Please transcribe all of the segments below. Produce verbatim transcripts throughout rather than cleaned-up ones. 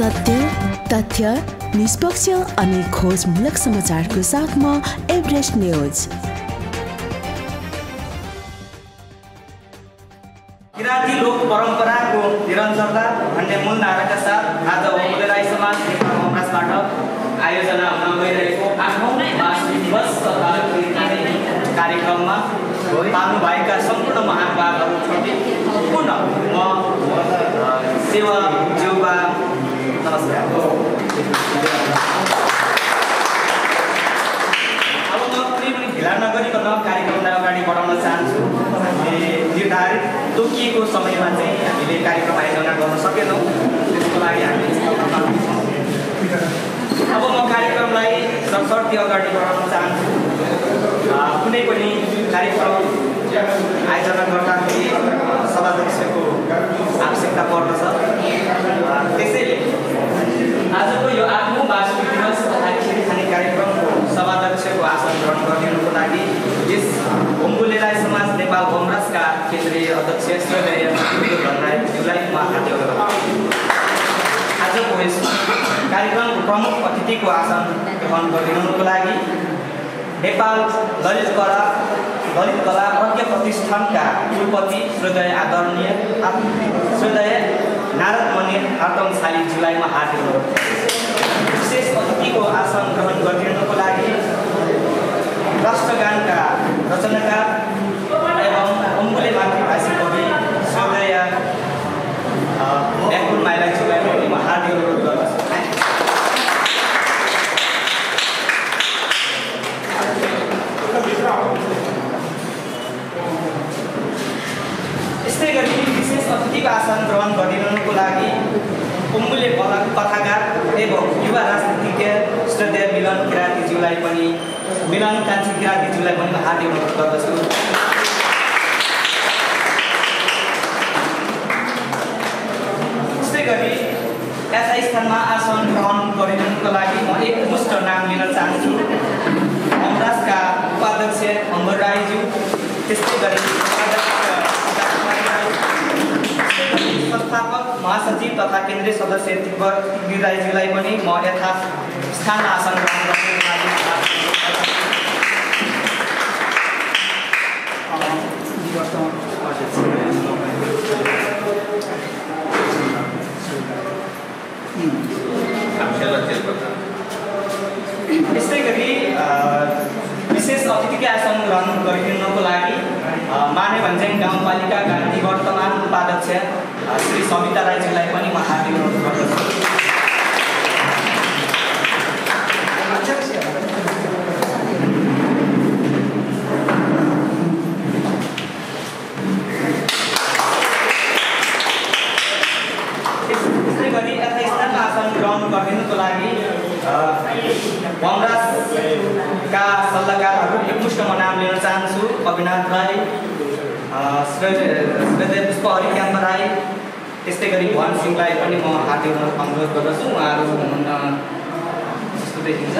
सत्य, तथ्य, निष्पक्ष अनि खोजमूलक समाचारको साथमा एभरेस्ट न्यूज। किराँती लोक परम्पराको निरन्तरता भन्ने मूल नाराका साथ आज बहुदलीय राई समाज नेपाल काङ्ग्रेसबाट आयोजना हुन गइरहेको आठौं वार्षिक दिवस तथा कार्यक्रममा पाल्नुभएका सम्पूर्ण महानुभावहरू प्रति पुनः म सेवा ज्यूबा नमस्कार। अब म कुनै पनि ढिला नगरिकन कार्यक्रमलाई अगाडि बढाउन चाहन्छु। निर्धारित तोकिएको समयमा चाहिँ हामीले कार्यक्रम आयोजना गर्न सकेनौँ, त्यसको लागि हामी अब म कार्यक्रमलाई सरसर्ती अगाडि बढाउन चाहन्छु। कुनै पनि कार्यक्रम आयोजना गर्दाखेरि सभाध्यक्षको आवश्यकता पर्दछ, त्यसैले आजको यो आठौं वार्षिक दिवस तथा खेल खाने कार्यक्रमको सभाध्यक्षको आसन ग्रहण गर्नको लागि यस भोम्बुले राई समाज नेपाल बमरासका केन्द्रीय अध्यक्ष श्रीमती भट्टराईज्यूलाई म हार्दिक अभिनन्दन। आजको यस कार्यक्रमको प्रमुख अतिथिको आसन ग्रहण गरिनुको लागि नेपाल ललित कला ललित कला प्रज्ञा प्रतिष्ठानका कुलपति श्रोदय आदरणीय श्रोदय नारद मणि हार्तङछालीज्यूलाई म हार्दिक अभिनन्दन। विशेष अतिथिको आसन ग्रहण गरिनुको लागि राष्ट्रगानका रचनाकार एवं अङ्गुले मातृभाषी कवि श्रोदय ब्याकुल माइलाज्यूलाई पनि म हार्दिक अनुरोध गर्दछु। यस्तै गरी विशेष अतिथिको आसन ग्रहण गरिनुको लागि उम्बुले कथाकार एवं युवा राजनीतिज्ञ श्रोदय मिलन किराँतीज्यूलाई पनि मिलन कान्छी किराँतीज्यूलाई पनि हार्दिक अनुरोध गर्दछु। यस्तै गरी यस्ता स्थानमा आसन ग्रहण गरिनुको लागि म एकमुष्ट नाम लिन चाहन्छु। अमरासका उपाध्यक्ष अम्बर राईज्यू, त्यस्तै गरी संस्थापक महासचिव तथा केन्द्रीय सदस्य तिब्बत राईज्यूलाई पनि म यथा स्थान आसन ग्रहण गर्नको लागि हार्दिक। यस्तै गरी विशेष अतिथिको आसन ग्रहण गरिदिनुको लागि माने भन्ज्याङ गाउँपालिका गान्धी वर्तमान उपाध्यक्ष श्री समिता राईज्यूलाई पनि म हार्दिक अनुरोध गर्दछु। यसै गरी यस्ता स्थानमा आसन ग्रहण गरिनुको लागि बमरासका सल्लाहकारहरू एकमुष्टमा नाम लिन चाहन्छु। कविनाथ राई, श्रेय पुष्पहरि क्याम्प राई, त्यस्तै गरी भवन सिंहलाई पनि म हार्दिक अनुरोध गर्दछु। उहाँहरू हुनुहुन्न जस्तो देखिन्छ।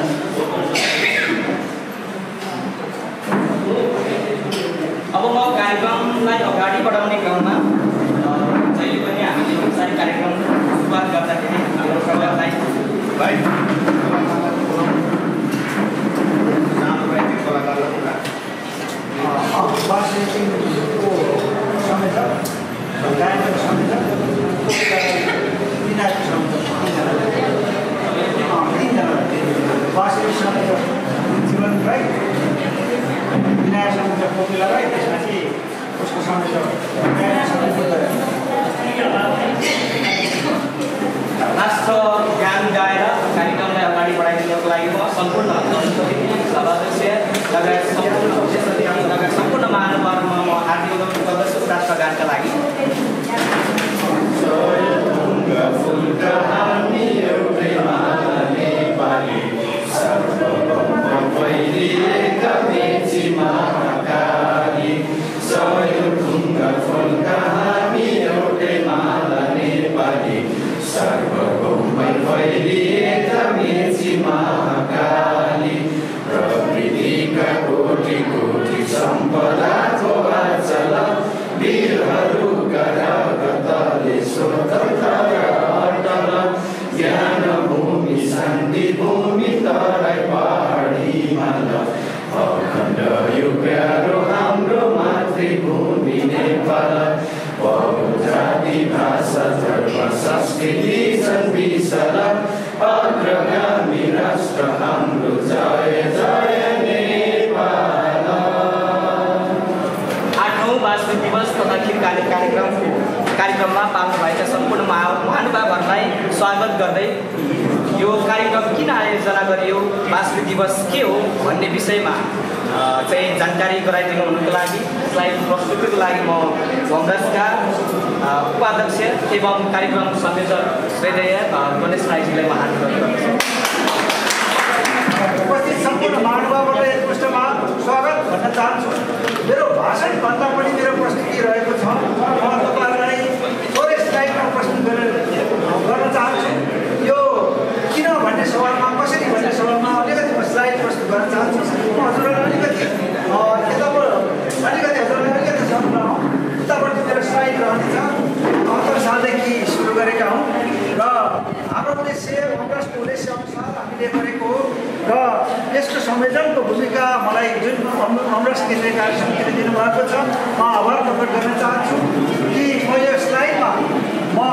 अब म कार्यक्रमलाई अगाडि बढाउने क्रममा जहिले पनि हामीले सायद कार्यक्रम सुरुवात गर्दाखेरि हाम्रो सबैलाई कलाकारलाई संपूर्ण अन्तर्राष्ट्रिय सभासदस्य लगायत सम्पूर्ण विशेषगरी लगायत सम्पूर्ण महानुभावहरु म हार्दिक स्वागत गर्दछु राष्ट्रगानका लागि। जय तुंगा फुलका हामी एउटै माने पाली सर्वभौम पहिलेका मेची महाकाली। जय तुंगा फुलका हामी एउटै माने पाली सर्वभौम पहिलेका मेची महाकाली। प्रकृतिका कोटि कोटि सम्पदाको अचल वीरहरू गरागतले स्वतन्त्र अटल। ज्ञान भूमि शान्ति भूमि तराई पहाडी हिमाल अखण्ड यो प्यारो हाम्रो मातृभूमि नेपाल। बहु जाति भाषा धर्म संस्कृति छन् विशाल अग्रगामी राष्ट्र हाम्रो जय जय नेपाल। आठौं वार्षिक दिवस तथा खिरकाली कार्यक्रम कार्यक्रममा पाल्नुभएका सम्पूर्ण महानुभावहरूलाई स्वागत गर्दै यो कार्यक्रम किन आयोजना गरियो, वार्षिक दिवस के हो भन्ने विषयमा चाहिँ जानकारी गराइदिनु हुनुको लागि यसलाई प्रस्तुतिको लागि म कङ्ग्रेसका उपाध्यक्ष एवं कार्यक्रम संयोजक श्रेय गणेश राईजीलाई म हार्दिक गर्दछु। उपस्थित सम्पूर्ण महानुभावहरूलाई यस पृष्ठमा स्वागत भन्न चाहन्छु। मेरो भाषण भन्दा पनि मेरो प्रस्तुति रहेको छ। म तपाईहरुलाई थोरै स्लाइडमा प्रस्तुत गर्न चाहन्छु। यो किन भन्ने सवालमा कसरी भन्ने सवालमा अलिकति म स्लाइड प्रस्तुत गर्न चाहन्छु। म हजुरलाई अलिकति यताबाट अलिकति हजुरलाई अलिकति सम्झना हो यताबाट मेरो स्लाइड रहनेछ। अहत्तर सालदेखि सुरु गरेका हौँ र हाम्रो उद्देश्य अगस्त उन्नाइस सय अनुसार हामीले गरेको हो र यसको संयोजनको भूमिका मलाई जुन अमरस केन्द्रीय कार्य समितिले दिनुभएको छ म आभार प्रकट गर्न चाहन्छु कि म यो स्लाइडमा म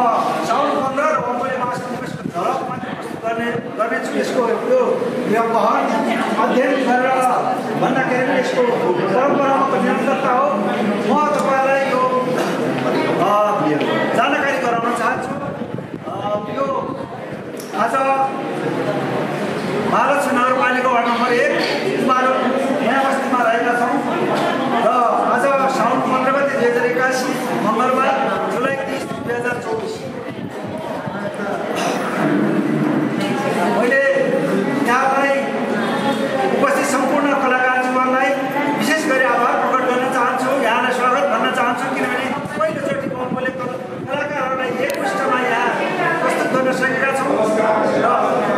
साउन पन्ध्र र अप्रेल मास दिवसको झलक मात्र प्रस्तुत गर्ने गर्नेछु। यसको यो व्यवहार अध्ययन गरेर भन्दाखेरि पनि यसको परम्परामा परिणतता हो। म तपाईँलाई यो जानकारी गराउन चाहन्छु। यो आज भारत नगरपालिका वार्ड नम्बर एक कुमारो नयाँ बस्तीमा रहेका छौँ र आज साउन पन्ध्र गते दुई हजार एक्कासी मङ्गलबार जुलाई तिस दुई हजार चौबिस मैले यहाँलाई उपस्थित सम्पूर्ण कलाकार जीवनलाई विशेष गरी आभार प्रकट गर्न चाहन्छु। यहाँलाई स्वागत भन्न चाहन्छु किनभने पहिलोचोटि मैले कलाकारहरूलाई एक पृष्ठमा यहाँ प्रस्तुत गर्न सकेका छौँ र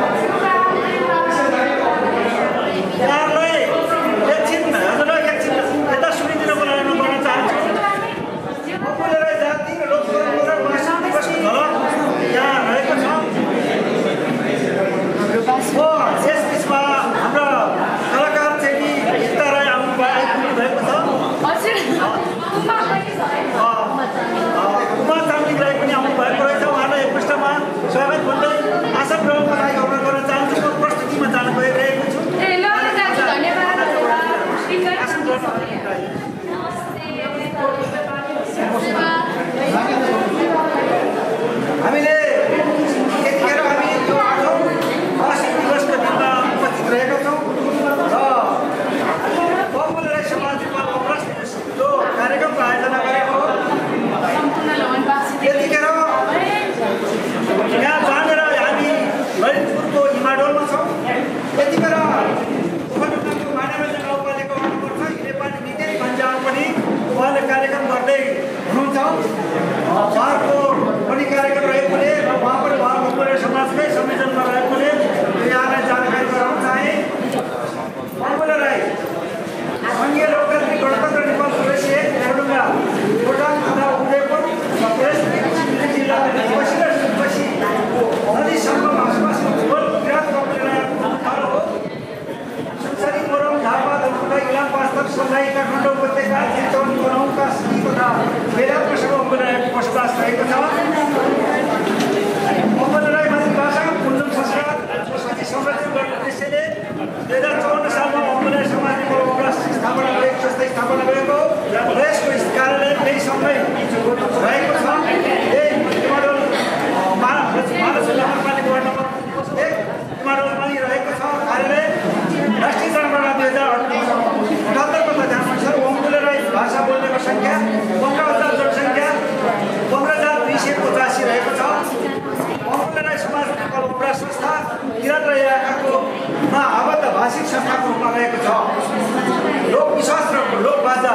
बनाएको छ। लोक विश्वास र लोक बाजा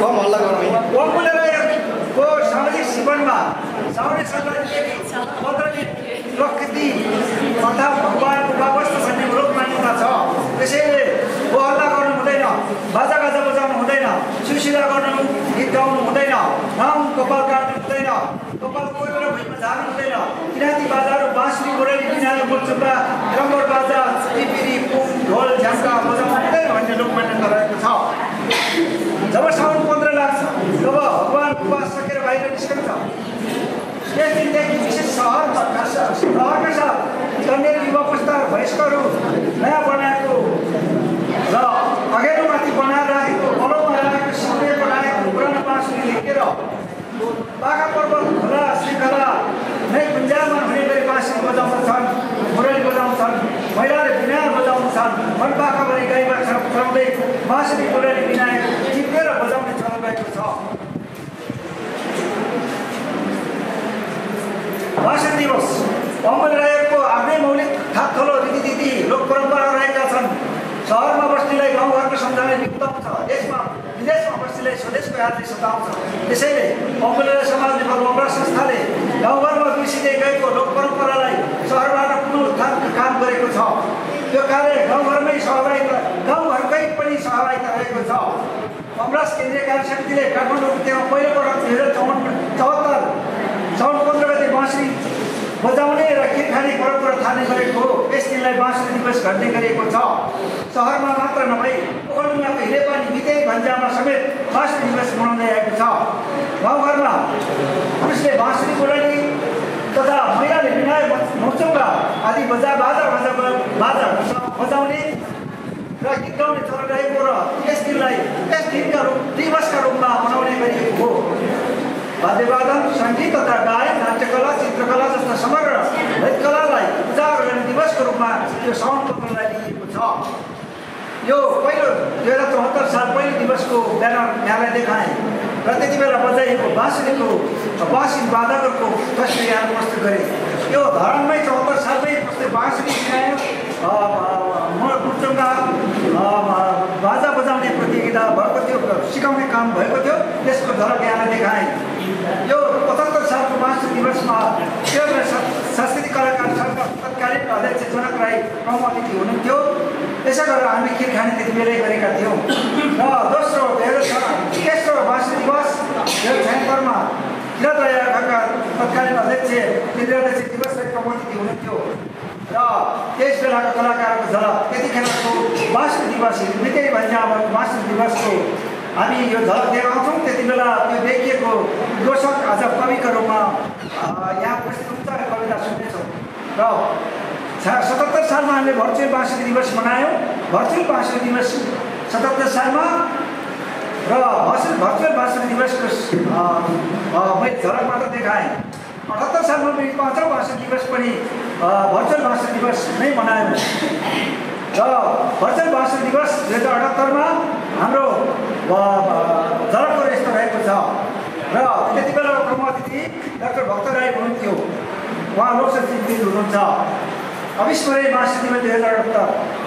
कम हल्ला गर्ने पपुलर को सामाजिक जीवनमा सामाजिक सञ्चारले पत्रले प्रकृति तथा भगवानको वापस भन्ने लोक मान्यता छ। त्यसैले हल्ला गर्नु हुँदैन, बाजा गाजा बजाउनु हुँदैन, सुसिला गर्नु गीत गाउनु हुँदैन, नाम कपाल काट्नु हुँदैन, कपाल कोइबाट भइमा झार्नु हुँदैन। किराँती बाजा र बाँसुरी बोराली बिनाले बोल्छुपा रम्बर बाजा टिपिरी पुङ ढोल झ्याम्का बजाउनु हुँदैन भन्ने लोकमान्यता रहेको छ। जब साउन पन्ध्र लाग्छ तब भगवान उपवास सकेर बाहिर निस्कन्छ। त्यस दिनदेखि विशेष सहर सहरका साथ कन्या युवा पुस्ता वयस्कहरू नयाँ बनाएको र अघेरोमाथि बनाएर राखेको अलौमा राखेको सिपले बनाएको पुरानो बाँसुरी लेखेर पाखा पर्वत खोला श्रीखला नै गुन्जामा हुने गरी बाँसुरी बजाउँछन्, मुरली बजाउँछन्, महिलाले बिना बजाउँछन्, मनपाखा भने गाई बाख्रा खुवाउँदै बाँसुरी मुरली बिना टिपेर बजाउने चलन भएको छ। भाषण दिवस अमल राईको आफ्नै मौलिक थाथलो रीतिथिति लोक परम्परा रहेका छन्। सहरमा बस्तीलाई गाउँघरको सम्झनाले निम्ताउँछ, देशमा विदेशमा बस्तीलाई स्वदेशको यादले सताउँछ। त्यसैले अमल राई समाज नेपाल अमरा संस्थाले गाउँघरमा बिर्सिँदै गएको लोक परम्परालाई सहरबाट पुनरुत्थान काम गरेको छ। त्यो कार्य गाउँघरमै सहभागिता गाउँघरकै पनि सहभागिता रहेको छ। अमरास केन्द्रीय कार्य समितिले काठमाडौँ उपत्यकामा पहिलो पटक दुई हजार चौहत्तर साउन पन्ध्र गते बाँसुरी बजाउने र खिर खाने परम्परा थाल्ने गरेको हो। यस दिनलाई बाँसुरी दिवस घट्ने गरिएको छ। सहरमा मात्र नभई ओखलढुङ्गाको हिरेपानी बिते भन्जामा समेत बाँसुरी दिवस मनाउँदै आएको छ। गाउँघरमा पुरुषले बाँसुरी बोराली तथा महिलाले विनायक मौचौका आदि बजा बाजा बजा बाजा बजाउने र गीत गाउने चलन रहेको र यस दिनलाई यस दिनका रूप दिवसका रूपमा मनाउने गरिएको हो। वाद्यवादन, सङ्गीत तथा गायन, नाट्यकला, चित्रकला जस्ता समग्र ललितकलालाई उजागर गर्ने दिवसको रूपमा यो साउन पन्ध्रलाई लिएको छ। यो पहिलो दुई हजार चौहत्तर साल पहिलो दिवसको ब्यानर यहाँलाई देखाएँ र त्यति बेला बजाइएको बाँसुरीको बाँसुरी वादकहरूको तस्विर यहाँ प्रस्तुत गरेँ। यो धरानमै चौहत्तर सालमै प्रस्तुत बाँसुरी सिकायो मुर्चुङ्गा बाजा बजाउने प्रतियोगिता भएको थियो, सिकाउने काम भएको थियो, त्यसको झलक यहाँलाई देखाएँ। यो पचहत्तर सालको बाँसुरी दिवसमा केन्द्र सांस्कृतिक कलाकार सङ्घका तत्कालीन अध्यक्ष जनक राई प्रमुख अतिथि हुनुहुन्थ्यो। त्यसै गरेर हामी खिर खाने त्यति बेलै गरेका थियौँ र दोस्रो तेस्रो बाँसुरी दिवस दुई हजार छयत्तरमा किराँत राईका तत्कालीन अध्यक्ष केन्द्रीय अध्यक्ष दिवस राई प्रमुख अतिथि हुनुहुन्थ्यो र त्यस बेलाको कलाकारको झलक त्यतिखेरको बाँसुरी दिवस निकै भन्जामा बाँसुरी दिवसको हामी यो झलक दिएर आउँछौँ। त्यति बेला त्यो देखिएको दोषक आज कविका रूपमा यहाँ उपस्थित हुन्छ र कविता सुन्नेछौँ। र सतहत्तर सालमा हामीले भर्चुअल बाँसुरी दिवस मनायौँ। भर्चुअल बाँसुरी दिवस सतहत्तर सालमा र भर्चुअल भर्चुअल बाँसुरी दिवसको मैले झलक मात्र देखाएँ। अठहत्तर सालमा पनि पाँचौँ बाँसुरी दिवस पनि भर्चुअल बाँसुरी दिवस नै मनायौँ र भर्चुअल बाँसुरी दिवस दुई हजार अठहत्तरमा हाम्रो झलकहरू यस्तो रहेको छ। र त्यति बेला प्रमुख अतिथि डाक्टर भक्त राई हुनुहुन्थ्यो, उहाँ लोकसङ्गीतविद हुनुहुन्छ। अविस्मरणीय बाँसुरी दिवस दुई हजार अठहत्तर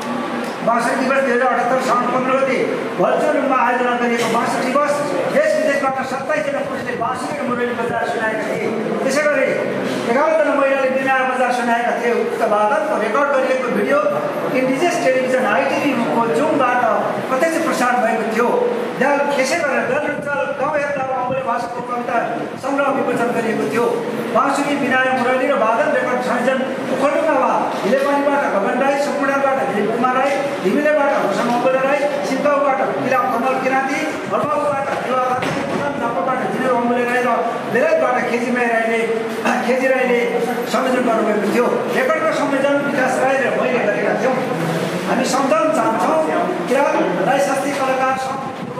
बाँसुरी दिवस दुई हजार अठहत्तर साउन पन्ध्र गते भर्चुअल रूपमा आयोजना गरिएको बाँसुरी दिवस देश विदेशबाट सत्ताइसजना पुरुषले बाँसुरी र मुरली बजाएर सुनाएका थिए। त्यसै गरी एघारजना महिलाले बिना बजाएर सुनाएका थिए। उक्त वादनको रेकर्ड गरिएको भिडियो इन्डिजियस टेलिभिजन आइटिभीको जुमबाट प्रत्यक्ष प्रसारण भएको थियो। त्यसै गरेर दलचल गाउँ हेर्दामा अङ्ग्रेजी भाषाको कविता सङ्ग्रह विमोचन गरिएको थियो। बाँसुरी, विनायक, मुरली र वादन रेकर्ड संयोजन ओखलढुङ्गामा हिलेपानीबाट गगन राई, सुकुडाबाट उमा राई, धिमिलेबाट हुसन मङ्गल राई, सिन्ताउबाट किला कमल किराँती, हलबाउबाट दिवा राई, नापाबाट जिरो अङ्गले राई र बेलायतबाट खेजीमाई राईले खेजी राईले संयोजन गर्नुभएको थियो। रेकर्डको संयोजन विकास राई र मैले गरेका थियौँ। हामी सम्झाउन चाहन्छौँ किराँत राई शास्त्रीय कलाकार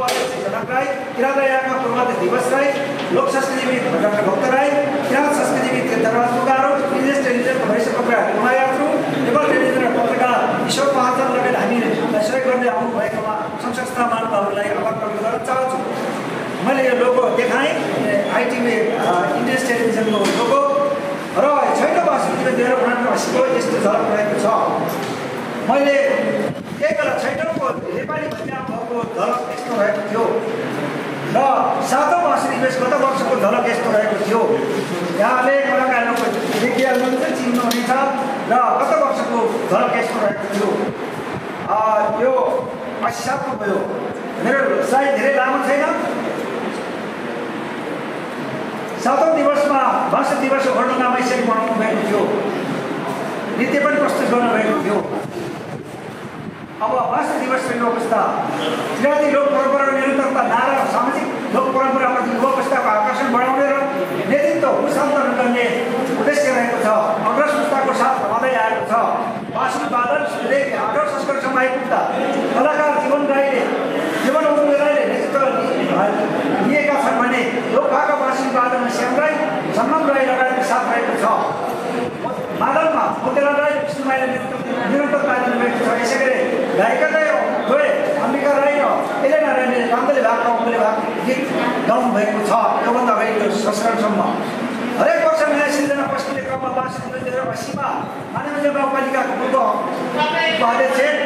जनक राई, किराँत राईका पूर्वाध्यक्ष दिवस राई, लोक संस्कृतिविद डाक्टर भक्त राई, किराँत संस्कृतिविद धनराज पुकारो, विदेश टेलिभिजनको भविष्य पत्रकार हुमा यात्रु, नेपाल टेलिभिजन पत्रकार ईश्वर महाजन लगायत हामीलाई सहयोग गर्दै आउनुभएकोमा संस्था मानवहरूलाई आभार प्रकट गर्न चाहन्छु। मैले यो लोगो देखाएँ, आइटिभी इन्डियस टेलिभिजनको लोगो र छैटौँ बाँसुरी दुई हजार उनासीको यस्तो झलक रहेको छ। मैले केवल छैटौँको नेपाली भाषा भएको झलक यस्तो रहेको थियो र सातौँ महासन्धिवेश गत वर्षको झलक यस्तो रहेको थियो। यहाँले कलाकारको विज्ञापन चाहिँ चिन्नुहुनेछ र गत वर्षको झलक यस्तो रहेको थियो। अ यो पश्चातको भयो। मेरो साइड धेरै लामो छैन। सातौँ दिवसमा भाषा दिवसको वर्णनामा यसरी बनाउनु भएको थियो। नृत्य पनि प्रस्तुत गर्नुभएको थियो। अब भाषा दिवसको अवस्था किराँती लोक परम्परा निरन्तरता नारा सामाजिक लोक परम्पराप्रति युवा पुस्ताको आकर्षण बढाउने र नेतृत्व हस्तान्तरण गर्ने उद्देश्य रहेको छ। अग्रज पुस्ताको साथ रहँदै आएको छ। भाषण बादल सुलेख आदर संस्कारसम्म आइपुग्दा कलाकार जीवन राईले जीवन उमेर राईले नेतृत्व लिएका छन् भने लोकभाका भाषण बादलमा श्याम राई सम्मान राई लगायतको साथ रहेको छ। बादलमा मोतीलाल राई विष्णुमाईले निरन्तरता दिनुभएको छ। यसै गरी गायिका गए अम्बिका राई र एलेना राईले कान्दले भागमा उनले भाग गीत गाउनु भएको छ। योभन्दा अगाडिको संस्करणसम्म हरेक वर्ष नयाँ सिर्जना पस्किने क्रममा बाँस दुई हजार अस्सीमा मानवीय गाउँपालिकाको पूर्व उपाध्यक्ष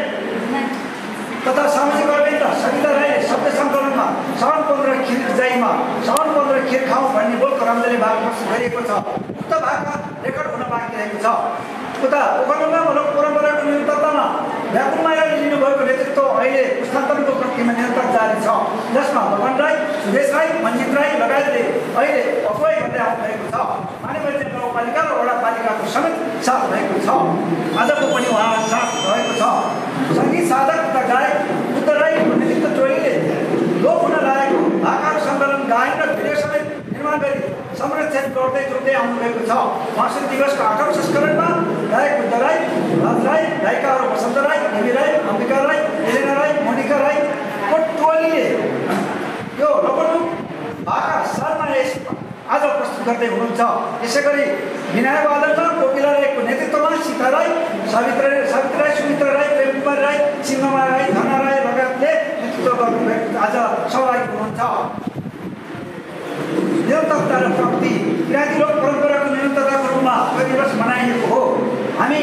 तथा सामाजिक अभिनेता सविता राईले शब्द सङ्कलनमा श्रावण पन्ध्र खिरजाईमा श्रावण पन्ध्र खिर खाउँ भन्ने बोल क्रमले भाग प्रस्तुत गरिएको छ। उक्त भागमा रेकर्ड हुन बाँकी रहेको छ। उता ओखलढुङ्गामा लोक परम्पराको निरन्तरतामा व्याकुलमायाले लिनुभएको नेतृत्व अहिले हस्तान्तरणको प्रक्रियामा निरन्तर जारी छ। जसमा भगवान राई सुदेश राई मन्जित राई लगायतले अहिले अफवाई गर्दै आउनुभएको छ। मानेभन्ज्या गाउँपालिका र वडापालिकाको समेत साथ भएको छ। आजको पनि उहाँ साथ रहेको छ। सङ्गीत साधक तथा गायक बुद्ध राईको नेतृत्व टोलीले लोप हुन लागेको भाकाहरू सङ्कलन गायन र भिडियो समेत निर्माण गरी संरक्षण गर्दै जोड्दै आउनुभएको छ। भाषण दिवसको आठौँ संस्करणमा गायक बुद्ध राई राज राई गायिकाहरू वसन्त राई देवी राई अम्बिका राई एलेना राई मोनिका राई टोलीले यो लोकलुक भाका साथमा यस आज प्रस्तुत गर्दै हुनुहुन्छ। यसै गरी विनायक बादलमा कोपिला राईको नेतृत्वमा सीता राई सावित्री सावित्री राई सुमित्रा राई प्रेमकुमार राई सिंहमा राई धना राई लगायतले नेतृत्व गर्नुभएको आज सहभागी हुनुहुन्छ। निरन्तरता र प्राप्ति किराँती लोक परम्पराको निरन्तरताको रूपमा यो दिवस मनाइएको हो। हामी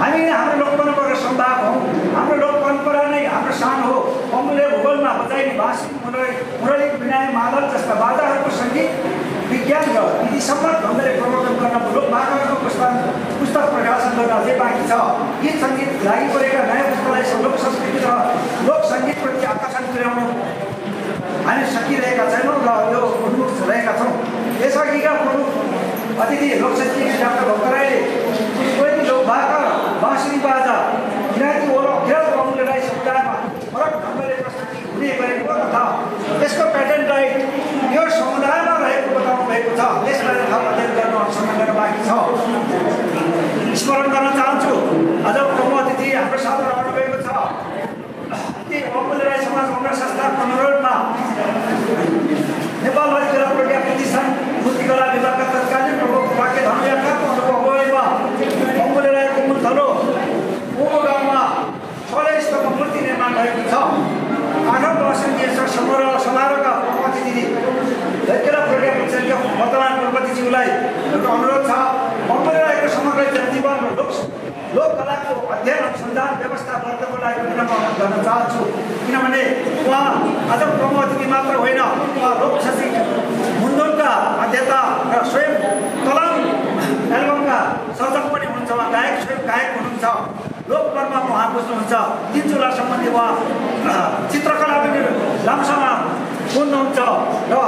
हामी हाम्रो लोक परम्परा सम्भाव हौँ। हाम्रो लोक परम्परा नै हाम्रो शान हो। अमूल्य भूगोलमा बचाइने भाषिक मुरली विनय मादल जस्ता बाजाहरूको सङ्गीत विज्ञान र विधि सम्मत ढङ्गले प्रवर्तन गर्न लोक भाकाको पुस्तक पुस्तक प्रकाशन गर्न अझै बाँकी छ। गीत सङ्गीत लागि परेका नयाँ पुस्तालाई लोक संस्कृति र लोक सङ्गीतप्रति आकर्षण तुल्याउनु हामी सकिरहेका छैनौँ र यो उन्मुख रहेका छौँ। यसअघिका प्रमुख अतिथि लोकशक्ति डाक्टर भक्तर राईले कोही लोकभाका र बाँसुरी बाजा किराँती ओलो खेल र अमूल्य राई समुदायमा फरक ढङ्गले प्रस्तुति हुने गरेको तथा यसको प्याटर्न राइट यो समुदायमा रहेको बताउनु भएको छ। यसलाई थप अध्ययन गर्न अनुसन्धान गर्न बाँकी छ। स्मरण गर्न चाहन्छु आज प्रमुख अतिथि हाम्रो साथ रहनु भएको छ अमूल्य राई समाज अङ्ग संस्थाको अनुरोधमा नेपाल राज्य जिल्ला प्रज्ञा प्रतिष्ठान मूर्तिकला विभागका तत्कालीन प्रमुख वाक्य धनुयाकाको अगुवाईमा अमूल्य राईको मूर्तलो ओको गाउँमा सोह्र स्तरको मूर्ति निर्माण भएको छ। आठौँ वर्षीय समारोह समारोहका प्रमुख अतिथि जिल्ला प्रज्ञा प्रतिष्ठानका वर्तमान प्रमुखज्यूलाई एउटा अनुरोध छ। अमूल्य राईको समग्र जनजीवन र लोक लोक कलाको अध्ययन अनुसन्धान व्यवस्था वर्गको लागि म अनुरोध गर्न चाहन्छु। किनभने उहाँ आज प्रमुख अतिथि मात्र होइन, उहाँ लोकसाहित्य मुन्दोलका अध्येता र स्वयं कलाम एल्बमका सर्जक पनि हुनुहुन्छ। उहाँ गायक स्वयं गायक हुनुहुन्छ। लोककर्ममा उहाँ बुझ्नुहुन्छ। तिन चुला सम्बन्धी उहाँ चित्रकला पनि लाम्सामा बुझ्नुहुन्छ र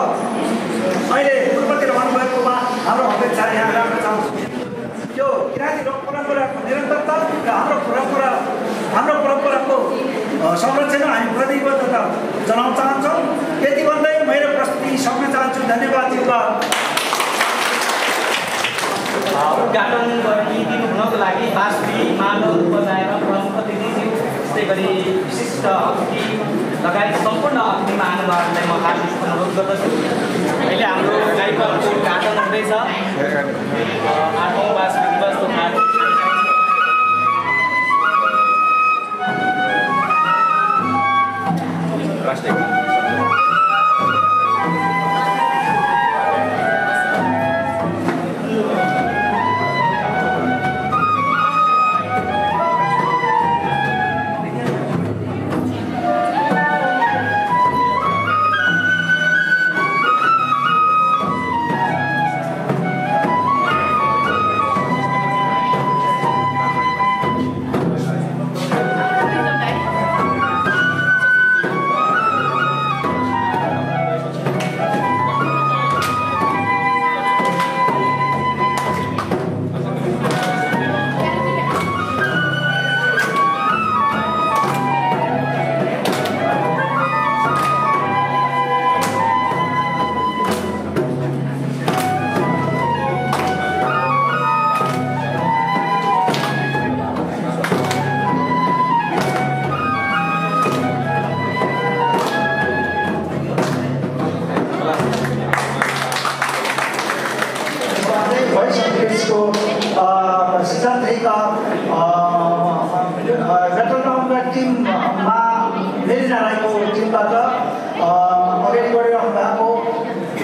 अहिले पूर्वतिर रहनुभएकोमा हाम्रो अपेक्षा यहाँ राख्न चाहन्छु। यो किराँती लोक परम्पराको निरन्तरता र हाम्रो परम्परा हाम्रो परम्पराको संरक्षण हामी प्रतिबद्धता जनाउन चाहन्छौँ। यति भन्दै मेरो प्रस्तुति सक्न चाहन्छु। धन्यवाद। युवा उद्घाटन गरिदिनुहुनको लागि बाँसुरी मादल बजाएर प्रमुख अतिथिज्यू त्यस्तै गरी विशिष्ट अतिथि लगायत सम्पूर्ण अतिथि महानुभावहरूलाई म हार्दिक अनुरोध गर्दछु। अहिले हाम्रो कार्यक्रमको उद्घाटन हुँदैछ। आठौँ बाँसुरी दिवसको राष्ट्रिय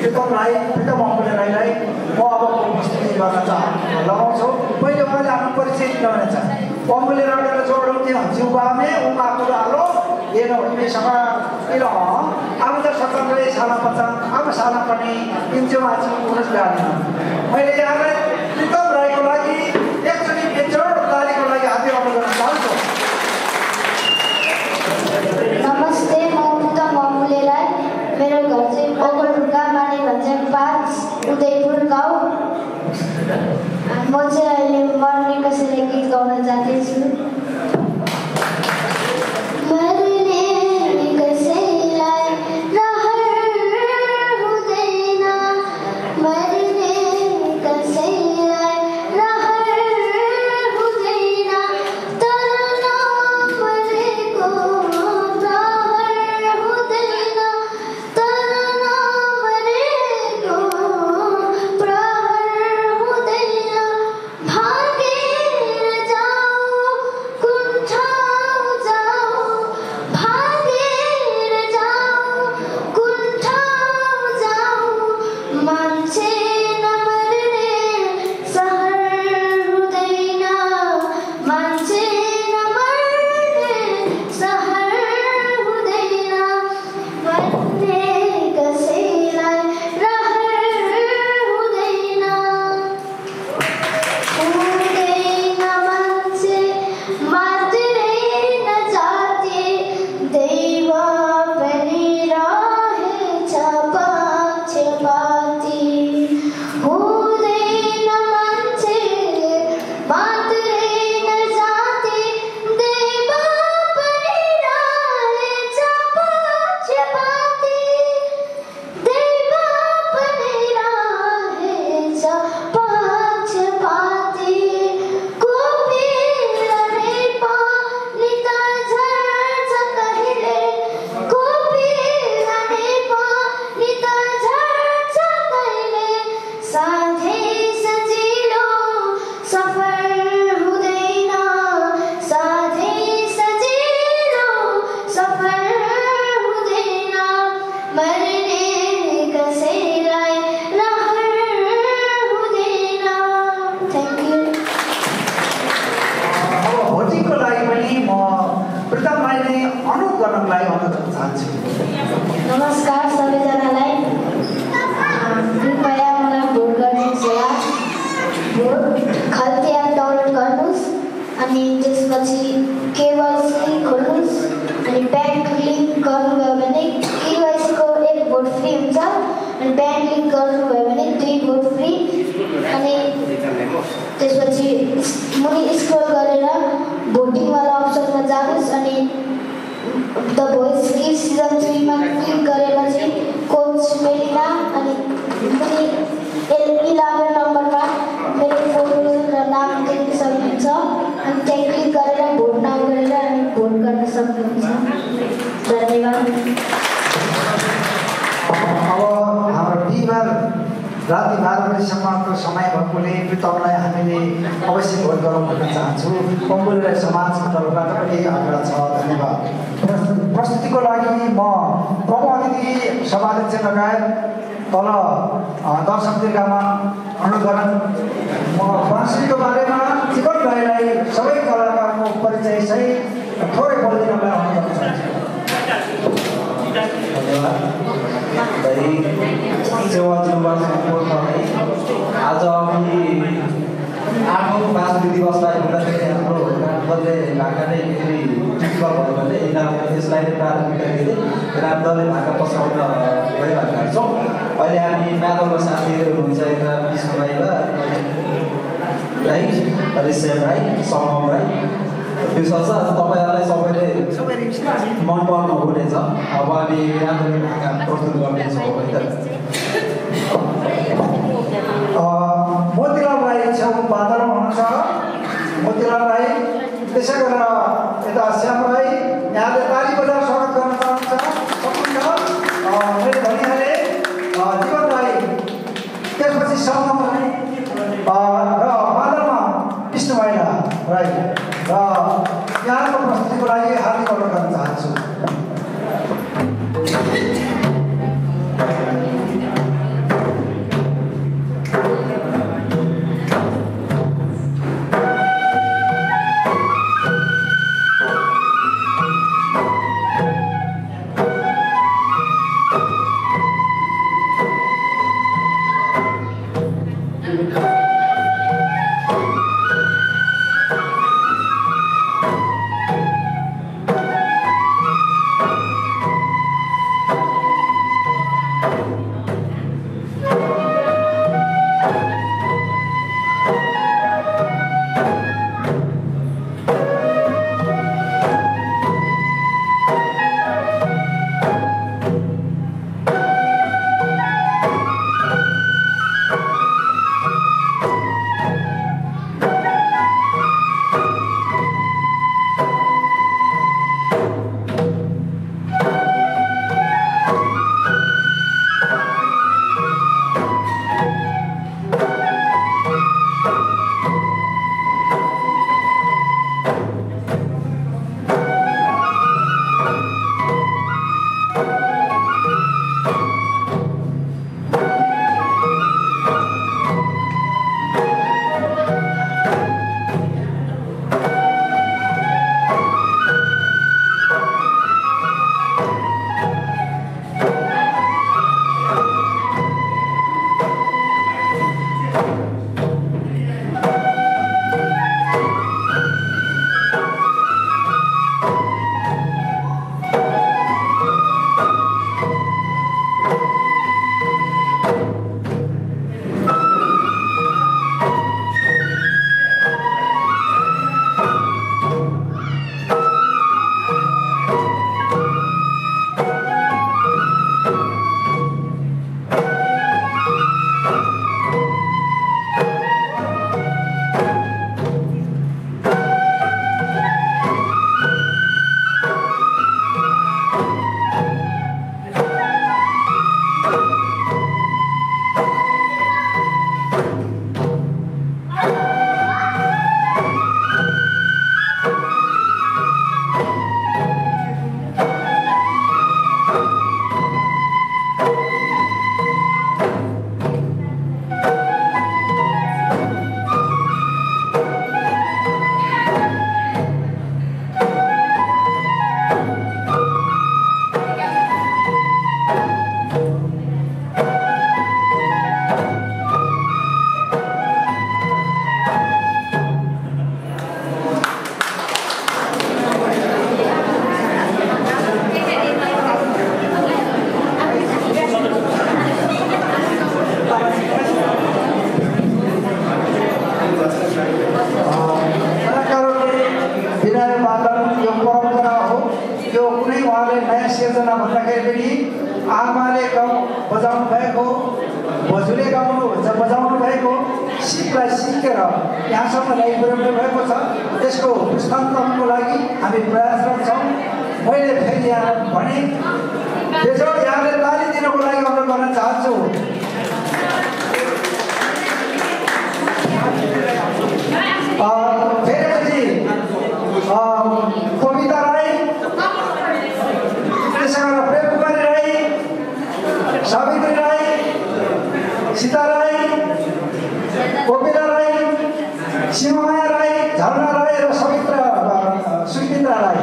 रिकॉर्ड राई फिल्टर महकुमा राई राई वो अब बिस्तारै गर्न चाहन्छु लगाउँछौ पहिले उहाँले आफ्नो परिचय दिनुहुने छ पम्बले राडेर जोड्नुति जिउबामे उमा कुरालो एन उमेशमा इल अब त सत्तानब्बे साल पचा अब साल पनि इन्चो आजु पुरुष गाडी मैले यहाँलाई रिकॉर्ड राईको लागि एकचोटी बेचोड तालिको लागि हाते अनु गर्न चाहन्छु नमस्ते म उता महकुमा राई मेरो घर चाहिँ ओगलढुङ्गा माने भन्छ पाँच उदयपुर गाउँ म चाहिँ अहिले मर्ने कसैले गीत गाउन जाँदैछु सिप सिकेर यहाँसम्म ल्याइ पुर्याउनु भएको छ। त्यसको पुस्तकको लागि हामी प्रयासरत छौँ। मैले फेरि यहाँ भने त्यसो यहाँले ताली दिनको लागि अनुरोध गर्न चाहन्छु। फेरि कविता राई, त्यसैगरी प्रेम कुमारी राई, सावित्री राई, सीता राई, कोपिला राई, शिवमाया राई, झरना राई र सवित्र सुचित्रा राई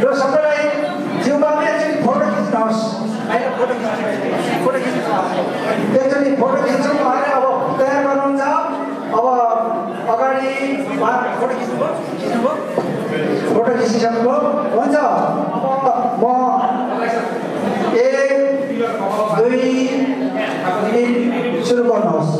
र सबैलाई जिउबामे एकचोटि फोटो खिच्नुहोस्। फोटो खिच्नुहोस् एकचोटि फोटो खिच्नु भने अब तयार गर्नुहुन्छ। अब अगाडि फोटो खिच्नु खिच्नु फोटो खिचिसक्नु हुन्छ। म एक दुई तिन सुरु गर्नुहोस्।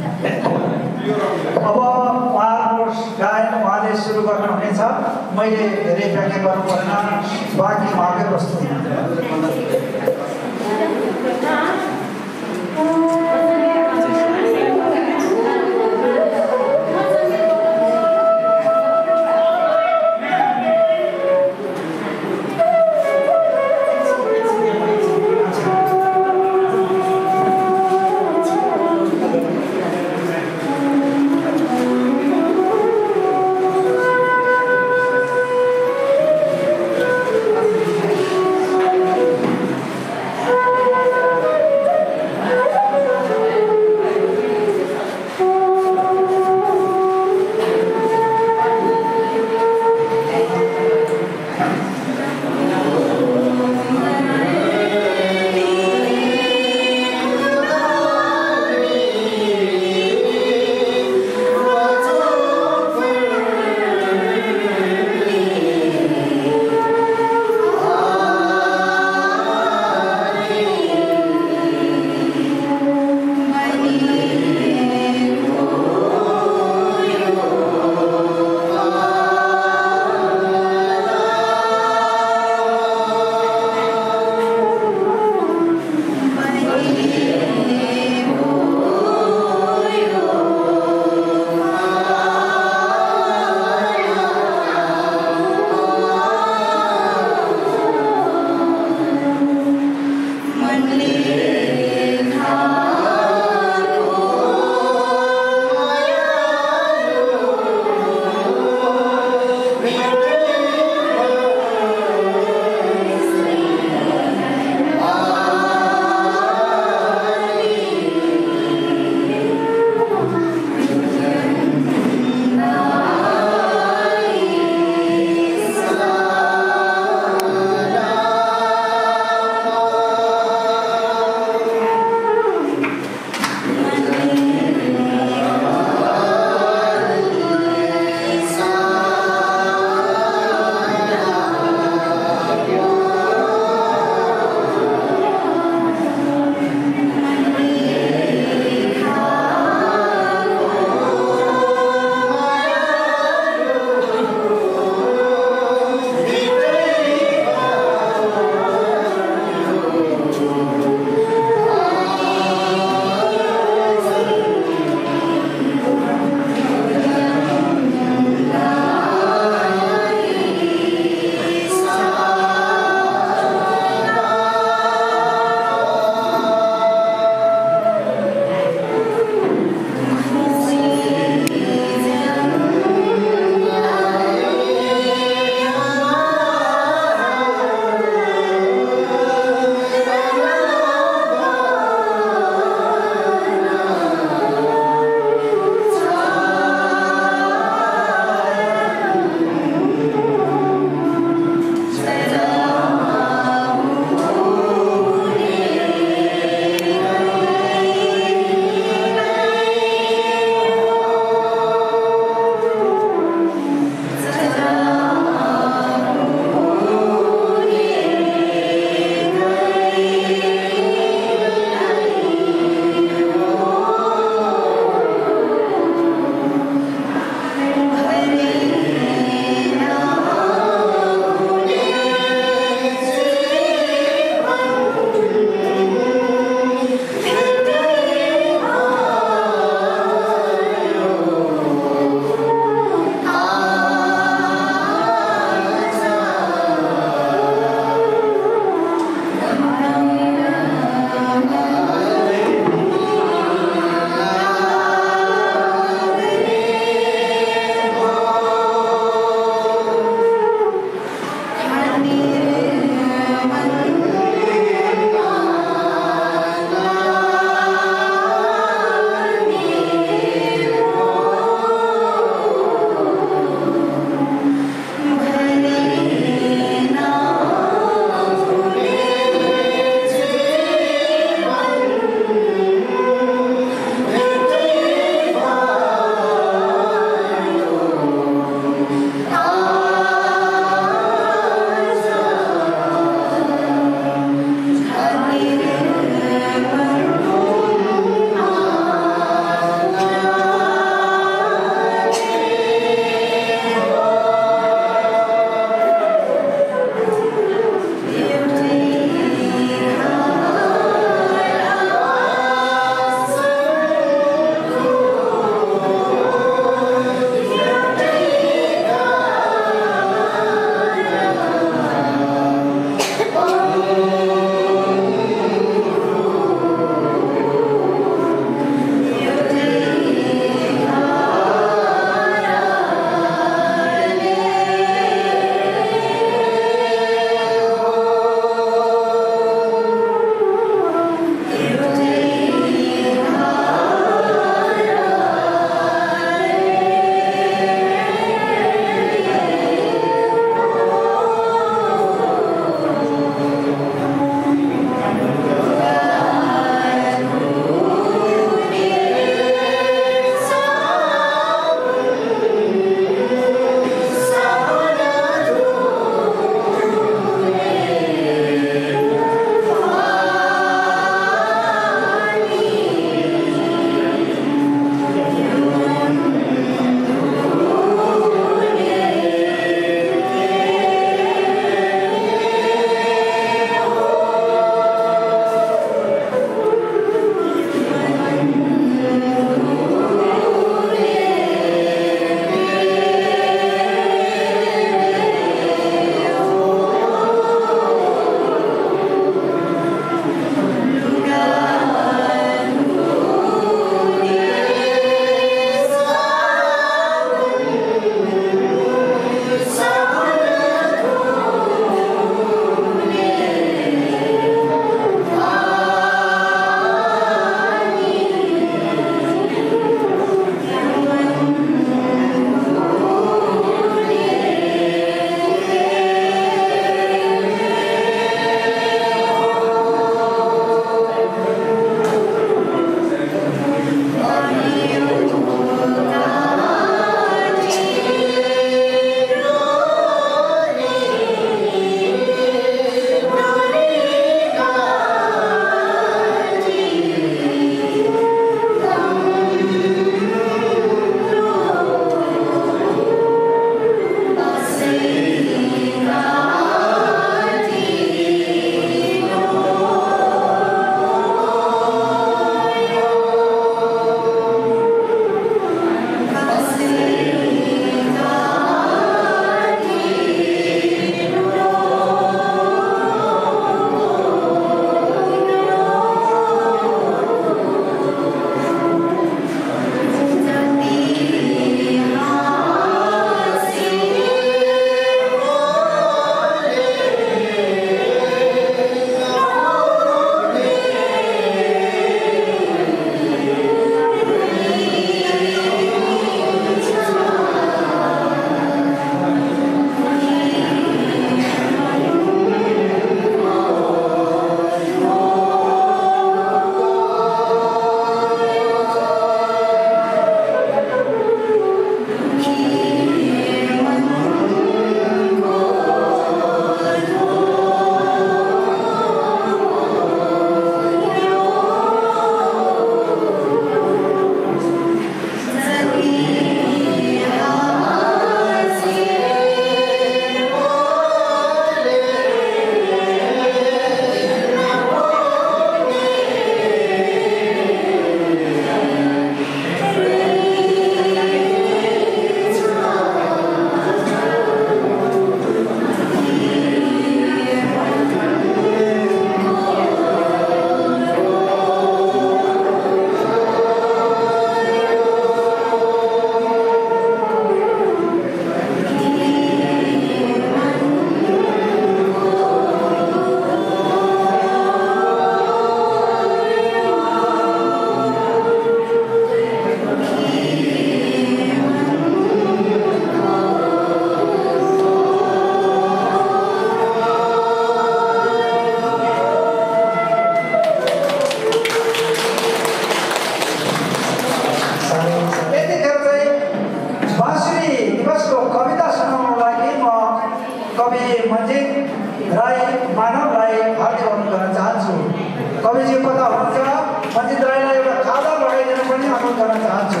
कवि मन्जित राई मानव राई हार्दिक अनुरोध गर्न चाहन्छु। कविजी कता हुनुहुन्छ? मन्जित राईलाई एउटा खाजा लगाइदिनु पनि अनुरोध गर्न चाहन्छु।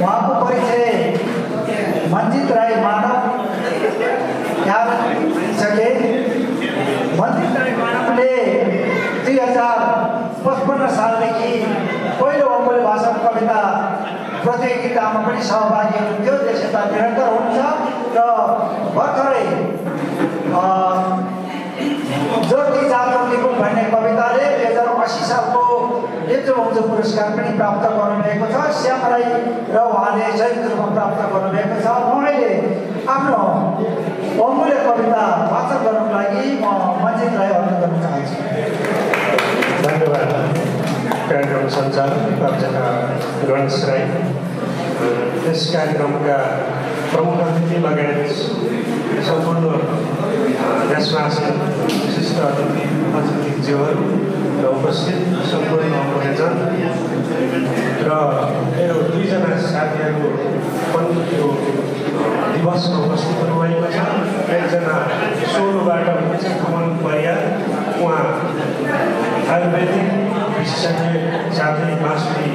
उहाँको परिचय मन्जित राई मानव याद सके। मन्जित राई मानवले दुई हजार पचपन्न सालदेखि पहिलो अङ्ग्रेजी भाषाको कविता प्रतियोगितामा पनि सहभागी हुनुहुन्थ्यो। त्यसैता निरन्तर हुन्छ र भर्खरै ज्योति जातौलीको भन्ने कविताले दुई हजार असी सालको नेत्रमञ्च पुरस्कार पनि प्राप्त गर्नुभएको छ। श्याम राई र उहाँले संयुक्त रूपमा प्राप्त गर्नुभएको छ। उहाँले आफ्नो अमूल्य कविता वाचन गर्नको लागि म मन्जित राई अनुरोध गर्न चाहन्छु। धन्यवाद। कार्यक्रम सञ्चालक डाक्टर गणेश राई। यस कार्यक्रमका प्रमुख अतिथि लगायत सम्पूर्ण देशवासी विशिष्ट अतिथि अतिथिज्यूहरू र उपस्थित सम्पूर्ण आयोजन र मेरो दुईजना साथीहरू पनि यो दिवसमा उपस्थित हुनुभएको छ। एकजना सोलुबाट हुनुहुन्छ कमल परियार। उहाँ आयुर्वेदिक विशेषज्ञ साथै बाँसुरी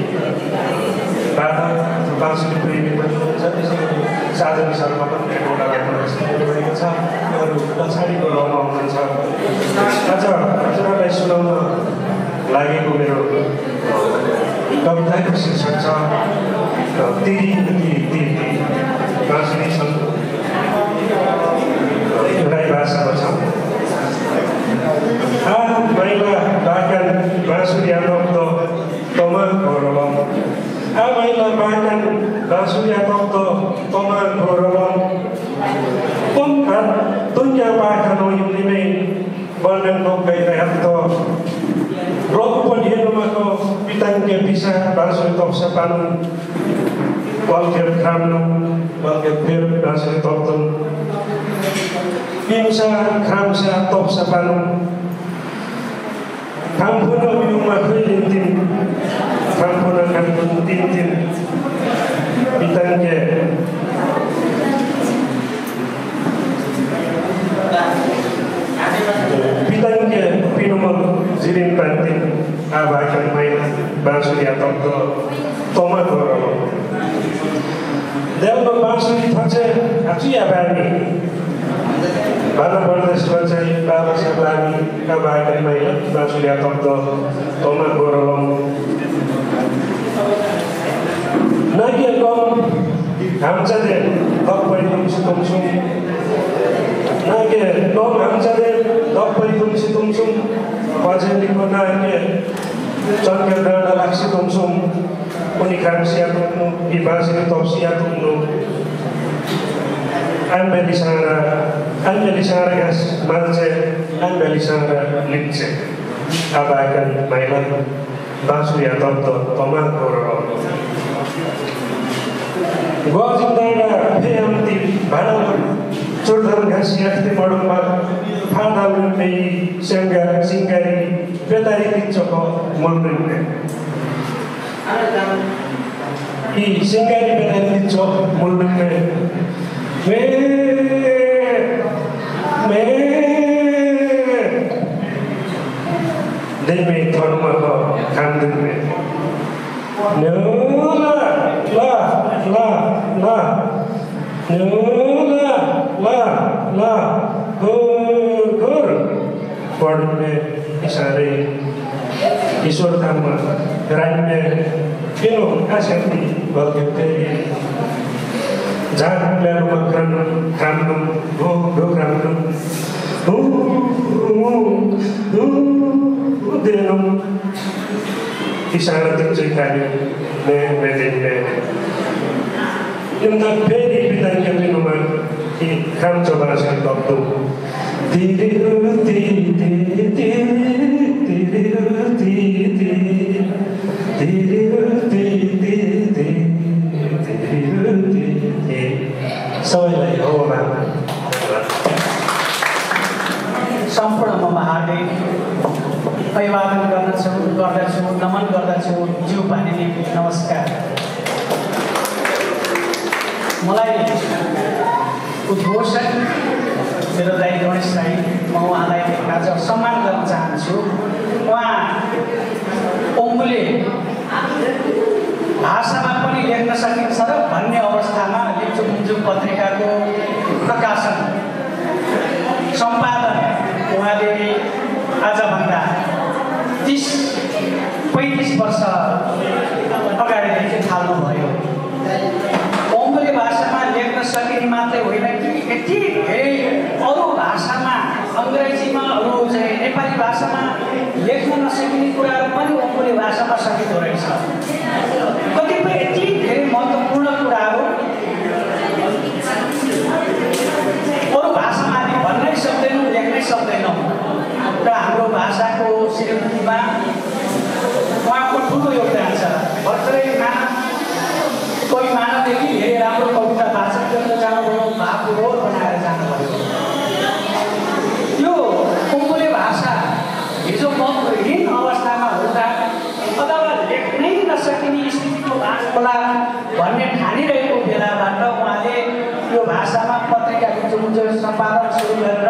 बाधक बाँसुरी प्रेमी पनि हुनुहुन्छ। त्यसरी साधन शर्मा पनि एउटा भएको छ। उनीहरू पछाडिको रोलमा हुनुहुन्छ। आज हजुरहरूलाई सुनाउन लागेको मेरो कविताको शीर्षक छ तेरी तेरी बाँसुरी छन्। एउटै भाषामा छ। नमन गर्दछु। ज्यू भन्ने नमस्कार। मलाई उद्घोषक मेरो दाइ गणेश दाइ म उहाँलाई आज सम्मान गर्न चाहन्छु। उहाँ ओङ्गुले भाषामा पनि लेख्न सकिन्छ र भन्ने अवस्थामा लेप्चुमुन्जुम पत्रिकाको प्रकाशन सम्पादन उहाँले आजभन्दा तीस पैंतीस वर्ष अगाडिदेखि थाल्नुभयो। ओङ्गुले भाषामा लेख्न सकिने मात्रै होइन कि यति धेरै अरू भाषामा अङ्ग्रेजीमा अरू चाहिँ नेपाली भाषामा लेख्न नसकिने कुराहरू पनि ओङ्गुले भाषामा सकिँदो रहेछ। कतिपय यति धेरै महत्त्वपूर्ण कुराहरू अरू भाषामा हामी भन्नै सक्दैनौँ, लेख्नै सक्दैनौँ र हाम्रो भाषाको श्रीमतीमा उहाँको ठुलो योगदान छ। भर्खरैमा कोही मानवदेखि धेरै राम्रो कविता भाषण गर्न जानुभयो, भावुरोल बनाएर जानुभयो। यो ओङ्गुले भाषा हिजो महत्त्वहीन अवस्थामा हुँदा अथवा लेख्नै नसकिने स्थितिको होला भन्ने ठानिरहेको बेलाबाट उहाँले यो भाषामा पत्रिका जुन सम्पादन सुरु गरेर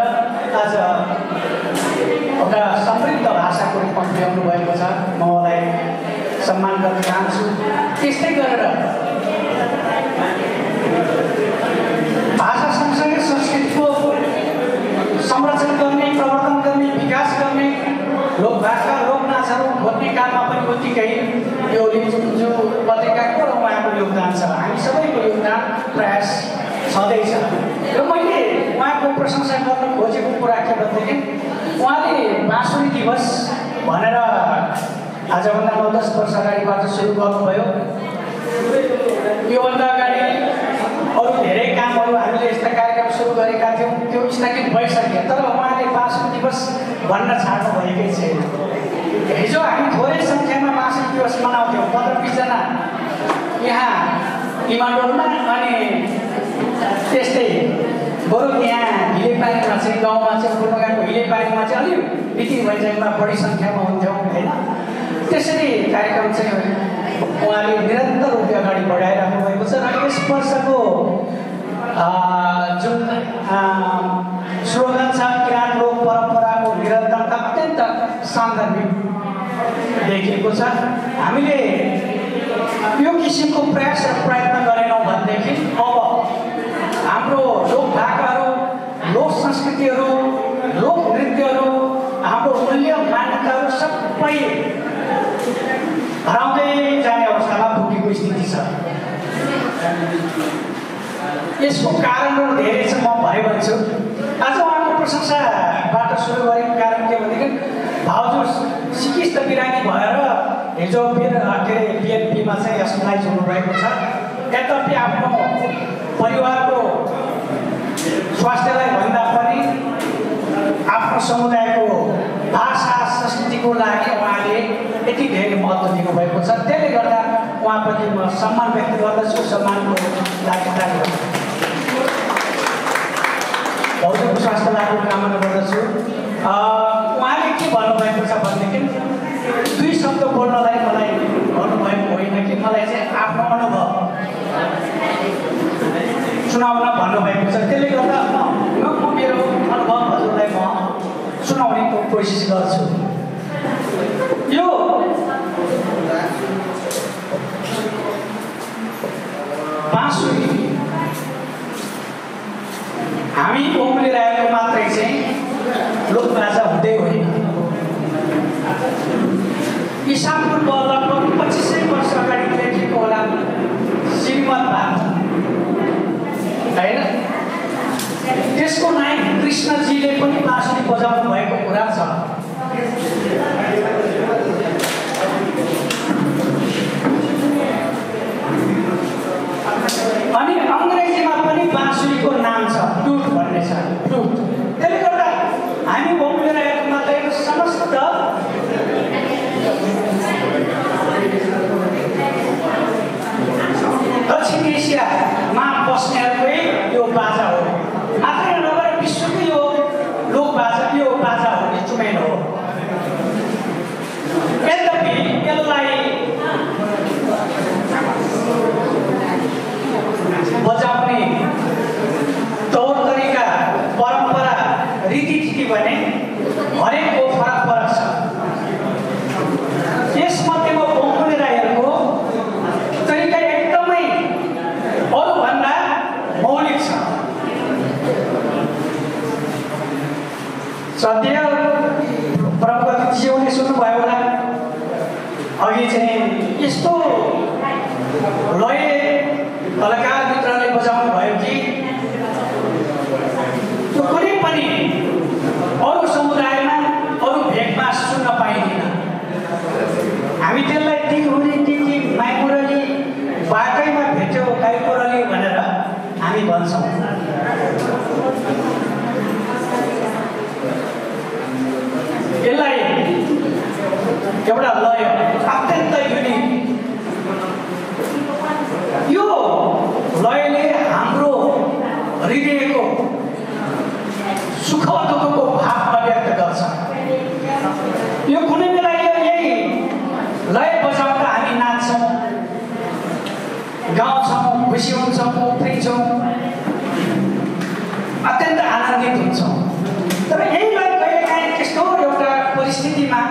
आज एउटा समृद्ध भाषाको रूपमा ल्याउनु भएको छ। म उहाँलाई सम्मान गर्न चाहन्छु। त्यस्तै गरेर भाषा सँगसँगै संस्कृतिको संरक्षण गर्ने, प्रवर्धन गर्ने, विकास गर्ने, लोकभाषा लोकनाचहरू खोज्ने काममा पनि उत्तिकै यो लिम्चुम्चु पत्रिकाको र उहाँको योगदान छ। हामी सबैको योगदान प्रयास छँदैछ र मैले उहाँको प्रशंसा गर्न खोजेको कुरा के भन्दाखेरि उहाँले बाँसुरी दिवस भनेर आजभन्दा नौ दस वर्ष अगाडिबाट सुरु गर्नुभयो। योभन्दा अगाडि अरू धेरै कामहरू हामीले यस्ता कार्यक्रम सुरु गरेका थियौँ, त्यो स्थगित भइसक्यो, तर उहाँले बाँसुरी दिवस भन्न छाड्नु भएकै छैन। हिजो हामी थोरै सङ्ख्यामा बाँसुरी दिवस मनाउँथ्यौँ, पन्ध्र बिसजना यहाँ इमाडोलमा अनि त्यस्तै बरु यहाँ हिलेपानीमा चाहिँ गाउँमा चाहिँ पूर्वगाको हिलेपानीमा चाहिँ अलिक बिति भइसकेमा बढी सङ्ख्यामा हुन्थ्यौँ होइन। त्यसरी कार्यक्रम चाहिँ उहाँले निरन्तर रूपले अगाडि बढाइराख्नु भएको छ र यस वर्षको जुन स्लोगन छ किराँत लोक परम्पराको निरन्तरता अत्यन्त सान्दर्भिक देखिएको छ। हामीले यो किसिमको प्रयास र प्रयत्न गरेनौँ भनेदेखि अब हाम्रो लोक भाकाहरू, लोक संस्कृतिहरू, लोक नृत्यहरू, हाम्रो मूल्य मान्यताहरू सबै हराउँदै जाने अवस्थामा पुगेको स्थिति छ। यसको कारणहरू धेरै छ, म भए भन्छु। आज उहाँको प्रशंसाबाट सुरु गरेको कारण के भनेदेखि भाउजू सिकिस्त बिरामी भएर हिजो बिर के अरे बिएनपीमा चाहिँ अस्पताल हुनुभएको छ। यद्यपि आफ्नो परिवारको स्वास्थ्यलाई भन्दा पनि आफ्नो समुदायको भाषा संस्कृतिको लागि उहाँले यति धेरै महत्त्व दिनुभएको छ। त्यसले गर्दा उहाँप्रति म सम्मान व्यक्त गर्दछु। सम्मानको लागि भाउजूको स्वास्थ्य लाभको कामना गर्दछु। उहाँले के भन्नुभएको छ भनेदेखि दुई शब्द बोल्नलाई मलाई भन्नुभएको होइन कि मलाई चाहिँ आफ्नो अनुभव सुनाउन भन्नुभएको छ। त्यसले गर्दा म मेरो अनुभव हजुरलाई म सुनाउने कोसिस गर्छु। यो बाँसुरी हामी ओम्लिरहेको मात्रै चाहिँ लोकभाषा हुँदै होइन। इसापूर्व लगभग पच्चिस सय वर्ष अगाडि लेखिएको होला श्रीमद्भागवत होइन। त्यसको नायक कृष्णजीले पनि बाँसुरी बजाउनु भएको कुरा छ। अनि अङ्ग्रेजीमा पनि बाँसुरीको नाम छ, फ्लुट भन्ने छ, फ्लुट। त्यसले गर्दा हामी बोलिरहेको मात्रै समस्त 가업사모, 무시용사모, 프리종 अत्यन्त आनन्दित हुन्छौँ। तर यहीलाई कहिलेकाहीँ त्यस्तो एउटा परिस्थितिमा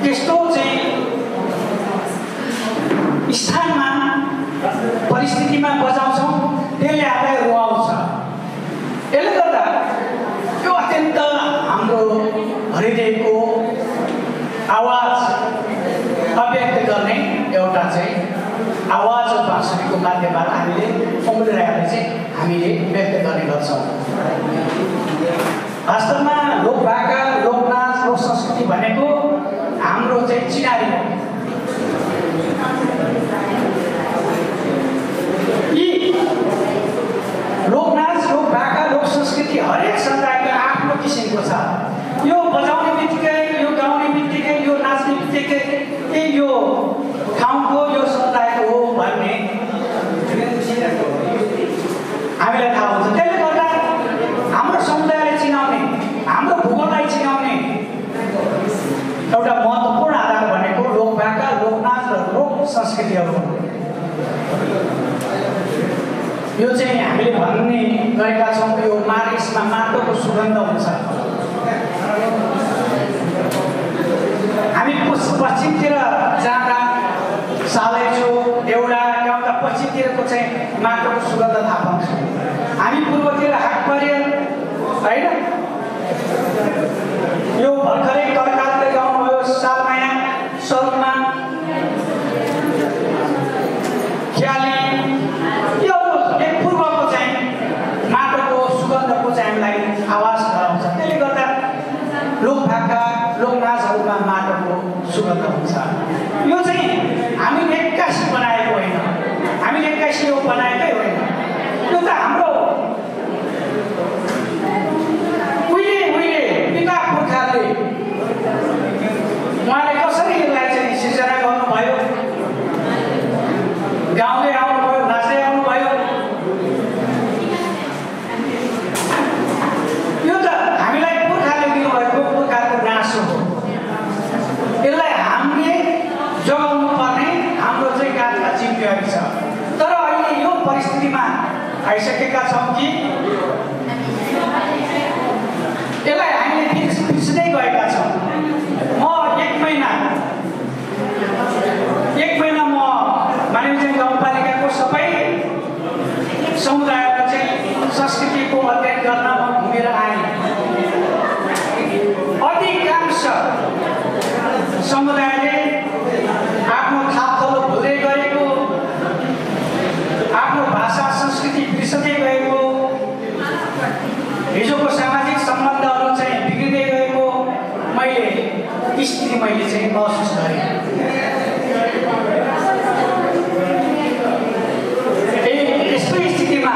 त्यस्तो चाहिँ स्थानमा परिस्थितिमा बजाउँछौँ, त्यसले हामीलाई रुवाउँछ। त्यसले गर्दा यो अत्यन्त हाम्रो हृदयको आवाज अभिव्यक्त गर्ने एउटा चाहिँ आवाज भाषाको माध्यमबाट हामीले समुदायले चाहिँ हामीले व्यक्त गर्ने गर्छौँ। वास्तवमा लोकभाका, लोकनाच, लोक संस्कृति भनेको हाम्रो चाहिँ चिनारी हो। यी लोकनाच, लोकभाका, लोक संस्कृति हरेक समुदायको आफ्नो किसिमको छ। यो बजाउने बित्तिकै, यो गाउने बित्तिकै, यो नाच्ने बित्तिकै ए यो ठाउँको यो समुदायको हो भन्ने हामीलाई थाहा हुन्छ। त्यसले गर्दा हाम्रो समुदायलाई चिनाउने, हाम्रो भूगोललाई चिनाउने एउटा महत्त्वपूर्ण आधार भनेको लोकभाका, लोकनाच र लोक संस्कृतिहरू हो। यो चाहिँ हामीले भन्ने गरेका छौँ, यो मानिसमा माटोको सुगन्ध हुन्छ। हामी पश्चिमतिर जाँदा सालैचो एउटा एउटा पश्चिमतिरको चाहिँ माटोको सुगन्ध थाहा पाउँछौँ। हामी पूर्वतिर हाकपरेल होइन, यो भर्खरै कर्कालले गाउनुभयो सालमाया, सलमा, ख्याली, यो एक पूर्वको चाहिँ माटोको सुगन्धको चाहिँ हामीलाई आवाज गराउँछ। त्यसले गर्दा लोकभाका, लोकनाचहरूमा माटोको सुगन्ध हुन्छ। यो चाहिँ हामी एक्कासी बनाएको होइन, हामीले एक्कासी यो बनाएकै होइन। यो त हाम्रो उहिले उहिले पिता पुर्खाले उहाँले कसरी यसलाई चाहिँ सिर्जना गर्नुभयो, गाउँदै आउनुभयो, नाच्दै आउनुभयो। यो त हामीलाई पुर्खाले दिनुभएको पुर्खाको नाच हो। यसलाई हामीले जगाउनु पर्ने हाम्रो चाहिँ गाँठका जिम्मेवारी छ। तर अहिले यो परिस्थितिमा आइसकेका छौँ कि यसलाई हामीले बिर्सदै गएका छौँ। म एक महिना एक महिना म मानिसजन गाउँपालिकाको सबै समुदायको चाहिँ संस्कृतिको अध्ययन गर्न म घुमेर आएँ। अधिकांश समुदायले आफ्नो थापथलो भुल्दै गरेको, आफ्नो भाषा संस्कृति बिर्सदै गएको, हिजोको सामाजिक सम्बन्धहरू चाहिँ बिग्रिँदै गएको मैले स्थिति मैले चाहिँ महसुस गरेँ। यस्तो स्थितिमा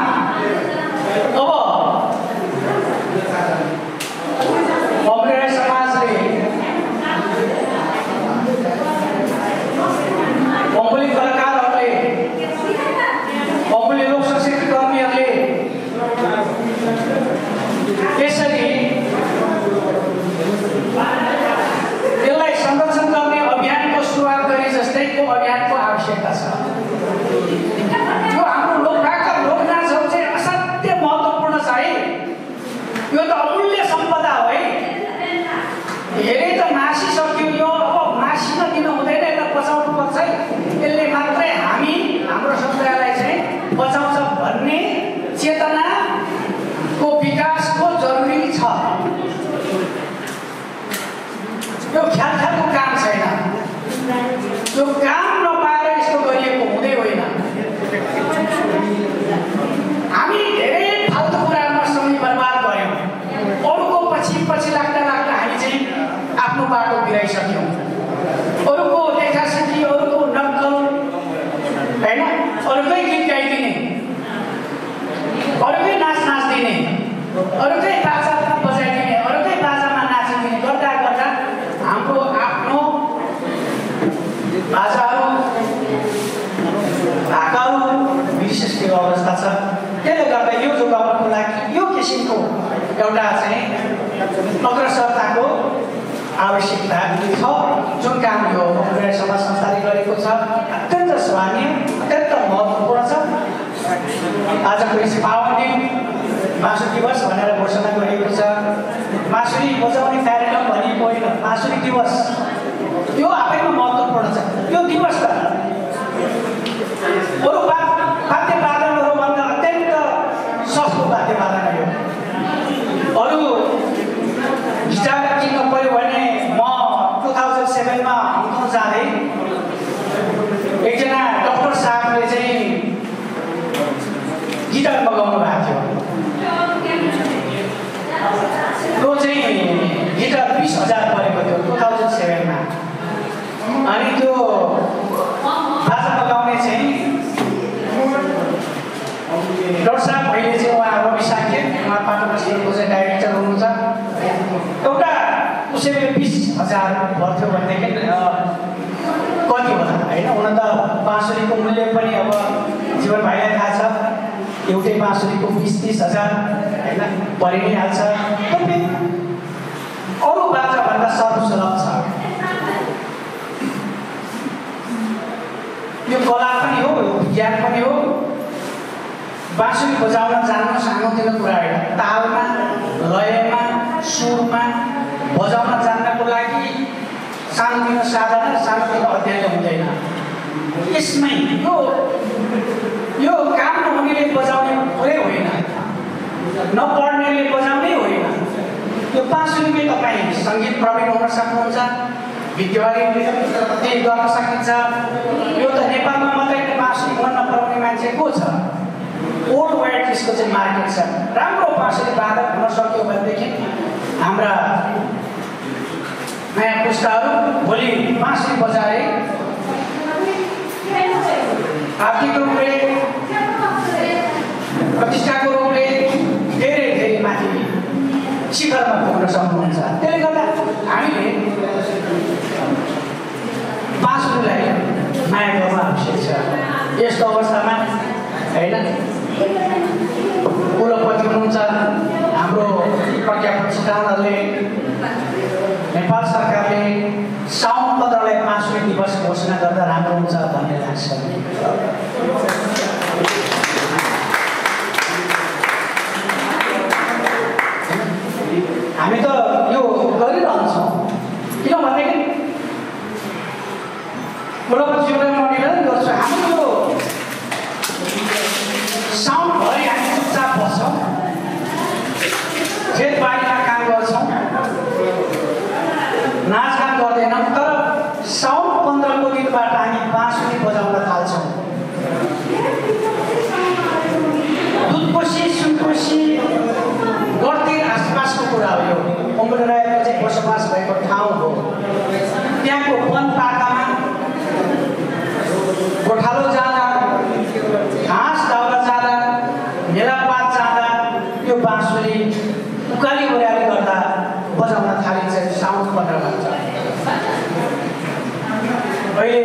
अब एउटा चाहिँ अग्रसरताको आवश्यकता छ। जुन काम यो समाज संस्थाले गरेको छ अत्यन्त सराहनीय, अत्यन्त आज कृषि पावनी बाँसुरी दिवस भनेर घोषणा गरिएको छ। बाँसुरी बजाउने कार्यक्रम भनेको होइन, बाँसुरी दिवस त्यो आफैमा महत्त्वपूर्ण छ। त्यो दिवस त अरू खाद्य साधनहरूभन्दा अत्यन्त सस्तो खाद्य साधन हो। अरू हिसाब किन्न पर्यो भने म टु थाउजन्ड सेभेनमा हुनु जाँदै एकजना डक्टर साहबले चाहिँ गिटार बजाउनु भएको थियो। त्यो चाहिँ गिटार बिस हजार परेको थियो टु थाउजन्ड सेभेनमा। अनि त्यो बाजा बजाउने चाहिँ डक्टर साहब अहिले चाहिँ उहाँ रवि साक्य, उहाँ पाटनस्थलको चाहिँ डाइरेक्टर हुनुहुन्छ। एउटा उसैले बिस हजार पर्थ्यो भनेदेखि कति होला होइन। हुन त बाँसुरीको मूल्य पनि अब जीवन भाइलाई थाहा छ, एउटै बाँसुरीको बिस तिस हजार होइन परि नै हाल्छ। तपाईँ अरू बाजाभन्दा सर्वसुलभ छ। यो कला पनि हो, यो विज्ञान पनि हो। बाँसुरी बजाउन जान्नु सानोतिनो कुरा होइन, तालमा लयमा सुरमा बजाउन जान्नको लागि सानोतिनो साधना सानोतिनो अध्ययन हुँदैन। यसमै यो यो काम नहुनेले बजाउने पुरै होइन, नपढ्नेले बजाउने होइन। यो बाँसुरीमै तपाईँ सङ्गीत प्रवीण हुन सक्नुहुन्छ, विद्वान त्यही गर्न सकिन्छ। यो त नेपालमा मात्रै बाँसुरी गर्न नपराउने मान्छे को छ? ओल्ड वाइड त्यसको चाहिँ मार्केट छ। राम्रो बाँसुरी वादक हुन सक्यो भनेदेखि हाम्रा नयाँ पुस्ताहरू भोलि बाँसुरी बजाए आर्थिक रूपले प्रतिष्ठाको रूपले धेरै धेरै माथि शिखरमा पुग्न सक्नुहुन्छ। त्यसले गर्दा हामीले बाँसुरीलाई माया गर्न आवश्यक छ। यस्तो अवस्थामा होइन कुलपति हुनुहुन्छ हाम्रो प्रज्ञापन सिद्धान्तले, नेपाल सरकारले साउन पन्ध्रलाई बाँसुरी दिवस घोषणा गर्दा राम्रो हुन्छ भन्ने लाग्छ। हामी त यो गरिरहन्छौँ किनभनेदेखि कुलपतिज्यूलाई म निवेदन गर्छु, हामी यो साउन्डभरि हामी चुपचाप बस्छौँ, खेतबारीमा काम गर्छौँ, नाचगान गर्दैनौँ। तर साउन पन्ध्रको दिनबाट हामी बाँसुरी बजाउन थाल्छौँ। दुधकोशी सुनकोशी गर्तिर आसपासको कुरा हो, यो अङ्ग्रेज राईको चाहिँ बसोबास भएको ठाउँ हो। त्यहाँको वनपाकामा गोठालो जाँदा, घाँस दाउरा जाँदा, मेलापात जाँदा यो बाँसुरी उकाली ओह्राली गर्दा बजाउन थालिन्छ। साउन पन्ध्रमा अहिले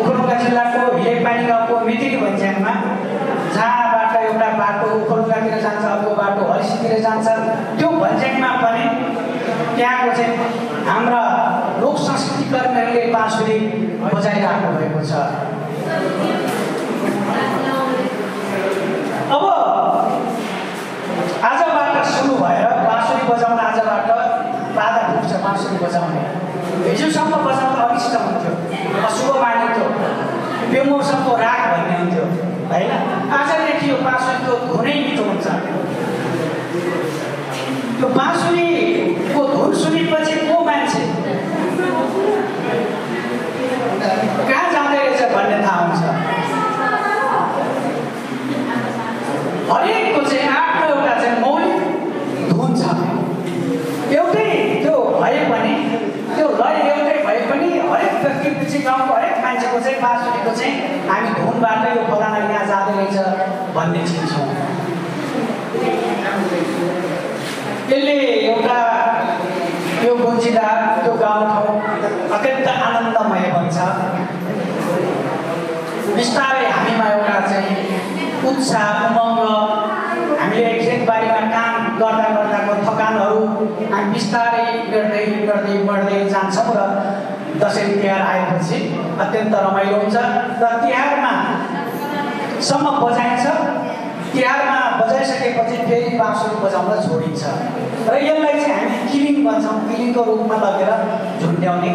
ओखलढुङ्गा जिल्लाको हिलेपानी गाउँको मितिरी भन्ज्याङमा, जहाँबाट एउटा बाटो ओखलढुङ्गातिर जान्छ, अर्को बाटो हरिसीतिर जान्छ, त्यो भन्ज्याङमा पनि त्यहाँको चाहिँ हाम्रा लोक संस्कृतिकर्मीहरूले बाँसुरी बजाइराख्नु भएको छ। अब आजबाट सुरु भएर बाँसुरी बजाउन आजबाट बाधा पुग्छ। बाँसुरी बजाउने हिजोसम्म बजाउँदा अनिष्ट हुन्थ्यो, अशुभ मानिन्थ्यो, बेमौसमको राग भन्ने हुन्थ्यो होइन। आजदेखि यो बाँसुरीको धुनै मिठो हुन्छ। यो बाँसुरीको धुन सुनेपछि को मान्छे कहाँ जाँदै रहेछ भन्ने थाहा हुन्छ। हरेकको चाहिँ आफ्नो एउटा चाहिँ मौलिक धुन छ। एउटै त्यो भए पनि, त्यो लय एउटै भए पनि हरेक व्यक्तिको चाहिँ गाउँको हरेक मान्छेको चाहिँ बाँसुरीको चाहिँ हामी धुनबाट यो फलाना यहाँ जाँदै रहेछ भन्ने चिन्छौँ। त्यसले एउटा त्यो गुन्जिँदा त्यो गाउँठाउँ अत्यन्त आनन्दमय बन्छ। बिस्तारै हामीमा एउटा चाहिँ उत्साह उमङ्ग, हामीले खेतबारीमा काम गर्दा गर्दाको थकानहरू हामी बिस्तारै गर्दै गर्दै बढ्दै जान्छौँ र दसैँ तिहार आएपछि अत्यन्त रमाइलो हुन्छ। र तिहारमा सम्म बजाइन्छ, तिहारमा बजाइसकेपछि फेरि बाँसुरी बजाउन छोडिन्छ र यसलाई चाहिँ हामी किलिङ भन्छौँ। किलिङको रूपमा लगेर झुन्ड्याउने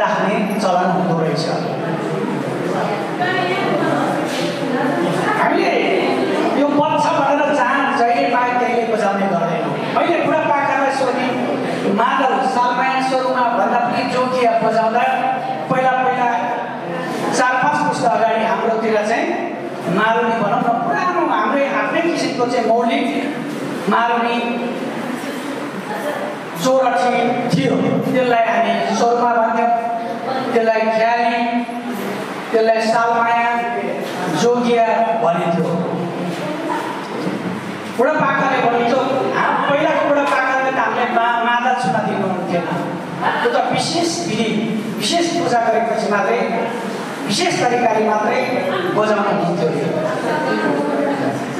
राख्ने चलन हुँदो रहेछ। हामीले यो बच्छ भनेर जहाँ जहिले पाए त्यहीले बजाउने गर्दैनौँ। अहिले बुढापाकालाई सोध्ने मादल सालमाया स्वरूपमा भन्दा पनि जोकिया बजाउँदा पहिला पहिला चार पाँच पुस्ता अगाडि हाम्रोतिर चाहिँ मारुनी भनौँ न, पुरानो हाम्रै आफ्नै किसिमको चाहिँ मौलिक मारुनी चोरठी थियो। त्यसलाई हामी सोरमा भन्थ्यौँ, त्यसलाई ख्याली, त्यसलाई सालमाया, जोगिया भनिन्थ्यो। बुढापाकाले भनिन्थ्यो, पहिलाको बुढापाकाले त हामीले मा मादल छुना दिनुहुन्थेन। त्यो त विशेष विधि विशेष पूजा गरेपछि मात्रै विशेष तरिकाले मात्रै बजाउनु हुन्थ्यो।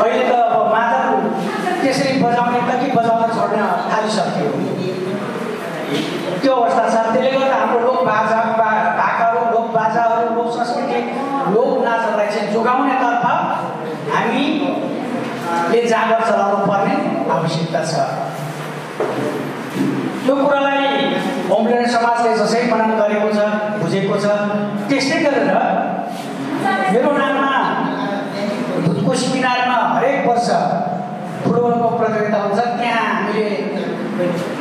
अहिले त अब मादल त्यसरी बजाउने त कि बजाउन छोड्न थालिसक्यो। त्यो अवस्था छ। त्यसले गर्दा हाम्रो लोक बाजा भाकाहरू, लोक बाजाहरू, लोक संस्कृति, लोक नाचहरूलाई चाहिँ जोगाउनेतर्फ हामीले जागर चलाउनु पर्ने आवश्यकता छ। यो कुरालाई होमल्यान्ड समाजले जसरी मनन गरेको छ, बुझेको छ, त्यस्तै गरेर मेरो नाममा भूतकोश मिनारमा हरेक वर्ष फुटबलको प्रतियोगिता हुन्छ। त्यहाँ हामीले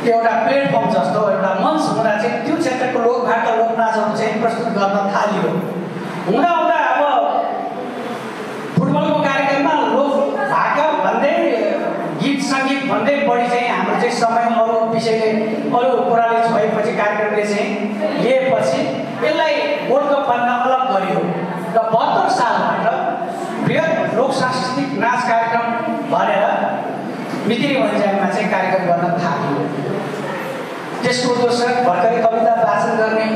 एउटा प्लेटफर्म जस्तो एउटा मञ्च हुँदा चाहिँ त्यो क्षेत्रको लोकभाका लोकनाचहरू चाहिँ प्रस्तुत गर्न थालियो। हुँदा हुँदा अब फुटबलको कार्यक्रममा लोकभाका भन्दै गीत सङ्गीत भन्दै बढी चाहिँ हाम्रो चाहिँ समय अरू विषयले अरू कुराले भएपछि कार्यक्रमले चाहिँ लिएपछि यसलाई वर्ल्ड कपभन्दा अलग गरियो र बहत्तर सालबाट बृहत् लोक सांस्कृतिक नाच कार्यक्रम भनेर मितिरी पञ्चायतमा चाहिँ कार्यक्रम गर्न थालियो। त्यसको दोस्रो भर्खरै कविता वाचन गर्ने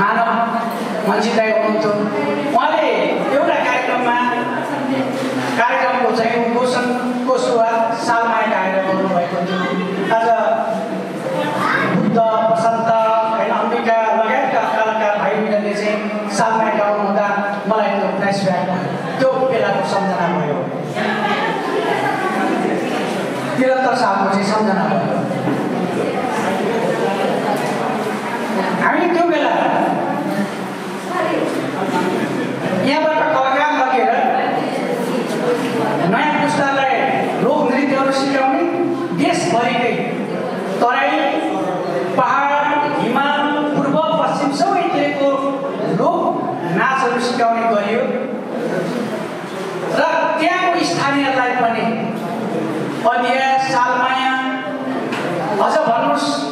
मानव मन्जित राई हुनुहुन्थ्यो। उहाँले एउटा कार्यक्रममा कार्यक्रमको चाहिँ उद्घोषणको सुरुवात सालमाया गाएर गर्नुभएको थियो। आज बुद्ध प्रशान्त होइन अम्बिका लगायतका कलाकार भाइ बहिनीले चाहिँ सालमाया गाउनुहुँदा मलाई त्यो प्राइस भ्याएको त्यो बेलाको सम्झना भयो। तिहत्तर सालको चाहिँ सम्झना भयो। हामी त्यो बेला यहाँबाट कलाकार लगेर नयाँ पुस्तालाई लोक नृत्यहरू सिकाउने देशभरिकै तराई पहाड हिमाल पूर्व पश्चिम सबैतिरको लोक नाचहरू सिकाउने गरियो र त्यहाँको स्थानीयलाई पनि अलिया सालमाया अझ भन्नुहोस्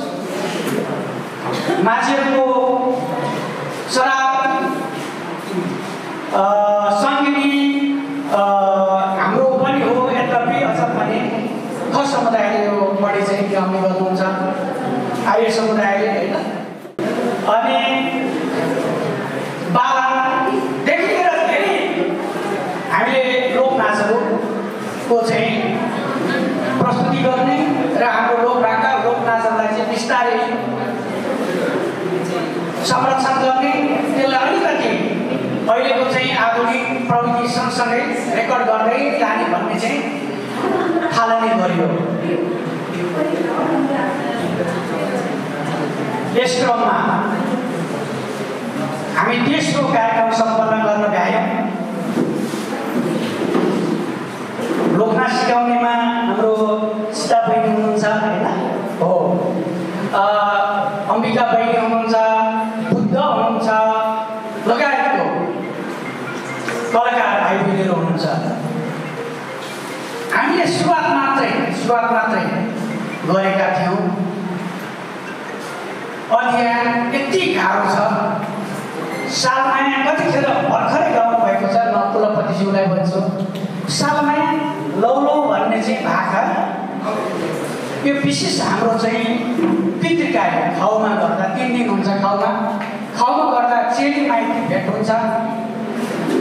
माछेहरूको शराब सङ्गिनी हाम्रो पनि हो। यद्यपि अझ पनि ख समुदायले यो बढी चाहिँ गाउने गर्नुहुन्छ, आर्य समुदायले होइन, अनि बालादेखि लिएर धेरै हामीले लोक नाचहरूको चाहिँ प्रस्तुति गर्ने र हाम्रो लोक भाका लोक नाचहरूलाई चाहिँ बिस्तारै संरक्षण गर्ने, त्यसलाई अलिकति अहिलेको चाहिँ आधुनिक प्रविधि सँगसँगै रेकर्ड गर्दै जाने भन्ने चाहिँ थालनी गरियो। यस क्रममा हामी तेस्रो कार्यक्रम सम्पन्न गर्न गयौँ। लोकनाच सिकाउनेमा हाम्रो सीता बहिनी हुनुहुन्छ होइन, हो अम्बिका बहिनी हुनुहुन्छ, बुद्ध हुनुहुन्छ, लगायतको कलाकार भाइ बहिनीहरू हुनुहुन्छ। हामीले सुरुवात मात्रै सुरुवात मात्रै गरेका थियौँ। अध्ययन यति गाह्रो छ। सालमाया कतिखेर भर्खरै गाउनुभएको छ। म कुलपतिज्यूलाई भन्छु, सालमाया लौलौ भन्ने चाहिँ भाका यो विशेष हाम्रो चाहिँ पितृकार्य खाउमा गर्दा तिन दिन हुन्छ। खाउमा खाउमा गर्दा चेली माइती भेट हुन्छ।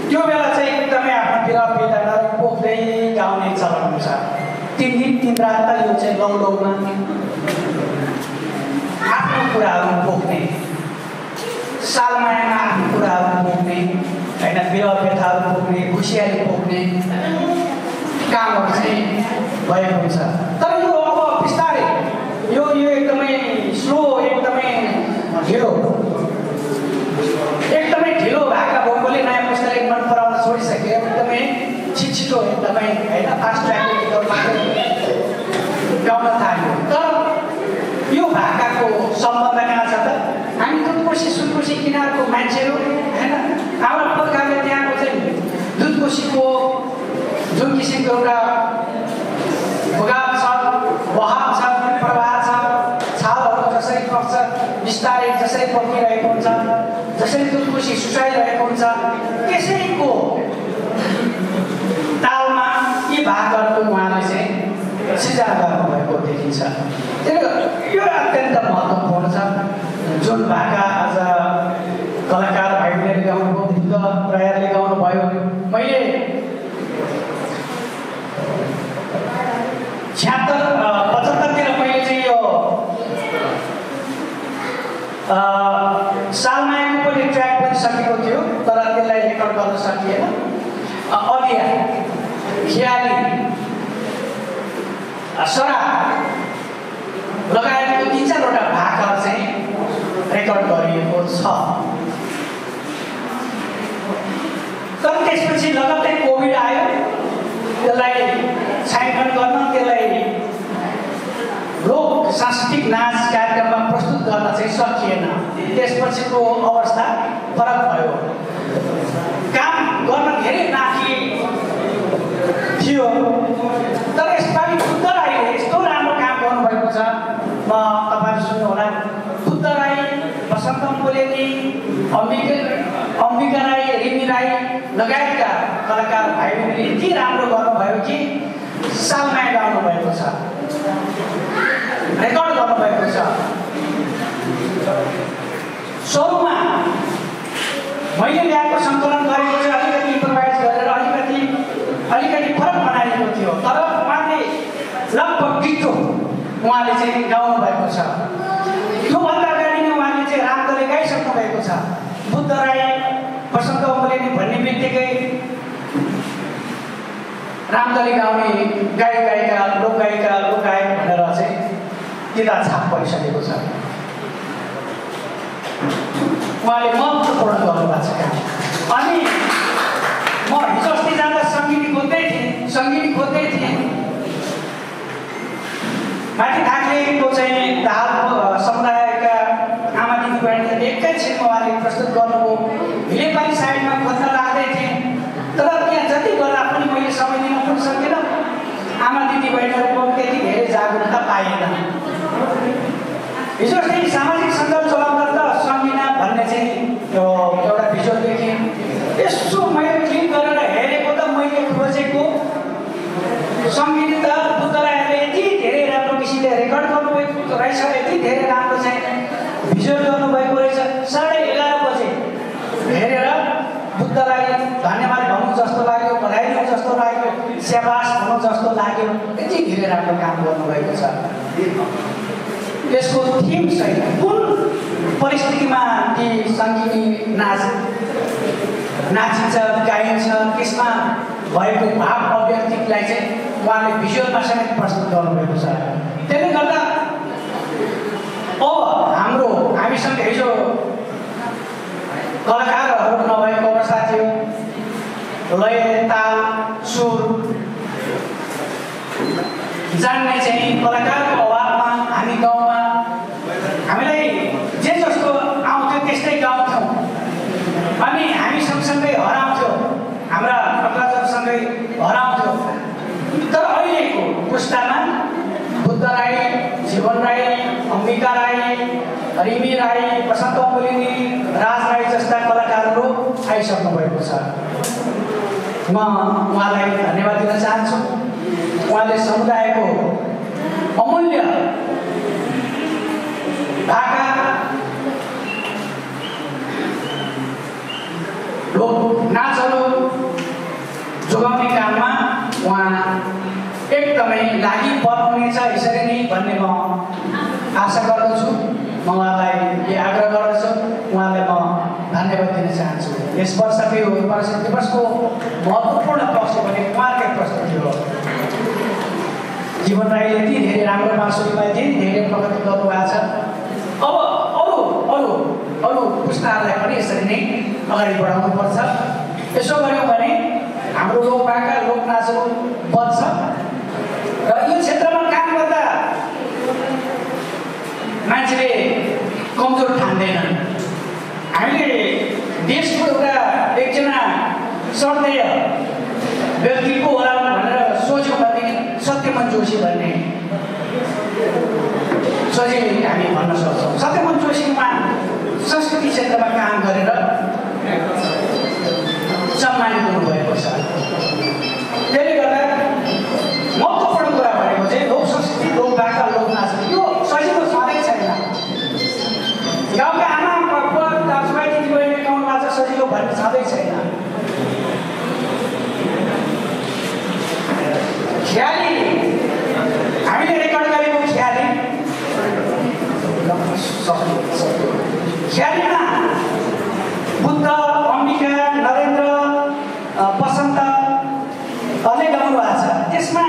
त्यो बेला चाहिँ एकदमै आफ्नोतिर पितालाई पोख्दै गाउने चलन हुन्छ। तिन दिन तिन रात त यो चाहिँ लौलौमा आफ्नो कुराहरू पोख्ने, सालमायामा आफ्नो कुराहरू पोख्ने होइन, बिरह व्यथाहरू पोख्ने, खुसियाली पोख्ने Baik pemirsa, tadi juga apa pistari, yo yo yang temen slow, yang temen hero, yang temen hero agak boleh naik pistari yang manfaat orang sorry saja, yang temen cicito, yang temen, ada fast track yang kita pakai, jauh nanti. Tapi yo agak aku sambal dengan sahaja, kami tu kursi sun kursi kinar aku mencero, ada awal perkara yang aku jadi, duduk kursi ko, duduk kursi ko udah. बगाव साहब, वहाँ साहब, प्रभात साहब, साहब और जैसे ही पहुँचा, विस्तार एक जैसे ही पहुँची रहे कौन सा, जैसे ही तुम कुछ सुसाई रहे कौन सा, कैसे इनको तालमा ये बात और तुम वहाँ से सिजादा होए को देखी सा, तेरे ये अत्यंत महत्वपूर्ण सा, जो बाका आज कलाकार भाई मेरे का उनको दिल्ला प्रायर लेगा उन भाइयों में ये छहत्तर पचहत्तर के रुपये चाहिए और साल में एक ऊपर एक ट्रैक पर सकी होती हो तरह के लाइन लेकर बालों सकी है ना और ये ख्याली असरा लगाया तो इंसान उड़ा भाग से रिकॉर्ड करी और साफ कम टेस्ट पर सी लगाते कोविड आया तो लाइन साइकिल करना के लिए लोग सांस्कृतिक नाच कार्यक्रम में प्रस्तुत करना चाहिए सोचिए ना देश प्रशिक्षण को अवस्था फरक पायो काम करना घेरे ना कि थियो तर इस पर उत्तर आये इस तो रामो काम करने भाई मुझे माँ तबादले सुन हो रहा उत्तर आये बसंतम बोले कि अम्बिका अम्बिका राय रिमी राय लगाए क्या कलाकार भाई मुझे इतनी रामो करने भाई कि साल में गानों में कुछ आ, रिकॉर्ड गानों में कुछ आ, सोमा, महीने में आपको संतुलन करें कुछ अलग अलग इंप्रोवाइज करें अलग अलग अलग अलग फर्क बनाने होती हो, तब माने लगभग किचो, माने जैसे गानों में कुछ आ, जो बंदा करेंगे माने जैसे रात को लेकर संतुलन में कुछ आ, बुद्ध राय, परसों को उम्र ने भरने बिट्टे गए रामदली गांव में गाय गाय का लोग गाय का लोग गाय भंडारा से कितना छाप परिषद देखो सर वाले मात्र पढ़ने वाले बच्चे का अभी माँ हिसास्ती ज़्यादा संगीत खोते थे संगीत खोते थे बाकी ताकि तो चाहिए दाहल समुदाय का आमादी दुकान एक का छेद वाले प्रस्तुत करने को विले पाली साइड में खोदना लाते थे तब क्या जल्दी बोला अपनी महिला समय संगे ना, आमादी दिवाली और कौन कहती है जागरूकता पाएगा। इस वजह से सामाजिक संदर्भ चलाता संगे ना भरने से यो ये वाला बिजोड़ देखिए। इस सो मैं क्लीन कर रहा है रे को तो मैं ये खुशे को संगे ने तो बुतरा है रे जी तेरे रात को किसी ने रिकॉर्ड करने वाले को तो राइस है जी तेरे रात को से बिजोड़ करने वाले को राइस साढ़े ग्यारह बजे तेरे रात बुतरा है धन्यवाद जस्तो लाग्यो पढाइको जस्तो लाग्यो सेवास हुनु जस्तो लाग्यो यति घेरेर हाम्रो काम गर्नु भएको छ त्यसको थीम छैन कुन परिस्थितिमा ती संगीती नाच नाचिन्छ गाइन्छ त्यसमा भएको भाव अभिव्यक्तिलाई चाहिँ उहाँले भिजुअलमा समेत प्रस्तुत गर्नुभएको छ त्यसले गर्दा अब हाम्रो हामीसँग हिजो कलाकारहरू नभएको अवस्था थियो लय ताल सुर जानने चाहिए कलाकार को आवाज़ मां हमी गाँव मां हमें ले जैसे उसको आउट जो किस्ते गाँव था हमें हमी समसंगे हराम जो हमरा अपना समसंगे हराम जो तो अभी को कुछ ताना बुद्ध राय जीवन राय अम्बिका राय रिमी राय बसंत ओमली राज राय जस्ता कलाकार रो ऐसा नहीं भाई कुछ माँ वाले धन्यवाद देना चाहते हो वाले समुदाय को अमूल्य ढाका लोग ना चलो जुगामी कामना वहाँ एकदम ही लागी पौध में चाहे इसलिए नहीं बनने माँ आशा करते हो माँ वाले ये आग्रह करते हो वाले माँ धन्यवाद देना चाहते हो इस पर सभी हो पर सभी पर इसको महत्वपूर्ण पक्ष बने कुमार के प्रश्न जो जीवनलाई यति धेरै राम्रो बाँसुरीमा यति धेरै प्रगति गर्नुभएको छ। अब अरु अरु अरु पुस्ताहरूलाई पनि यसरी नै अगाडि बढाउनु पर्छ। यसो गर्यो भने हाम्रो लोकपाका लोकनाचको बन्छ र यो क्षेत्रमा काम गर्दा मान्छेले कमजोर ठान्दैनन्। हामीले देशको एउटा एकजना सर्देय व्यक्तिको होला भनेर सोच्यौँ भने सत्यमन जोशी भन्ने सजिलै हामी भन्न सक्छौँ। सत्यमन जोशीमा संस्कृति क्षेत्रमा काम गरेर सम्मानित हुनुभएको छ। त्यसले गर्दा महत्त्वपूर्ण कुरा भनेको चाहिँ लोक संस्कृति, लोक भाषा, लोकनाच यो सजिलो सधैँ छैन। गाउँका आमा बाबा दाजुभाइ दिदीबहिनीले गाउनु भएको छ सजिलो भन्ने सधैँ छैन। ख्याली हामीले रेकर्ड गरेको ख्याली ख्यालीमा बुद्ध, अम्बिका, नरेन्द्र, बसन्त अझै गाउनु भएको छ। त्यसमा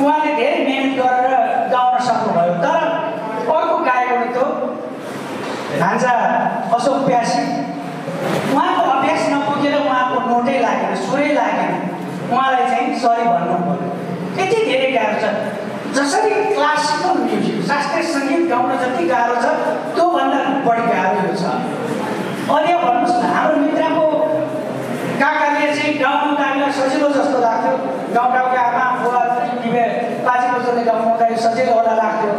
उहाँले धेरै मेहनत गरेर गाउन सक्नुभयो। तर अर्को गायक हुनुहुन्थ्यो भान्जा अशोक प्यासी। उहाँको अभ्यास नपुगेर उहाँको नोटै लागेन, सुरै लागेन। उहाँलाई चाहिँ सरी भन्नु पर्यो। यति धेरै गाह्रो छ। जसरी क्लासिकल म्युजिक, शास्त्रीय सङ्गीत गाउन जति गाह्रो छ त्योभन्दा बढी गाह्रो छ। अनि भन्नुहोस् न, हाम्रो मित्रको काकाले चाहिँ गाउनु गाडीलाई सजिलो जस्तो लाग्थ्यो। गाउँठाउँका आमा बुवा बाजे बोजूले गाउनु हुँदाखेरि सजिलो होला लाग्थ्यो।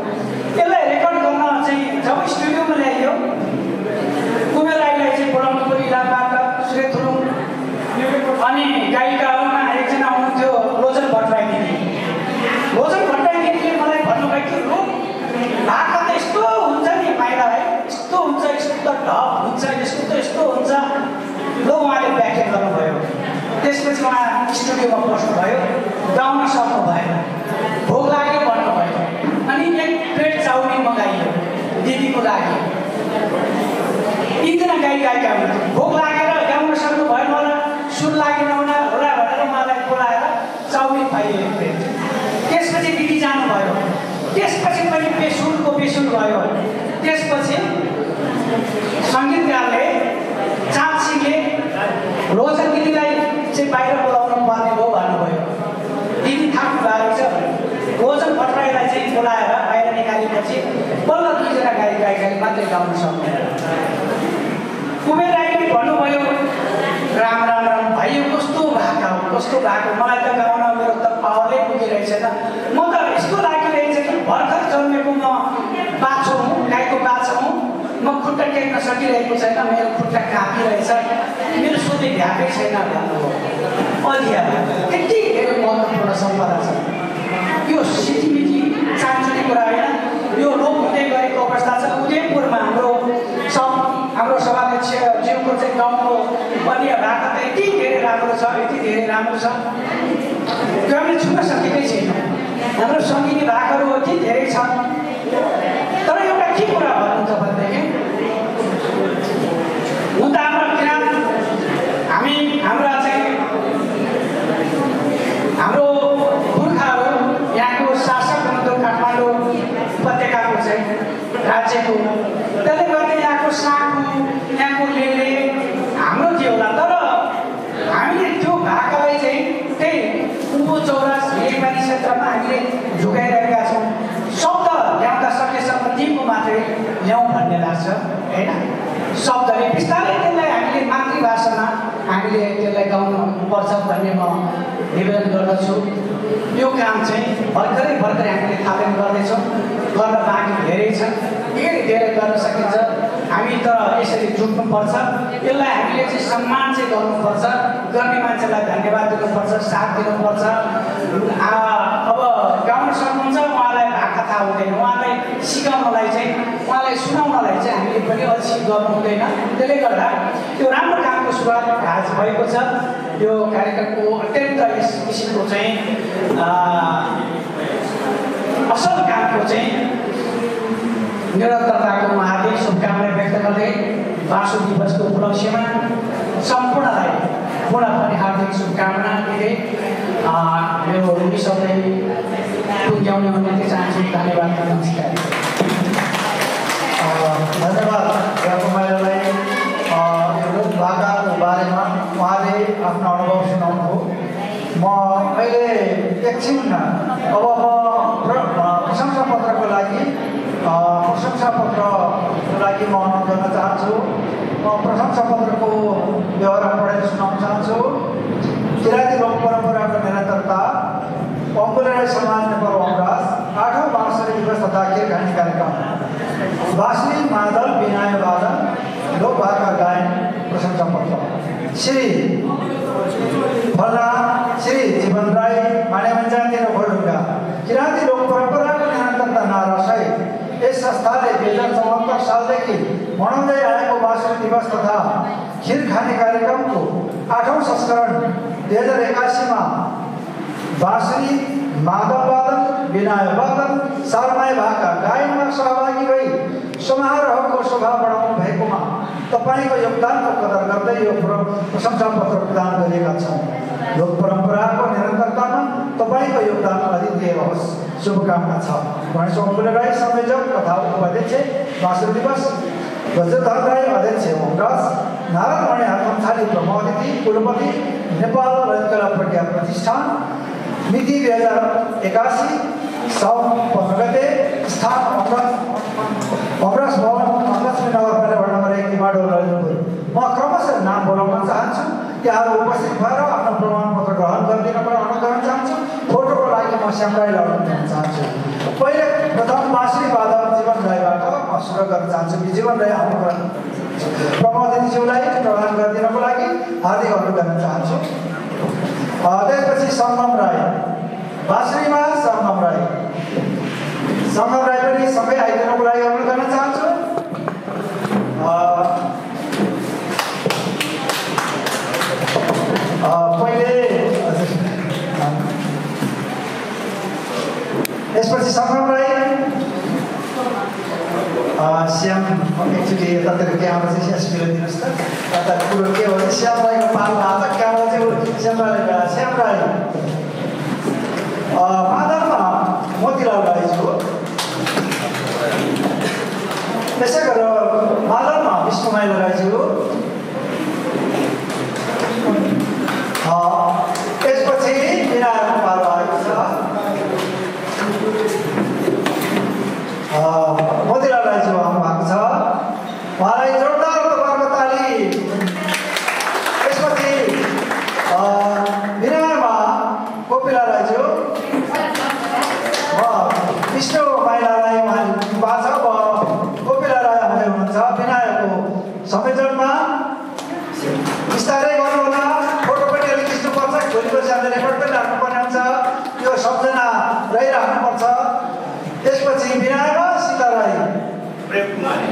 यसलाई रेकर्ड गर्न चाहिँ जब स्टुडियोमा ल्याइयो कुबेर राईलाई चाहिँ बोलाउनु पर्यो इलामबाट श्री थुलुङ। अनि गायिकाहरूमा एकजना हुनुहुन्थ्यो रोजन भट्टराई दिदी। रोजन भट्टराई दिदीले मलाई भन्नुभयो कि रो भाका त यस्तो हुन्छ नि, माइलालाई यस्तो हुन्छ, यस्तो त ढप हुन्छ, यस्तो त यस्तो हुन्छ। लो उहाँले व्याख्या गर्नुभयो। त्यसपछि उहाँ स्टुडियोमा बस्नुभयो, गाउन सक्नु भएन, भोग लाग्यो भन्नुभयो। अनि एक प्लेट चाउमिन मगाइयो दिदीको लागि। तिनजना गायिकाका हुनुहुन्थ्यो। भोग लागेर गाउन सक्नु भएन होला, सुन लागेन होला होला भनेर उहाँलाई बोलाएर चाउमिन खुवाइयो एक प्लेट। त्यसपछि दिदी जानुभयो। त्यसपछि पनि बेसुरको बेसुर भयो। त्यसपछि सङ्गीतकारले चाँसीले रोजन दिदीलाई चाहिँ बाहिर बोलाउनु पर्ने हो भन्नुभयो। दिदी थाक्नु भएको छ। रोजन भट्टराईलाई चाहिँ बोलाएर बाहिर निकालेपछि बल्ल दुईजना गाडी गाइकाले मात्रै गाउन सक्ने। कुबेर राईले भन्नुभयो, राम राम राम भाइ, कस्तो भाका हो, कस्तो भाका, मलाई त गाउन मेरो त पावरले पुगिरहेको छैन। म त यस्तो लागिरहेछ कि भर्खर जन्मेको म बाछो हुँ, गाईको बाछो हुँ। म खुट्टा टेक्न सकिरहेको छैन, मेरो खुट्टा काँपिरहेछ, मेरो सोधे ढ्याकै छैन भन्नुभयो। अधिया यति धेरै महत्त्वपूर्ण सम्पदा छ। यो सिटिमिटी चाँचुने कुरा होइन, यो रोग हुँदै गरेको अवस्था छ। उदयपुरमा हाम्रो सब हाम्रो सभाध्यक्ष ज्यूको चाहिँ गाउँको बलिया भाका त यति धेरै राम्रो छ, यति धेरै राम्रो छ, त्यो हामीले छुन सकेकै छैन। हाम्रो सङ्गीत भागहरू यति धेरै छन्। तर एउटा के कुरा भन्नुहुन्छ भनेदेखि हुन त हाम्रो किराँत हामी हाम्रा चाहिँ हाम्रो पुर्खाहरू यहाँको शासक हुनुहुन्थ्यो काठमाडौँ उपत्यकाको चाहिँ राज्यको। त्यसले गर्दा यहाँको साखु, यहाँको लेले हाम्रो थियो होला। तर हामीले त्यो भाकालाई चाहिँ त्यही उभो चौरास नेपाली क्षेत्रमा हामीले झुकाइरहेका छौँ। शब्द ल्याउँदा सकेसम्म तिनको मात्रै ल्याउँ भन्ने लाग्छ होइन। शब्दले बिस्तारै त्यसलाई हामीले मातृभाषामा हामीले त्यसलाई गाउनुपर्छ भन्ने म निवेदन गर्दछु। यो काम चाहिँ भर्खरै भर्खरै हामीले थालन गर्दैछौँ। गर्न बाँकी धेरै छ, धेरै धेरै गर्न सकिन्छ। हामी त यसरी जुट्नुपर्छ। यसलाई हामीले चाहिँ सम्मान चाहिँ गर्नुपर्छ, गर्ने मान्छेलाई धन्यवाद दिनुपर्छ, साथ दिनुपर्छ। अब गाउन सक्नुहुन्छ उहाँलाई भाका थाहा हुँदैन, उहाँलाई सिकाउनलाई चाहिँ उहाँलाई सुनाउनलाई चाहिँ हामीले पनि अल्छी गर्नु हुँदैन। त्यसले गर्दा त्यो राम्रो कामको सुरुवात आज भएको छ। यो कार्यक्रमको अत्यन्त यस किसिमको चाहिँ असल कामको चाहिँ निरन्तरताको उहाँहरूले शुभकामना व्यक्त गर्दै बासु दिवसको उपलक्ष्यमा सम्पूर्णलाई पूर्ण पनि हार्दिक शुभकामना दिँदै मेरो रुबी सबै पूजा होने होने के चांस होता है बात करने से। धन्यवाद या तुम्हारे लिए एक लाका बारे में मारे अपना अनुभव सुनाऊं को माँ पहले एक चीज़ ना अब आप प्रशंसा पत्र को लागी प्रशंसा पत्र को लागी माँ जाना चाहते हो प्रशंसा पत्र को व्यवहार पढ़े सुनाऊं चाहते हो चिराती लोग परंपरा का निरंतरता पॉपुलर समाज ने पर वापस आठवां बारसरी दिवस तथाके गाने कार्यक्रम वासनी माधव बिनाय वादन लोग बात कर गायन प्रशंसा पत्र श्री भला श्री जीवन राय माने मंजान के लोग होंगे चिराती लोग परंपरा को निरंतरता नाराशय इस स्थान के बेजन समाप्त साल देखी मनोजय आने को बारसरी दिवस तथा खीर खाने कार्यक्रम को आठवां संस्करण बेजन एकाशीमा वासनी माधववादन विनायवादन सारमाय भाका गायन में सहभागी भई समारोह को शोभा बढ़ाऊं भयकुमा तपाईं को योगदान को कदर करते यो प्रशंसा पत्र प्रदान करेगा छौं लोक परंपरा को निरंतरता में तपाईं को योगदान अद्वितीय होस् शुभकामना छ भने सम्पूर्ण राई संयोजक तथा उपाध्यक्ष वासनी दिवस वजधर राई अध्यक्ष होमराज नारायण आत्मथाली प्रमोदिति कुलपति नेपाल ललितकला प्रज्ञा प्रतिष्ठान मिति बेहतर एकासी साव पंगते स्थान अपराध अपराध भवन अपराध में नगर पहले बढ़ना पड़ेगा कि मार्ग वाला लोगों माक्रम से नाम बोलना चाहते कि आप उपस्थित भारो आपने प्रमाण पत्र ग्रहण कर लेना पड़ा आपने ग्रहण चाहते फोटो को लाइक मशीन का इलाज चाहते पहले प्रथम मासिक बाद आप जीवन रहेगा तो आश्रय कर चाहते जीवन रहे आप प्रमाण दीजिए बासरीमा संगम राय, संगम राय पर ये समय आए थे ना बुलाए हम लोग करना चाहते हो? पहले इस पर ये संगम राय, श्याम एक्चुअली तत्र के हम लोग श्याम मिले दिन उस तक तत्र पूर्व के वाले श्याम राय का पाल आता क्या वाले वो श्याम राय का श्याम राय माधव माँ मोतीलाल राय जो ऐसे करो माधव माँ विष्णु माय राय जो हाँ इस पक्षी बिना मालवा आयुषा हाँ मोतीलाल राय जो हम आयुषा मारा इजोड़ा और बार बताली इस पक्षी बिना माँ कोपिला राय जो विष्णु मायला राय माल बाजा गोपिला राय हमें मनसा बिनाया को समझन माँ विस्तारे करो ना फोटो पे टेली किस्म पड़ता है गोली पर जाने रिपोर्ट पे लाखों पर हमसा यो शब्द ना रही लाखों पड़ता इस पर ची बिनाया माँ सीता राय प्रेम मारी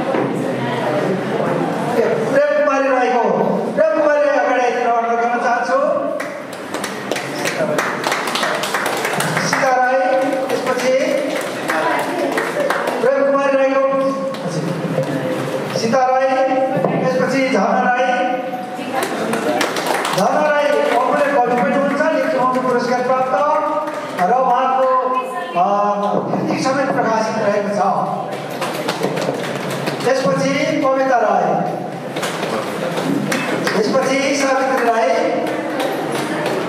प्रेम मारी राय को प्रेम मारी अगर ऐसे लोग लोग क्या चाहते हो सीता राय इस पर ची सीता राय, इस पक्षी धाना राय, धाना राय अपने कॉलेज में उनसा लेकिन उनको पुरस्कार प्राप्त हो और वहाँ को हिंदी समय प्रकाशित रहे बचाओ। इस पक्षी पविता राय, इस पक्षी सावित्री राय,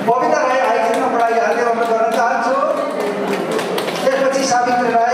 पविता राय आयकर में पढ़ाई आगे हमने करना चाहते हो। इस पक्षी Savitri Rai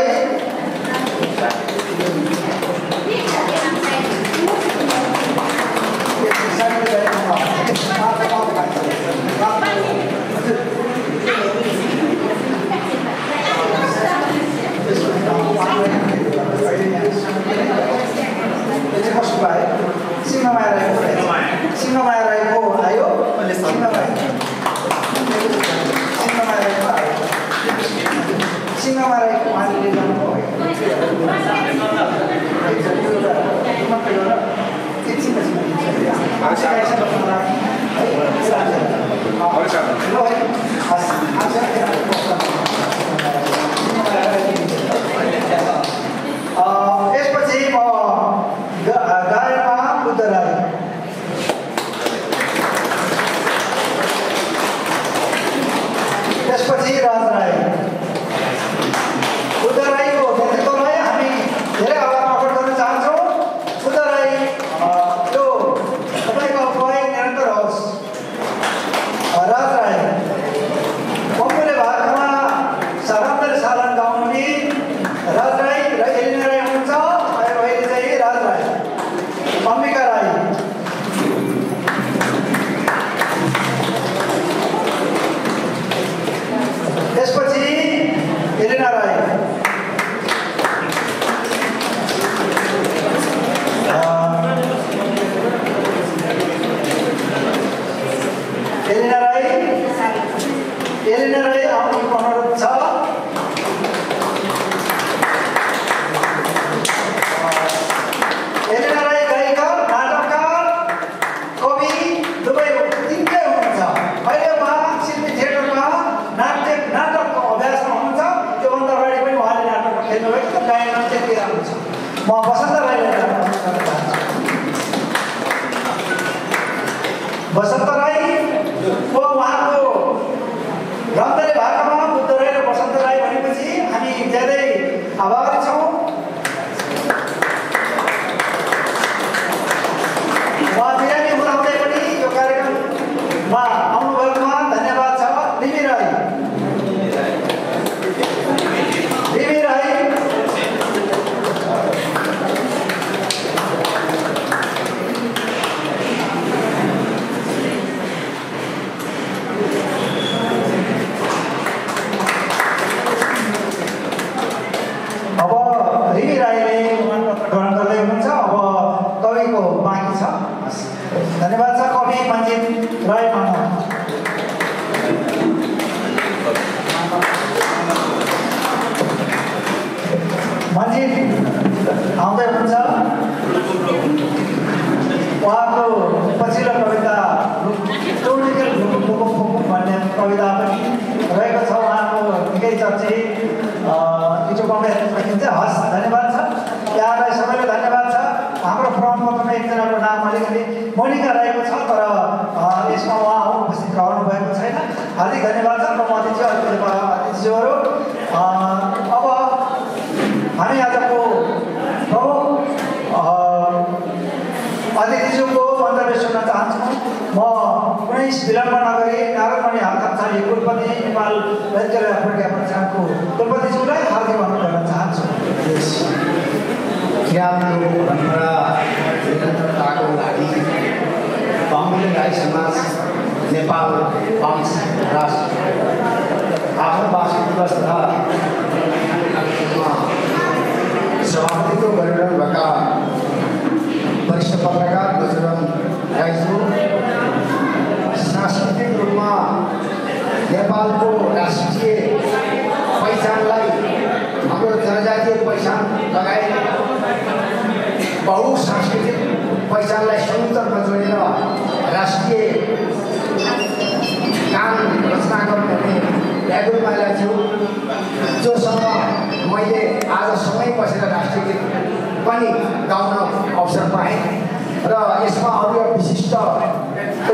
That's what he does, right? Kita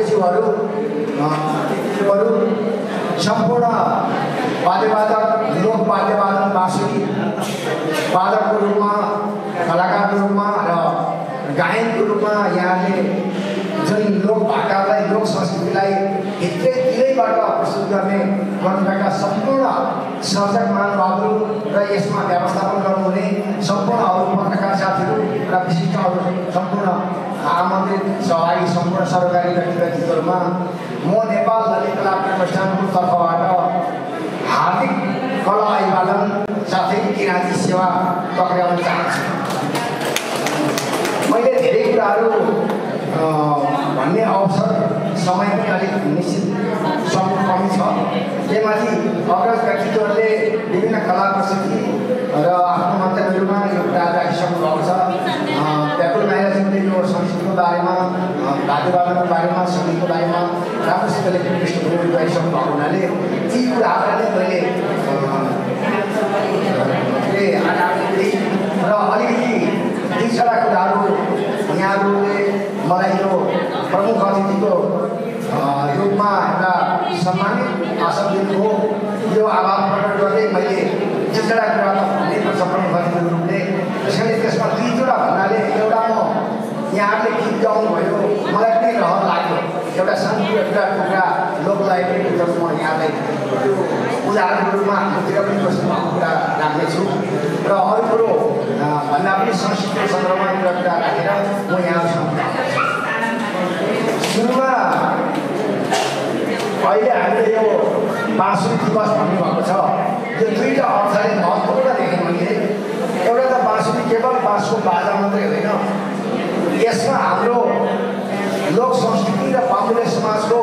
semua berdoa लोग लाइब्रेरी जस्ट म यहाँलाई उदाहरण रूपमा धेरै पनि प्रश्न कुरा राख्नेछु र अरू कुरो भन्दा पनि संस्कृतिको सन्दर्भमा एउटा कुरा राखेर म यहाँ छु। सुरुमा अहिले हामीले यो बासु दिवस भन्ने भएको छ। यो दुईटा अर्थले महत्त्वपूर्ण देखेँ मैले। एउटा त बासु केवल बाँसको बाजा मात्रै होइन, यसमा हाम्रो लोक संस्कृति र बाहुल्य समाजको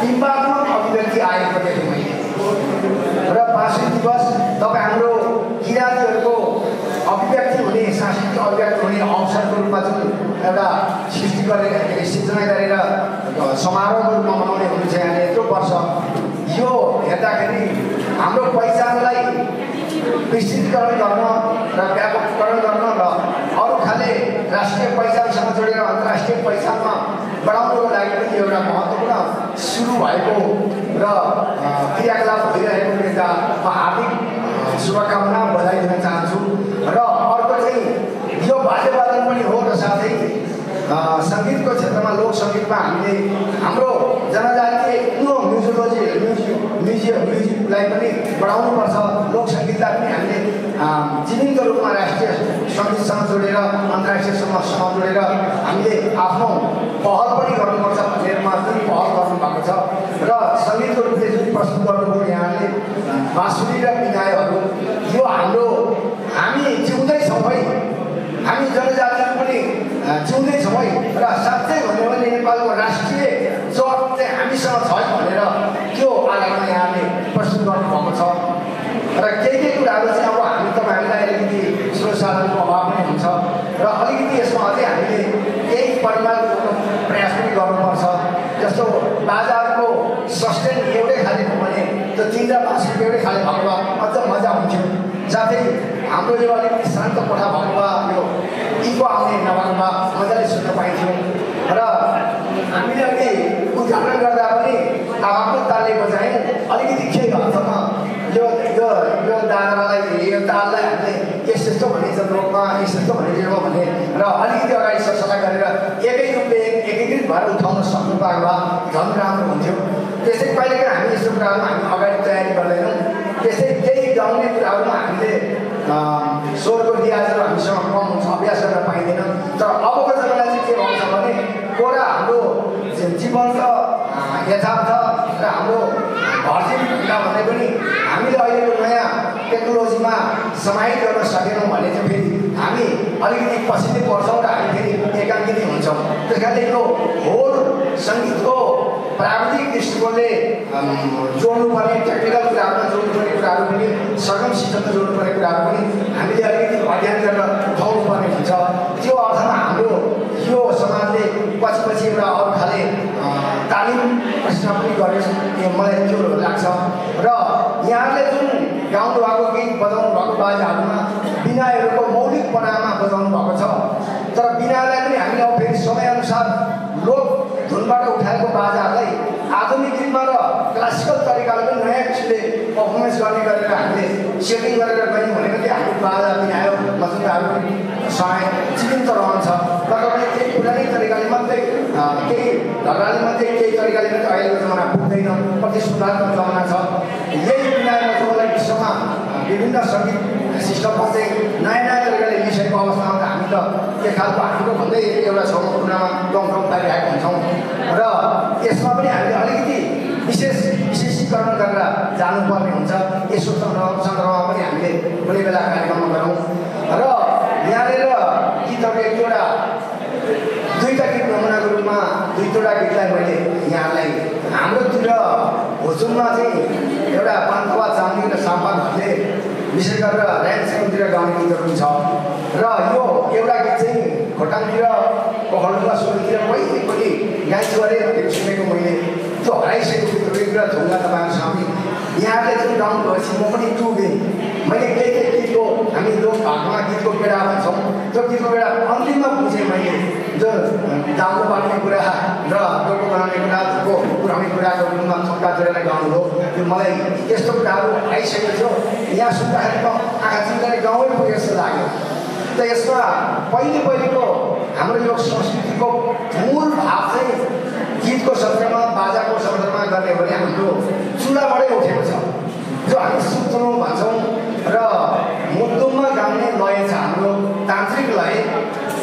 बिम्बात्मक अभिव्यक्ति आएको देखेँ मैले। र बाँसु दिवस तपाईँ हाम्रो किराँतीहरूको अभिव्यक्ति हुने, सांस्कृतिक अभिव्यक्ति हुने अवसरको रूपमा जुन एउटा सृष्टि गरेर सिर्जना गरेर समारोहको रूपमा मनाउने हुनुहुन्छ यहाँले यत्रो वर्ष, यो हेर्दाखेरि हाम्रो पहिचानलाई विस्तृतीकरण गर्न र व्यापककरण गर्न र अरू खाले राष्ट्रिय पहिचानसँग जोडेर अन्तर्राष्ट्रिय पहिचानमा बढाउनुको लागि पनि एउटा महत्त्वपूर्ण सुरु भएको र क्रियाकलाप भइरहेको देख्दा म हार्दिक शुभकामना बधाई दिन चाहन्छु। र अर्को चाहिँ यो वाद्यवादन पनि हो र साथै सङ्गीतको क्षेत्रमा लोक सङ्गीतमा हामीले हाम्रो जनजातीय इग्नो म्युजियोलोजी म्युजियम म्युजिकलाई पनि बढाउनुपर्छ। लोक सङ्गीतलाई पनि हामीले जीवनको रूपमा राष्ट्रिय सङ्गीतसँग जोडेर अन्तर्राष्ट्रियसँग जोडेर हामीले आफ्नो पहल पनि गर्नुपर्छ भनेर मात्रै पहल गर्नुभएको छ। र सङ्गीतको रूपले जुन प्रस्तुत गर्नुभयो यहाँले बाँसुरी र विधायहरू, यो हाम्रो हामी जिउँदैछौँ है, हामी जनजातिहरू पनि जिउँदैछौँ है। र साँच्चै भन्यो भने नेपालको राष्ट्रिय जट चाहिँ हामीसँग छ भनेर त्यो आधारमा यहाँले प्रस्तुत गर्नुभएको छ। र केही केही कुराहरू चाहिँ अब हामी तपाईँहरूलाई अलिकति स्रोत साधनको अभाव पनि हुन्छ र अलिकति यसमा अझै हामीले केही परिमाणको प्रयास पनि गर्नुपर्छ। जस्तो बाजारको सस्टेन एउटै खाले हो भने त्यो तिनवटा बाँसु एउटै खाले भएको भए अझ मजा हुन्थ्यो। साथै हाम्रो यो अलिकति शान्त कोठा भएको भए यो इको आउने नभएको भए मजाले सुन्न पाइन्थ्यो। र हामीले अघि उद्घाटन गर्दा पनि तामाको तालले बजायौँ, अलिकति केही हदसम्म यो यो यो दारालाई यो ताललाई हामीले यस यस्तो भने रोक्न यस यस्तो भनिरहेको भने र अलिकति अगाडि सरसल्लाह गरेर एकै रूपले एकीकृत भएर उठाउन सक्नु पाएको भए झन् राम्रो हुन्थ्यो। त्यसै कहिलेकाहीँ हामी यस्तो कुराहरूमा हामी अगाडि तयारी गर्दैनौँ। त्यसै केही गाउने कुराहरूमा हामीले स्वरको रियाजहरू हामीसँग कम हुन्छ, अभ्यास गर्न पाइँदैन। तर अबको जमानालाई चाहिँ के भन्छ भने कोरा हाम्रो जीवन्त यथार्थ र हाम्रो भर्जिन ढुङ्गा भन्ने पनि हामीले अहिलेको नयाँ टेक्नोलोजीमा समाहित गर्न सकेनौँ भने चाहिँ फेरि हामी अलिकति पछि नै पर्छौँ र हामी फेरि एकाङ्गी नै हुन्छौँ। त्यस कारणले यो होल सङ्गीतको प्राविधिक दृष्टिकोणले जोड्नुपर्ने, टेक्निकल कुराहरूमा जोड्नुपर्ने कुराहरू पनि, सगम सिस्टममा जोड्नुपर्ने कुराहरू पनि हामीले अलिकति अध्ययन गरेर उठाउनुपर्ने हुन्छ। त्यो अर्थमा हाम्रो यो समाजले पछि पछि एउटा अरू खाले तालिम प्रश्न पनि गरेछ मलाई त्यो लाग्छ। र यहाँले जुन गाउनु भएको गीत बजाउनु भएको बाजाहरूमा बिनाहरूको मौलिक बनामा बजाउनु भएको छ, तर बिनालाई पनि हामीले अब फेरि समयअनुसार लोक धुनबाट उठाएको बाजाहरूलाई आधुनिक गीतमा र क्लासिकल तरिकाले पनि नयाँ किसिमले पर्फर्मेन्स गर्ने गरेर हामीले सेटिङ गरेर गयौँ भनेको चाहिँ हाम्रो बाजा बिनायो मजुराहरू पनि सहायक जीविन्त रहन्छ। तर तपाईँले केही पुरानै तरिकाले मात्रै केही झगडाले मात्रै केही तरिकाले मात्रै अहिलेको जमाना पुग्दैन, प्रतिस्पर्धात्मक जमाना छ। यही बिनामा तपाईँलाई विश्वमा विभिन्न सङ्गीत सिस्टममा चाहिँ नयाँ नयाँ तरिकाले मिसाएको अवस्थामा त हामी त के खालको हाम्रो भन्दै एउटा छौँ कुरामा गमगम पारिरहेको हुन्छौँ। र यसमा पनि हामीले अलिकति विशेष विशेषीकरण गरेर जानुपर्ने हुन्छ। यसो सन्दर्भ सन्दर्भमा पनि हामीले कुनै बेला कार्यक्रम गरौँ। र यहाँनिर गीतहरू एक दुईवटा दुईवटा गीत नमुनाको रूपमा दुई दुईवटा गीतलाई मैले यहाँलाई हाम्रोतिर भोजुङमा चाहिँ एउटा पान्थवा चामलिङ र साम्पाङहरूले विशेष गरेर ऱ्यान्डसेमतिर गाउने गीतहरू छ। र यो एउटा गीत चाहिँ खोटाङतिर पहलुवा सुरुतिर पहिले पनि गाइन्छु अरे भनेर सुनेको मैले, त्यो हराइसकेको गीतहरू र ढुङ्गा तपाईँको सामने यहाँले जुन गाउनु भएपछि म पनि टुबेँ। मैले केही केही गीतको हामी लोक भागमा गीतको बेडामा छौँ, त्यो गीतको बेडा अन्तिममा बुझेँ मैले जो दाउलो बाँड्ने कुरा र डोको बनाउने कुरा, डोको पुऱ्याउने कुराको रूपमा छोटा जोडेर गाउनु हो। त्यो मलाई यस्तो कुराहरू आइसकेको थियो, यहाँ सुन्दाखेरि म आँखा चिम्लेर गाउँमै पुगेको जस्तो लाग्यो। त यसमा पहिले पहिलेको हाम्रो यो संस्कृतिको मूल भाव चाहिँ गीत को सत्र में बाजा को समर्थन में करने वाले हम लोग चूल्हा बड़े उठे हुए हैं जो आने सूत्रों भाषाओं र मुद्दों में गाने लय चार लोग तांत्रिक लय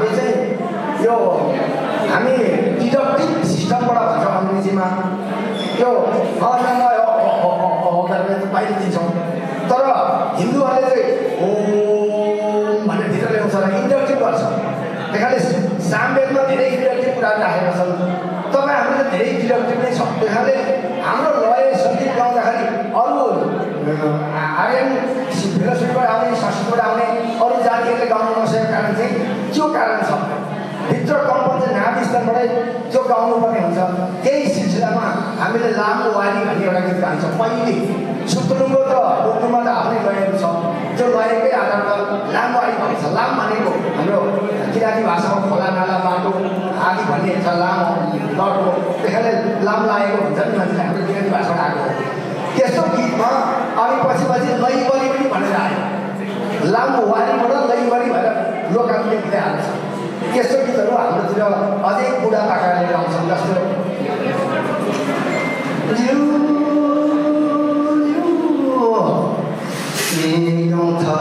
लोग जैसे यो हमें डिडक्टिव सिस्टम पड़ा था जो हमने जिमा यो हाँ ना ना यो ओ ओ ओ ओ करने तो पहले दिनों तोरा हिंदू वाले जैसे ओम वाले भीतर लोग सारे इंडक्टिव वर्ष देखा ले सांबेद में तेरे इंडक्टिव पुराना है मसल तो मैं हमने तेरी डिडक्टिव नहीं सकते हैं ले हमने लॉय संदीप गांव का खरी और वो आरे शिवराज सिंह पर हमने शासन पर हमने और जाके ले गांव में से कारण से क्यों कारण सब इधर कंपन से नाम इस तरह बड़े जो गांव में हैं सब कई सिलसिला में हमें ले लाम वाली वाली वाला के कारण सब पहली शुक्र को तो बुद्ध मत आपने लॉय सब जो लॉय के आधार पर लाम वाली वाली सलाम माने को हम लोग किरानी भाषा में खोला नाला बांटो आगे बढ़ने चलाओ लॉट को पहले लाभ लाएगो जन्म से हमें जीवन में आसान आएगा कैसो की माँ अभी पच्चीस पच्चीस लई वाली भी बन जाए लाभ वाली बना लई वाली बना लोग आगे बढ़े आने से कैसो की तरह हमने जिला अधिक बुरा आकार लेना हम समझते हैं ये यों था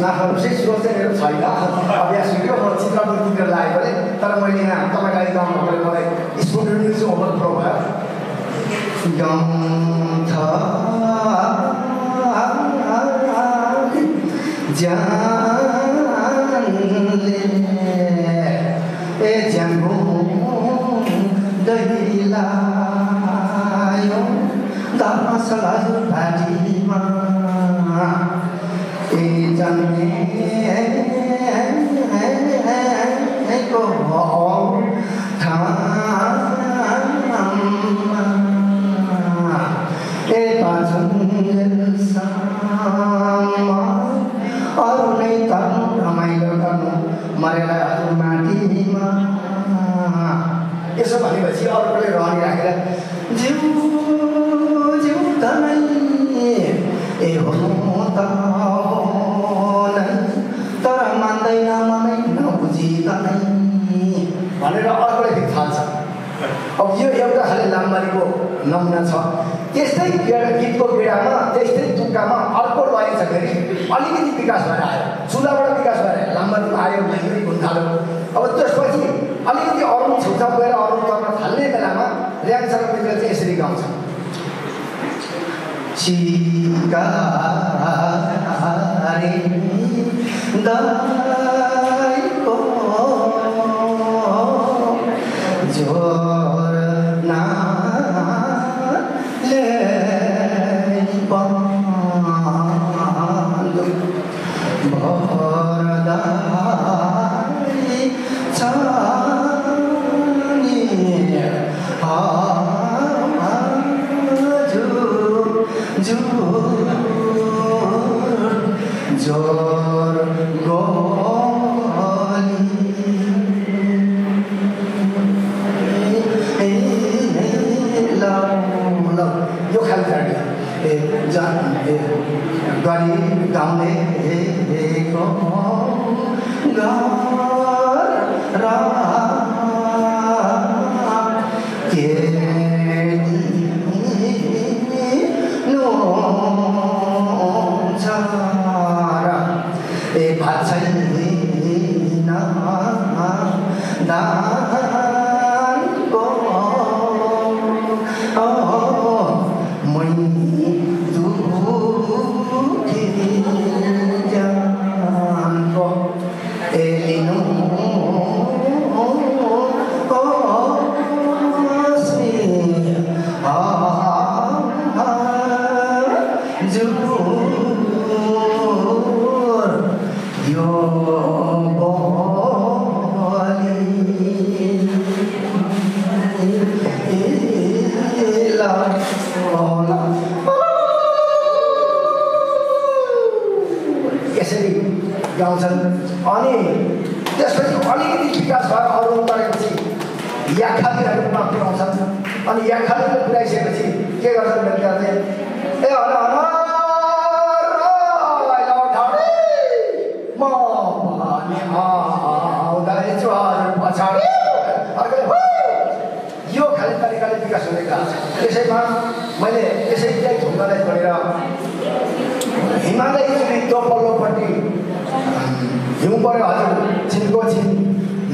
ना हम सिर्फ रोज़े ने रोज़ाई ला अब यार सुनिए और चित्रा बंदी कर लाए बोले तरह मरी ना तो मैं कहीं काम कर बोले इसको ढूंढने से ओवर प्रोग्राम यों था जान ले जानू दहिला यों दामसला भाजी माँ Jangan kau tanam, lepas bersama orang hitam ramai kamu, marilah mati mah. Esok pagi baca orang boleh rohani lagi. Jauh jauh tanai, eh orang tahu. भनेर अर्कोले भित्तान्छ अब यो एउटा खाली लामबारीको नमुना छ त्यस्तै गीतको बेडामा त्यस्तै तुक्कामा अर्को लय छ फेरि अलिकति विकास भएर आयो चुलाबाट विकास भएर लामबारीमा आयो भन्ने भन्थालो अब त्यसपछि अलिकति अरू छुट्याउ गएर अरू गर्न थाल्ने बेलामा ल्याङ्चर मित्र चाहिँ यसरी गाउँछ सिकारे द Elinu गाउँछन् अनि त्यसपछि अलिकति विकास भएर अरु उतारेपछि याखालीहरु मात्र आउँछन् अनि याखालीले पुराइसकेपछि के गर्छन् भने ए हन हन राई लौठाडी म पानी आउँदै छु आज पछाडी अरु हो यो खाली तरिकाले विकास हुने गर्छ त्यसैमा मैले त्यसै त्यही ढुङ्गालाई छोडेर हिमालय चाहिँ दोपल्लोपट्टि हिउँ पर्यो हजुर छिनको छिन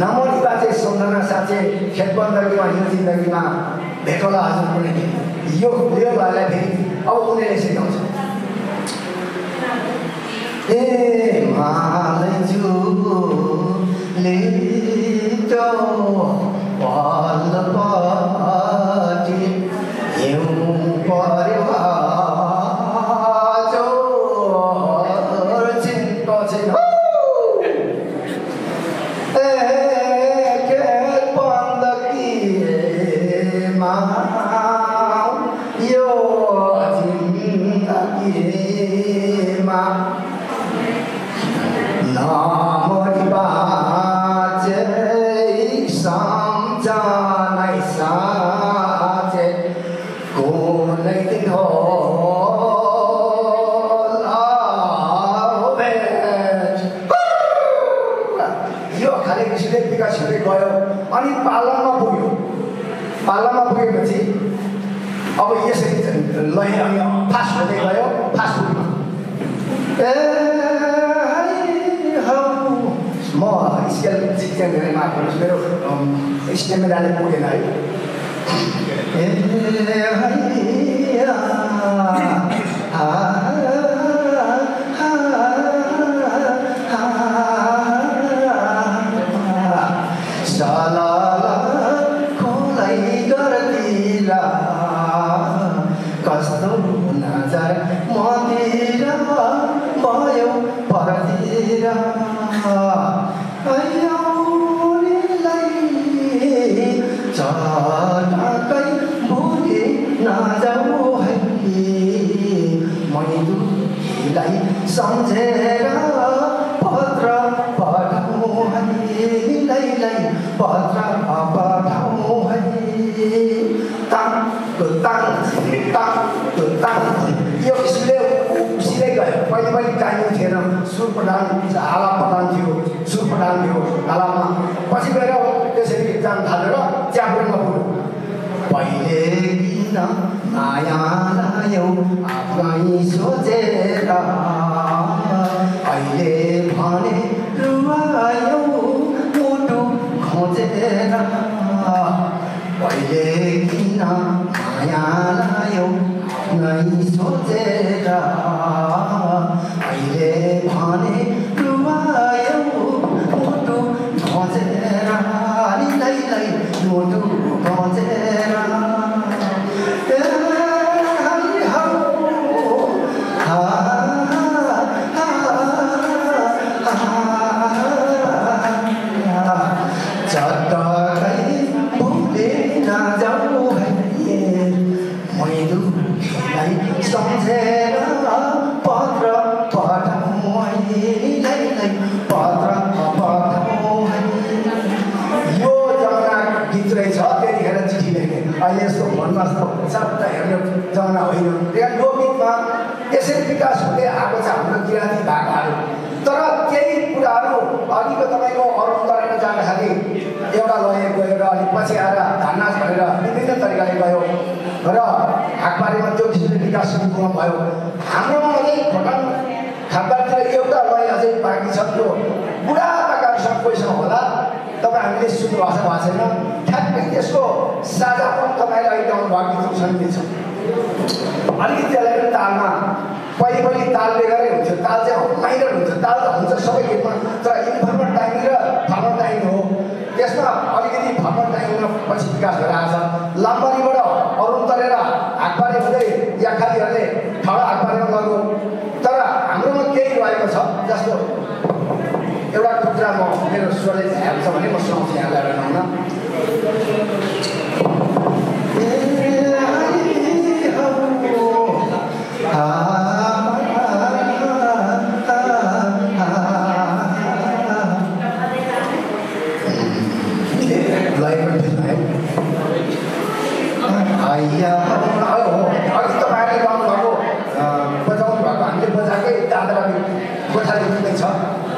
नमोली बाजे सम्झना साँचे खेत बन्दगीमा हिउँ जिन्दगीमा भेटोला हजुर कुनै यो यो भाइलाई फेरि अब उनीहरूले सिकाउँछ ए मालजुले तो पल्लोपट्टि हिउँ पर्यो स्टेमिनाले पुगेन है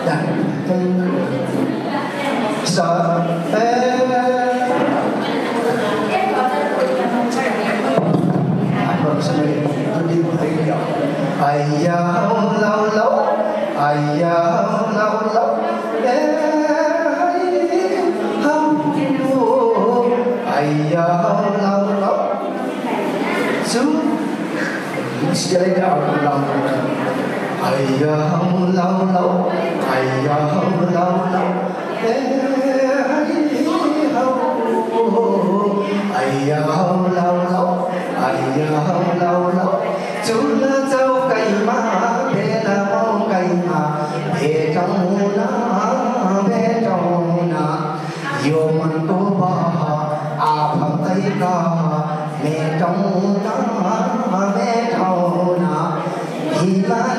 Yeah. Stop. And I brought somebody to do the video. Ayah, low, low. Ayah, low, low. Ayah, low, low. So, it's the idea of love. Ayah mulau lau, ayah mulau lau, ayah mulau lau, ayah mulau lau. Cula jauh kai ma, bela mau kai ma, becau na, becau na. Yo man to ba, abang tai ka, becau na, becau na. Hilal.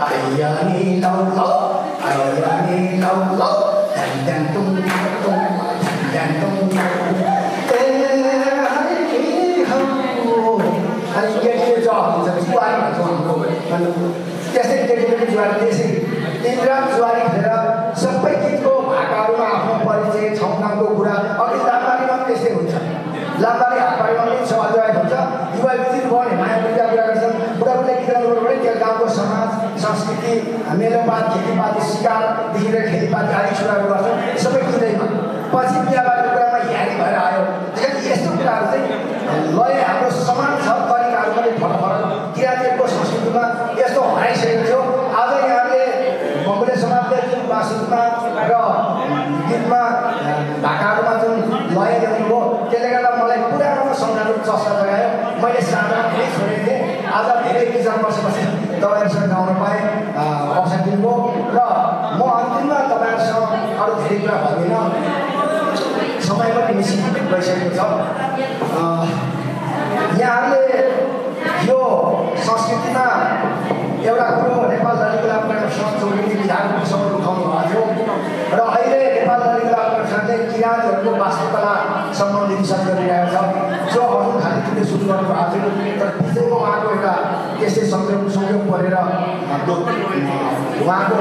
Ayani lau lau, ayani lau lau, dan dan tung tung, dan tung tung. Eh, ayani lau, ayani jauh, jadi jual macam tu. Jadi jadi jual ni sih. Indra jual ni dah. Sampai kita agama aku pergi cek orang tu pura. Orang Islam ni macam ni sih macam. Lama ni apa orang ni soal jual macam. Ibu ini boleh main macam pura macam. Pura pura kita pura pura dia kampung sama. संस्कृति मेरे बात खेती बात शिकार धीरे खेती बात गाड़ी चुरा हुआ सब सब एक ही नहीं मां पश्चिम बिहार वालों में यारी भर आयो जगह ये सब क्या होता है लोग हम लोग समान सब वाली कार्य में फल फल किया जाए को संस्कृति में ये तो हमारे शरीर जो आज यहाँ पे बंबई समाज में जो बासुत में रो गीत में ढाकार में जो लोग जो वो चलेगा मलाई पूरा हम संगठन तपाईं सँग आउन पाए अवसर दिनुभयो र म अन्तिममा तपाईं सँग अरु धेरै कुरा भन्दिन समय पनि निश्चित भइसकेको छ। यहाँले यो संस्कृतिमा एउटा कुरो नेपाल ललित कलाप्रदर्शन जोडिने विधानको विषयमा उठाउनु भएको थियो र अहिले नेपाल ललित कलाप्रदर्शनले किराँतहरूको वास्तुकला सम्बन्धी विषय गरिरहेको छ जो अरू खालको सुरु गर्नु आज तर त्यसैको उहाँको एउटा ऐसे संयोग संयोग परेरा तो वहाँ को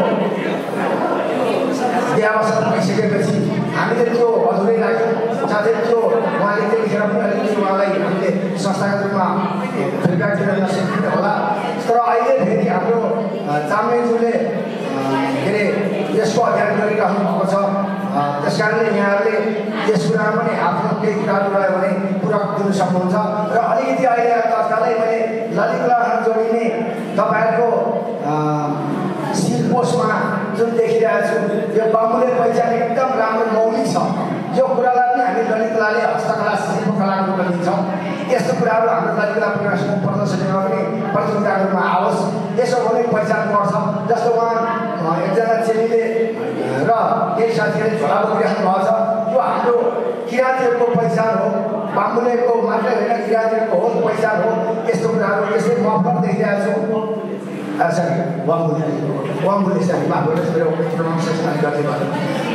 दियावासन पैसे के बच्ची हमें तो अधूरे लाये चाहते तो वहाँ लेते बिखरा पूरा लेते वहाँ लाये हमने संस्था के माँ फिल्टर करना सीखने वाला तो आइए भेजी हम लोग जामे जुले ये जिसको अध्ययन करेगा हम बच्चा तस्करी यहाँ ले जिसको नाम है आप लोग के इकरार वाले वाले पूरा दिन शब्दोंसा तो अलग ही आइए तास्काले वाले ललित तपाईं को शिल्पोषमा जुन देखिरहेछु यो बाबुले पहिचान एकदम राम्रो मौलिक छ। यो कुरालाई पनि हामी ललित कलाले हस्तकला शिल्पकलाको भनिन्छौँ। यस्तो कुराहरू हाम्रो ललित कला प्रदर्शनीमा पनि प्रतियोगिताहरूमा आओस् यसो भने पहिचान पर्छ। जस्तो उहाँ एकजना चेलीले र केही साथीहरूले झोला बोकिराख्नु भएको छ यो हाम्रो किराँतीहरूको पहिचान हो बाबुले को मात्र होइन किराँतीहरूको हो पहिचान हो। यस्तो कुराहरू यसै मफत देखिरहेछु। ऐसा वामुले वामुले ऐसा माहौल इस तरह के प्रमाण से सामने करते हैं।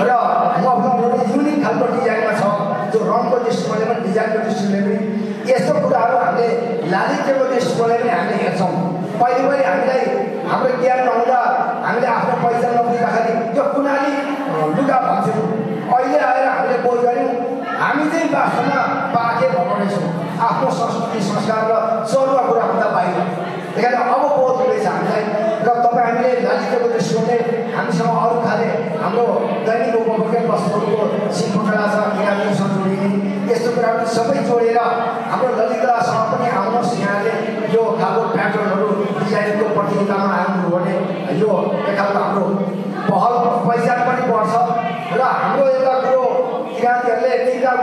अरे माहौल में यूनिक हल्का डिजाइन में छाप जो रंग को जिस वाले में डिजाइन को जिस वाले में ये सब पूरा हमने लालित के जिस वाले में हमने ये सब पहली बार हमने हमने किया नौला हमने आपने पैसा नौकरी रखा थी जो कुनाली लुटा पासे और ये आया हमने बोल करी हमें तो बात ना बाकी बकवास लेकिन अब वो बहुत बड़ी जान है। जब तब हमने लाली के बच्चों ने हमसे और खाले हम लोग दैनिक लोगों के पास लोगों को सिंपला सा किया जो संतुलित है इस तरह के सभी जोड़ेरा हम लोग लाली का सामने आमना सिंहाले जो खाबों पैटर्न लोग डिजाइन को प्रतिनिधिता में आए लोगों ने जो देखा था हम लोग बहुत पैसा पड़ी बहुत सब रा हम लोग इतना करो किरान तीन आप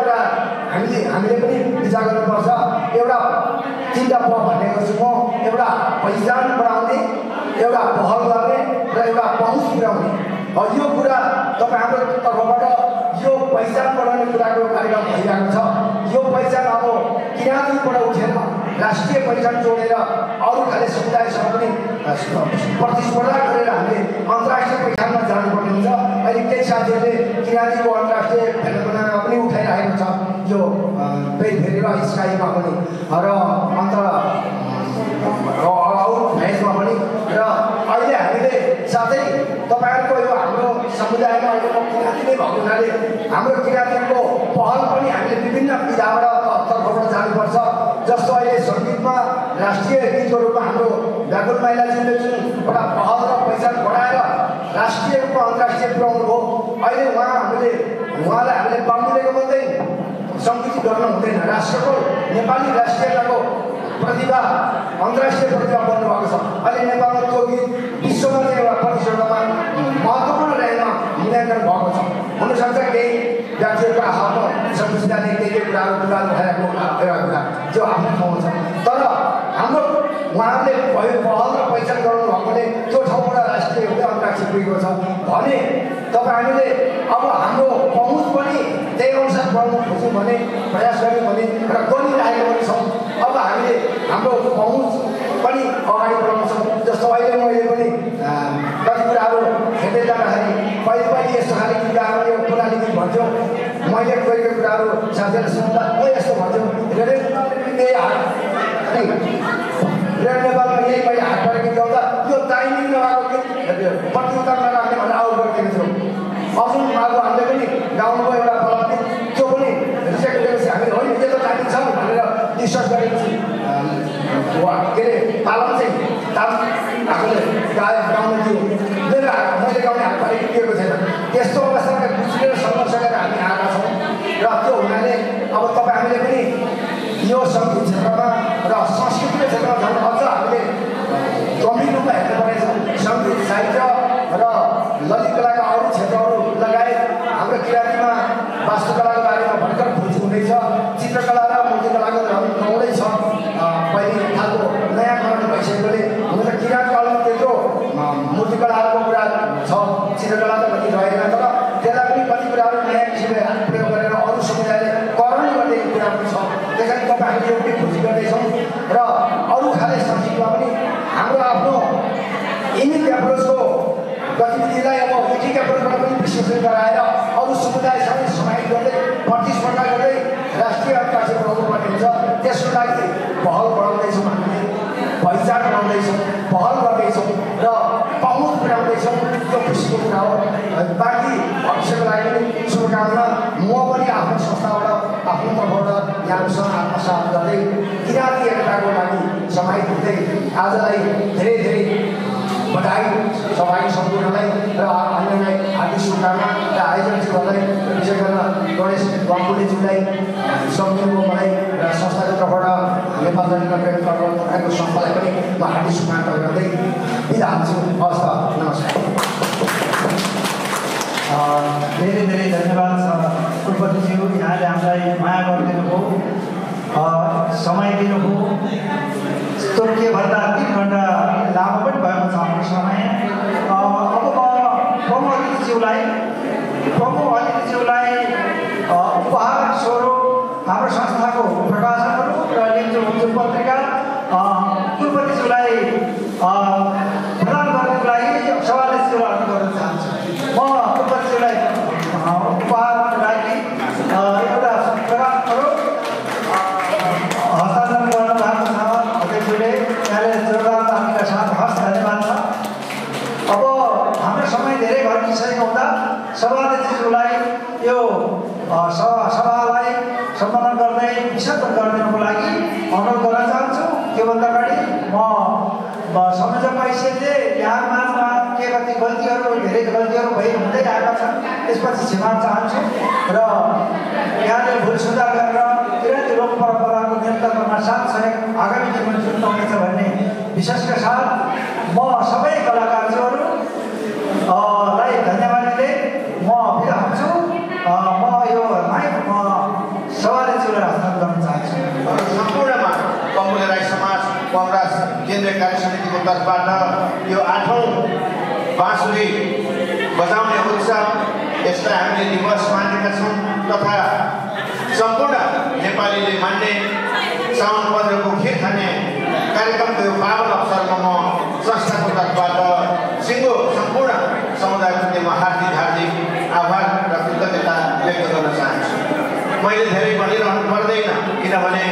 अपने उसमें ये वाला परिजान बनाने ये वाला बहुत लाने ये वाला पहुंच बनाने और यो पूरा तो हम लोग तो रोबोट यो परिजान बनाने पूरा को करेगा परिजान था यो परिजान आप वो किनारे पड़ा उठेगा राष्ट्रीय परिजान जोड़ेगा और खाली सुविधा सामने प्रतिस्पर्धा करेगा हमें अंतर्राष्ट्रीय परिजान में जाने पड़ेगा अलिप्त शादी किनारे को अंतर्राष्ट्रीय जो पे भेजवा इसका ही मामले और अंतर और तपाईँहरुको यो हाम्रो समुदायमा अहिले किराँती नै भएको हुनाले हाम्रो किराँतीको पहल पनि हामीले विभिन्न विधाबाट तर्फबाट जानुपर्छ। जस्तो अहिले संगीतमा राष्ट्रिय गीतको रूपमा हाम्रो व्याकुल माइलाजीले जुन एउटा पहल र पहिचान बढाएर राष्ट्रिय रूपमा अन्तर्राष्ट्रिय पुर्याउनु हो, अहिले उहाँ हामीले उहाँलाई हामीले बामुलेको मात्रै सङ्कुचित गर्न हुँदैन। राष्ट्रको नेपाली राष्ट्रियताको प्रतिभा अन्तर्राष्ट्रिय प्रतिभा बन्नुभएको छ। अहिले नेपालमा त्यो गीत विश्वमा चाहिँ एउटा प्रतिशतमा महत्त्वपूर्ण रहेमा मूल्याङ्कन भएको छ। हुनसक्छ केही व्यक्तिहरूको आफ्नो संविधानले केही केही कुराहरू विवाद भइरहेको एउटा कुरा जो आफ्नो ठाउँमा छ, तर हाम्रो उहाँहरूले भयो पहल र पहिचान गर्नु भएकोले त्यो ठाउँबाट राष्ट्रिय हुँदै अन्तर्राष्ट्रिय पुगेको छ भने तपाईँ हामीले अब हाम्रो पहुँच पनि त्यही अनुसार बढ्नु खोज्यौँ भने प्रयास गऱ्यौँ भने र गरिरहेको पनि छौँ। अब हामीले हाम्रो पहुँच पनि अगाडि बढाउन सक्छौँ। जस्तो अहिले मैले पनि कति कुराहरू हेर्दै जाँदाखेरि पहिले पहिले यस्तो खाले कुराहरू यो पुरानो गीत भन्थ्यौँ, मैले गरेको कुराहरू साथीहरूलाई सुन्दा म यस्तो भन्थ्यौँ, रेडियो नेपालमा यही मैले हात पारेको गीत गाउँदा यो टाइमिङ नभएको गीत प्रतियोगितामा राख्ने भनेर आउट गरिदिएको थियौँ। अजुन उहाँको हामीले पनि गाउनुको एउटा फलक त्यो पनि रिसेक्ट गरेपछि हामीले होइन यो त टाइमिङ छ भनेर निश्चय गरेपछि वा के अरे पालन चाहिँ ताल आफूले गाए गाउनु थियो, मेरो मैले गाउने हात पारेको टिकेको छैन। त्यस्तो अवस्थामा बुझेर सङ्घर्ष गरेर हामी आएका छौँ र त्यो हुनाले अब तपाईँ हामीले पनि यो सङ्गीत क्षेत्रमा र संस्कृतिको क्षेत्रमा झन् अझ हामीले गम्भीर रूपमा हेर्नुपर्नेछ। सङ्गीत साहित्य र ललित कलाका अरू क्षेत्रहरू लगायत हाम्रो किराँतीमा वास्तुकलाको बारेमा भर्खर खोज हुँदैछ, चित्रकला र मूर्तिकलाको नौलै छ, पहिले खालको नयाँकरण भइसकेकोले हुन त किराँतकालमा त्यत्रो मूर्तिकलाहरूको कुरा छ, चित्रकला त कति रहेन, तर त्यसलाई पनि कति कुराहरू नयाँ किसिमले प्रयोग गरेर अरू समुदायले करण गर्ने कुरा पनि छ। त्यस कारण तपाईँ हामीले एउटै खोजी गर्दैछौँ र अरू खाले सङ्गीतमा पनि हाम्रो आफ्नो इमिक एप्रोचको गतिविधिलाई अब विकिक एप्रोचबाट पनि विश्लेषण गराएर अरू समुदायसँगै समाहित गर्दै प्रतिस्पर्धा गर्दै राष्ट्रिय अन्तर्राष्ट्रिय बनाउनुपर्ने हुन्छ। त्यसको लागि पहल बढाउँदैछौँ, हामीले पहिचान बनाउँदैछौँ, पहल गर्दैछौँ र पहुँच पुर्याउँदैछौँ। त्यो खुसीको कुरा हो। बाँकी भविष्यको लागि पनि शुभकामना। म पनि आफ्नो संस्थाबाट आफ्नो तर्फबाट यहाँसँग आत्मसात गर्दै किराँती एकताको लागि समाहित हुँदै आजलाई धेरै धेरै बधाई तपाईँ सम्पूर्णलाई र अन्यलाई हार्दिक शुभकामना र आयोजन जीवनलाई विशेष गरेर गणेश बाम्बुलेजीलाई सम्झिनुको मलाई र संस्थाको तर्फबाट नेपाल जनताको संस्थालाई पनि म हार्दिक शुभकामना गर्दै बिदा हाल्छु। हस्, नमस्कार। धेरै धेरै धन्यवाद कुलपतिज्यू, यहाँले हामीलाई माया गरिदिनुभयो, समय दिनुभयो। तोर्के भन्दा तिन घन्टा लामो पनि भएको छ हाम्रो समय। अब म प्रमु अतिथिज्यूलाई प्रमु अतिथिज्यूलाई उपहार स्वरूप हाम्रो संस्थाको प्रकाशनहरू र लेखजुल हुन्जुल पत्रिका कुलपतिज्यूलाई प्रदान गर्नको लागि सभाले सेवा गर्न चाहन्छु। म कुलपतिज्यूलाई उपहार लागि एउटा प्रकाशनहरू हस्तान्तरण गर्न चाहन्छु। अध्यक्षले यहाँले जोरदार तालिका साथ हस्, धन्यवाद छ। अब हाम्रो समय धेरै घटिसकेको हुँदा सभाध्यक्षज्यूलाई यो सभालाई सम्बोधन गर्दै विशद गरिदिनुको लागि अनुरोध गर्न चाहन्छु। त्योभन्दा अगाडि म संयोजक परिषदले यहाँ माझमा के कति गल्तीहरू धेरै गल्तीहरू भइ हुँदै आएका छन् त्यसपछि क्षमा चाहन्छु र यहाँले भुल सुधार गरेर किराँती लोक परम्पराको निरन्तरमा साथ सहयोग आगामी जीवन चुन्न हुनेछ भन्ने विश्वासका साथ म सबै कलाकारहरूलाई धन्यवाद दिँदै म बिदा हुन्छु। म यो माइक म सवारी चुरा हस्तान्तरण गर्न चाहन्छु। सम्पूर्णमा कम्बुले राई समाज कङ्ग्रेस केन्द्रीय कार्य समितिको तर्फबाट यो आठौँ बाँसुरी बजाउने उत्सव यसलाई हामीले दिवस मानेका छौँ तथा सम्पूर्ण नेपालीले मान्ने साउन पन्ध्रको खिर खाने कार्यक्रमको यो पावन अवसरमा म संस्थाको तर्फबाट सिङ्गो सम्पूर्ण समुदायप्रति म हार्दिक हार्दिक आभार र कृतज्ञता व्यक्त गर्न चाहन्छु। मैले धेरै भनिरहनु पर्दैन किनभने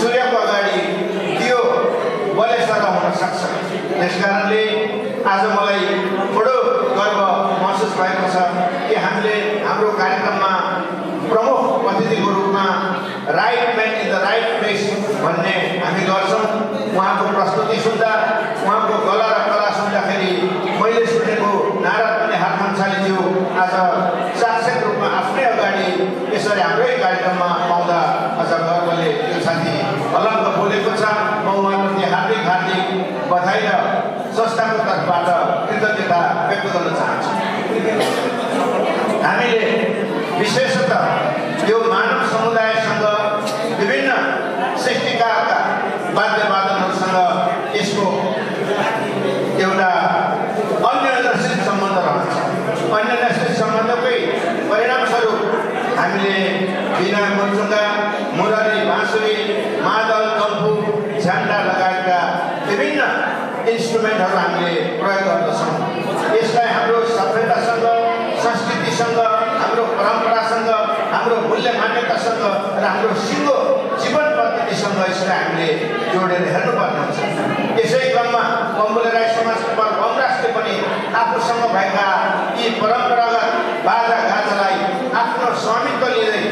सूर्यको अगाडि त्यो बलेश्वर हुन सक्छ, त्यस कारणले आज मलाई बडो गर्व महसुस भएको छ कि हामीले हाम्रो कार्यक्रममा प्रमुख अतिथिको रूपमा right man in the right place भन्ने हामी गर्छौं। उहाँको प्रस्तुति सुन्दा उहाँको गला र कला सुन्दाखेरि मैले सुनेको नारा पनि हातमा छालिदियो। आज साक्षात रूपमा आफ्नै अगाडि यसरी हाम्रै कार्यक्रममा पाउँदा अझ गर्वले यो साथी हलङ्ग बोलेको छ। म उहाँप्रति हार्दिक हार्दिक बधाई र संस्थाको तर्फबाट कृतज्ञता व्यक्त गर्न चाहन्छु। हामीले विशेषतः यो मानव समुदायसँग विभिन्न सृष्टिकारका वाद्यवादनहरूसँग यसको एउटा अन्यदर्शित सम्बन्ध रहन्छ। अन्यदर्शित सम्बन्धकै परिणामस्वरूप हामीले बिना मन्जुङ्गा, मुरली, बाँसुरी, मादल, डम्फु, झ्यान्डा लगायतका विभिन्न इन्स्ट्रुमेन्टहरू हामीले प्रयोग गर्दछौँ। यसलाई हाम्रो सभ्यतासँग, संस्कृतिसँग, हाम्रो परम्परासँग, हाम्रो मूल्य मान्यतासँग र हाम्रो सिङ्गो जीवन पद्धतिसँग यसलाई हामीले जोडेर हेर्नुपर्ने हुन्छ। यसै क्रममा बम्बुले राई समाज कुमार बमराजले पनि आफूसँग भएका यी परम्परागत बाजा गाजालाई आफ्नो स्वामित्व लिँदै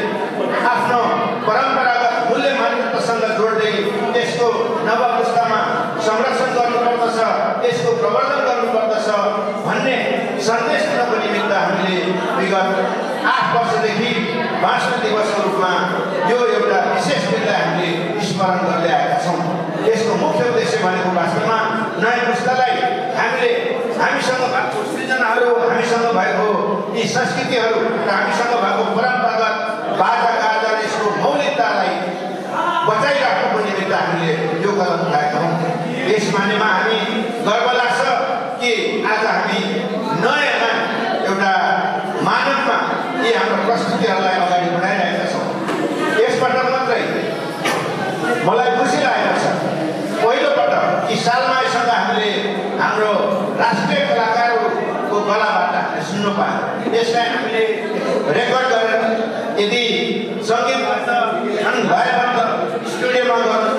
आफ्नो परम्परागत मूल्य मान्यतासँग जोड्दै त्यसको नव पुस्तामा संरक्षण गर्नुपर्दछ, त्यसको प्रवर्धन गर्नुपर्दछ भन्ने सन्देश दिनको निमित्त हामीले विगत आठ वर्षदेखि भाषण दिवसको रूपमा यो एउटा विशेष दिनलाई हामीले स्मरण गर्दै आएका छौँ। यसको मुख्य उद्देश्य भनेको वास्तवमा नयाँ पुस्तालाई हामीले हामीसँग भएको सृजनाहरू, हामीसँग भएको यी संस्कृतिहरू र हामीसँग भएको परम्परागत बाजा गाजा यसको मौलिकतालाई बचाइराख्नुको निमित्त हामीले यो कदम उठाएका हौँ। यस मानेमा हामी गर्व लाग्छ कि आज हामी नयाँमा एउटा मानवमा यी हाम्रो प्रस्तुतिहरूलाई अगाडि बढाइरहेका छौँ। यसबाट मात्रै मलाई खुसी लागेको छ, पहिलोपटक यी सालमासँग हामीले हाम्रो राष्ट्रिय कलाकारहरूको गलाबाट हामीले सुन्नु पायौँ। यसलाई हामीले रेकर्ड गरेर यदि सङ्गीतबाट अनि भएबाट स्टुडियोमा गर्नु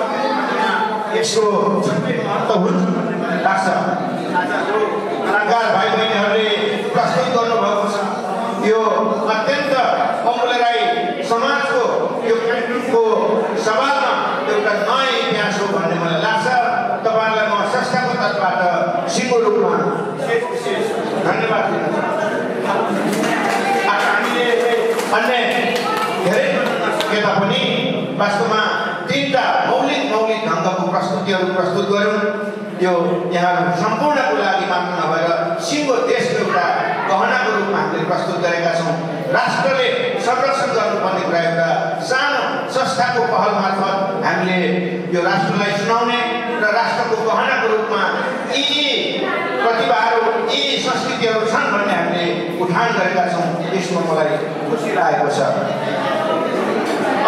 यसको छुट्टै महत्त्व हुन्छ भन्ने लाग्छ। आजको कलाकार भाइ बहिनीहरूले प्रस्तुत गर्नुभएको छ यो अत्यन्त बम्बुले राई समाजको यो कार्यक्रमको सवालमा एउटा नयाँ इतिहास हो भन्ने मलाई लाग्छ। तपाईँहरूलाई म संस्थाको तर्फबाट सिङ्गो रूपमा धन्यवाद दिन चाहन्छु। हामीले अन्य धेरै केता पनि वास्तवमा तिनवटा मौलिक मौलिक ढङ्गको प्रस्तुतिहरू प्रस्तुत गऱ्यौँ। यो यहाँ सम्पूर्णको लागि मात्र नभएर सिङ्गो देशको एउटा गहनाको रूपमा हामीले प्रस्तुत गरेका छौँ। राष्ट्रले संरक्षण गर्नुपर्ने कुरा एउटा सानो संस्थाको पहल मार्फत हामीले यो राष्ट्रलाई सुनाउने र राष्ट्रको गहनाको रूपमा यी प्रतिभाहरू, यी संस्कृतिहरू छन् भन्ने हामीले उठान गरेका छौँ। यसमा मलाई खुसी लागेको छ।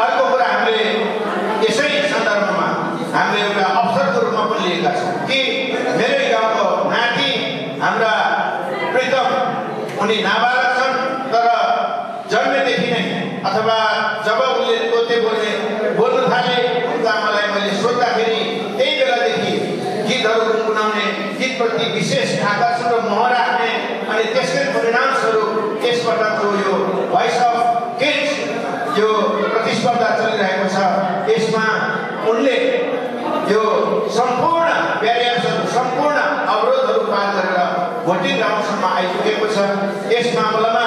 अर्को कुरा हामीले यसै सन्दर्भमा हामीले एउटा अवसरको रूपमा पनि लिएका छौँ कि मेरै गाउँको नाति हाम्रा प्रितम उनी नाबालक छन्, तर जन्मेदेखि नै अथवा जब उनले तोते बोल्ने बोल्नु थाले उनका मलाई मैले सोद्धाखेरि त्यही बेलादेखि गीतहरू गुनगुनाउने, गीतप्रति विशेष आकर्षण र मोह राख्ने अनि त्यसकै परिणामस्वरूप त्यसपटकको यो भोइस अफ किड्स यो प्रतिस्पर्धा चलिरहेको छ। यसमा उनले यो सम्पूर्ण ब्यारियर्सहरू, सम्पूर्ण अवरोधहरू पार गरेर भोटिङ ग्राउन्डसम्म आइपुगेको छ। यस मामलामा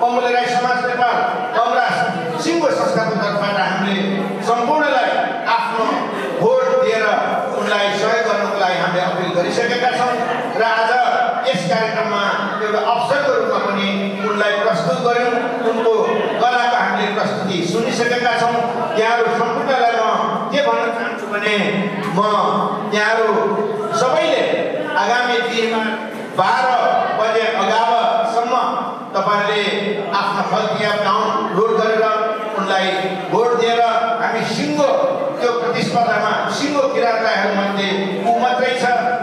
बम्बुले राई समाज नेपाल बमराज सिङ्गो संस्थाको तर्फबाट हामीले सम्पूर्णलाई आफ्नो भोट दिएर उनलाई सहयोग गर्नको लागि हामीले अपिल गरिसकेका छौँ र आज यस कार्यक्रममा एउटा अवसरको रूपमा पनि उनलाई प्रस्तुत गऱ्यौँ। उनको कलाको हामीले प्रस्तुति सुनिसकेका छौँ। यहाँहरू सम्पूर्णलाई म के भन्न चाहन्छु भने म यहाँहरू सबैले आगामी दिनमा बाह्र बजे अगावसम्म तपाईँले आफ्नो फलतिया डाउनलोड गरेर उनलाई भोट दिएर हामी सिङ्गो त्यो प्रतिस्पर्धामा सिङ्गो किराँतराईहरूमध्ये ऊ मात्रै छ,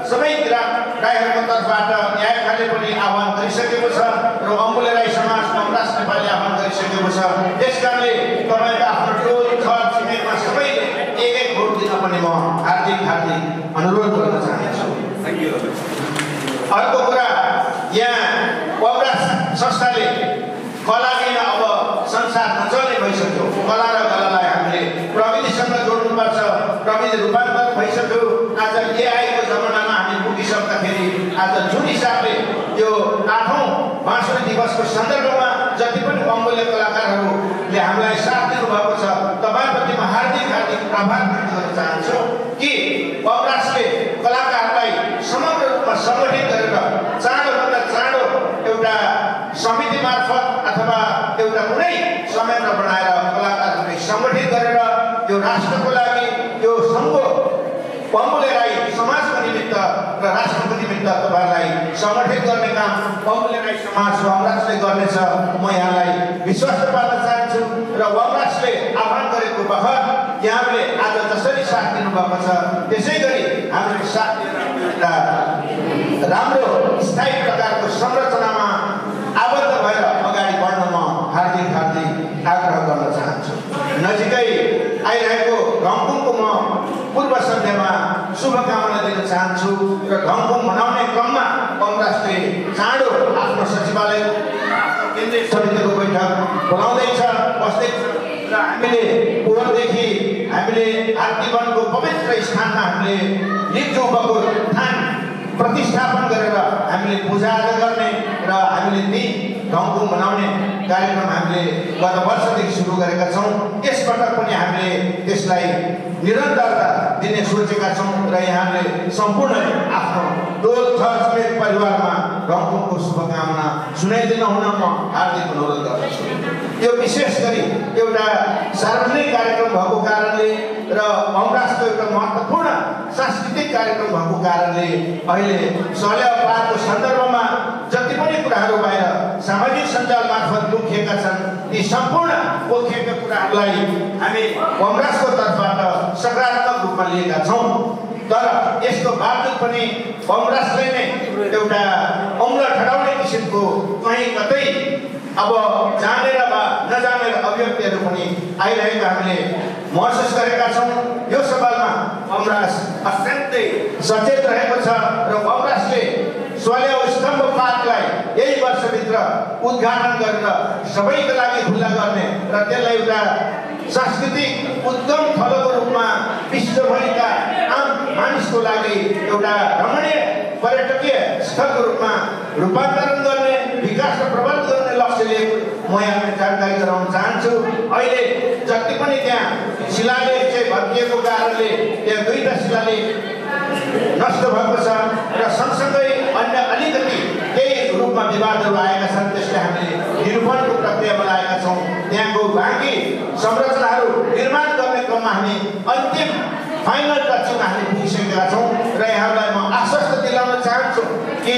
सबै किराँतराईहरूको तर्फबाट न्यायपालिकाले पनि आह्वान गरिसकेको छ र बम्बुले राई समाज बमराज नेपालले आह्वान गरिसकेको छ। त्यस कारणले तपाईँको आफ्नो टोल घर छिमेकमा सबैले एक एक भोट दिन पनि म हार्दिक हार्दिक अनुरोध गर्न चाहन्छु। Thank you. अर्को कुरा यहाँ हामीले रूपान्तर भइसक्यो। आज एआई को जमानामा हामी पुगिसक्दाखेरि आज जुन हिसाबले यो आठौं भाषण दिवसको सन्दर्भमा जति पनि अमूल्य कलाकारहरूले हामीलाई साथ दिनुभएको छ तपाईहरुप्रति म हार्दिक हार्दिक आभार व्यक्त गर्न चाहन्छु कि पौरास्टले कलाकारलाई समग्र रूपमा संगठित गरेर चाँडोभन्दा चाँडो एउटा समिति मार्फत अथवा एउटा कुनै संयन्त्र बनाएर कलाकारहरूलाई संगठित गरेर यो राष्ट्रको लागि यो संघको अमूल्य राई समाजको निमित्त र राष्ट्रको निमित्त तपाईलाई संगठित गर्ने काम अमूल्य राई समाज वमरासले गर्नेछ। म यहाँलाई विश्वास गर्न चाहन्छु र वमरासले आह्वान गरेको बखत यहाँले आज जसरी साथ दिनुभएको छ त्यसैगरी हामीले साथ दिन एउटा राम्रो स्थायी प्रकारको संरचनामा आबद्ध भएर अगाडि बढ्न म हार्दिक हार्दिक आग्रह गर्न चाहन्छु। नजिकै आइरहेको गम्पुङको म पूर्व सन्ध्यामा शुभकामना दिन चाहन्छु र गम्पुङ मनाउने क्रममा कमरासले चाँडो आफ्नो सचिवालय केन्द्रीय समितिको बैठक बोलाउँदैछ बस्दैछ र हामीले पूर्वदेखि हामीले आत्मजीवनको पवित्र स्थानमा हामीले लिप्चू बकुर थान प्रतिस्थापन गरेर हामीले पूजाआजा गर्ने र हामीले ती गम्पुङ मनाउने कार्यक्रम हामीले गत वर्षदेखि सुरु गरेका छौं। यसपटक पनि हामीले त्यसलाई निरन्तरता दिने सोचेका छौं र यहाँले सम्पूर्ण आफ्नो टोल थर समेत परिवारमा गम्पुङको शुभकामना सुनाइदिनु हुन म हार्दिक अनुरोध गर्दछु। यो विशेष गरी एउटा सार्वजनिक कार्यक्रम भएको कारणले र अमरासको एउटा महत्त्वपूर्ण सांस्कृतिक कार्यक्रम भएको कारणले अहिले शल्यपातको सन्दर्भमा जति पनि कुराहरू बाहिर सामाजिक सञ्जाल मार्फत लुकिएका छन् ती सम्पूर्ण पोखिएका कुराहरूलाई हामी कमरासको तर्फबाट सकारात्मक रूपमा लिएका छौँ। तर यसको बावजुद पनि कमरासले नै एउटा औँला ठडाउने किसिमको कहीँ कतै अब जानेर वा नजानेर अभिव्यक्तिहरू पनि आइरहेको हामीले महसुस गरेका छौँ। यो सवालमा कमरास अत्यन्तै सचेत रहेको छ र कमरासले स्वयं स्तम्भ पार्कलाई यही वर्षभित्र उद्घाटन गरेर सबैका लागि खुल्ला गर्ने र त्यसलाई एउटा सांस्कृतिक उद्गम थलोको रूपमा विश्वभरिका आम मानिसको लागि एउटा रमणीय पर्यटकीय स्थलको रूपमा रूपान्तरण गर्ने विकास र प्रबन्ध गर्ने लक्ष्यले म यहाँलाई जानकारी गराउन चाहन्छु। अहिले जति पनि त्यहाँ शिलालेख चाहिँ भत्किएको कारणले त्यहाँ दुईवटा शिलालेख नष्ट भएको छ र सँगसँगै अन्य अलिकति केही रूपमा विवादहरू आएका छन् त्यसले हामीले निरूपणको प्रक्रियामा लागेका छौँ। त्यहाँको बाँकी संरचनाहरू निर्माण गर्ने क्रममा हामी अन्तिम फाइनल टचमा हामी पुगिसकेका छौँ र यहाँलाई म आश्वस्त दिलाउन चाहन्छु कि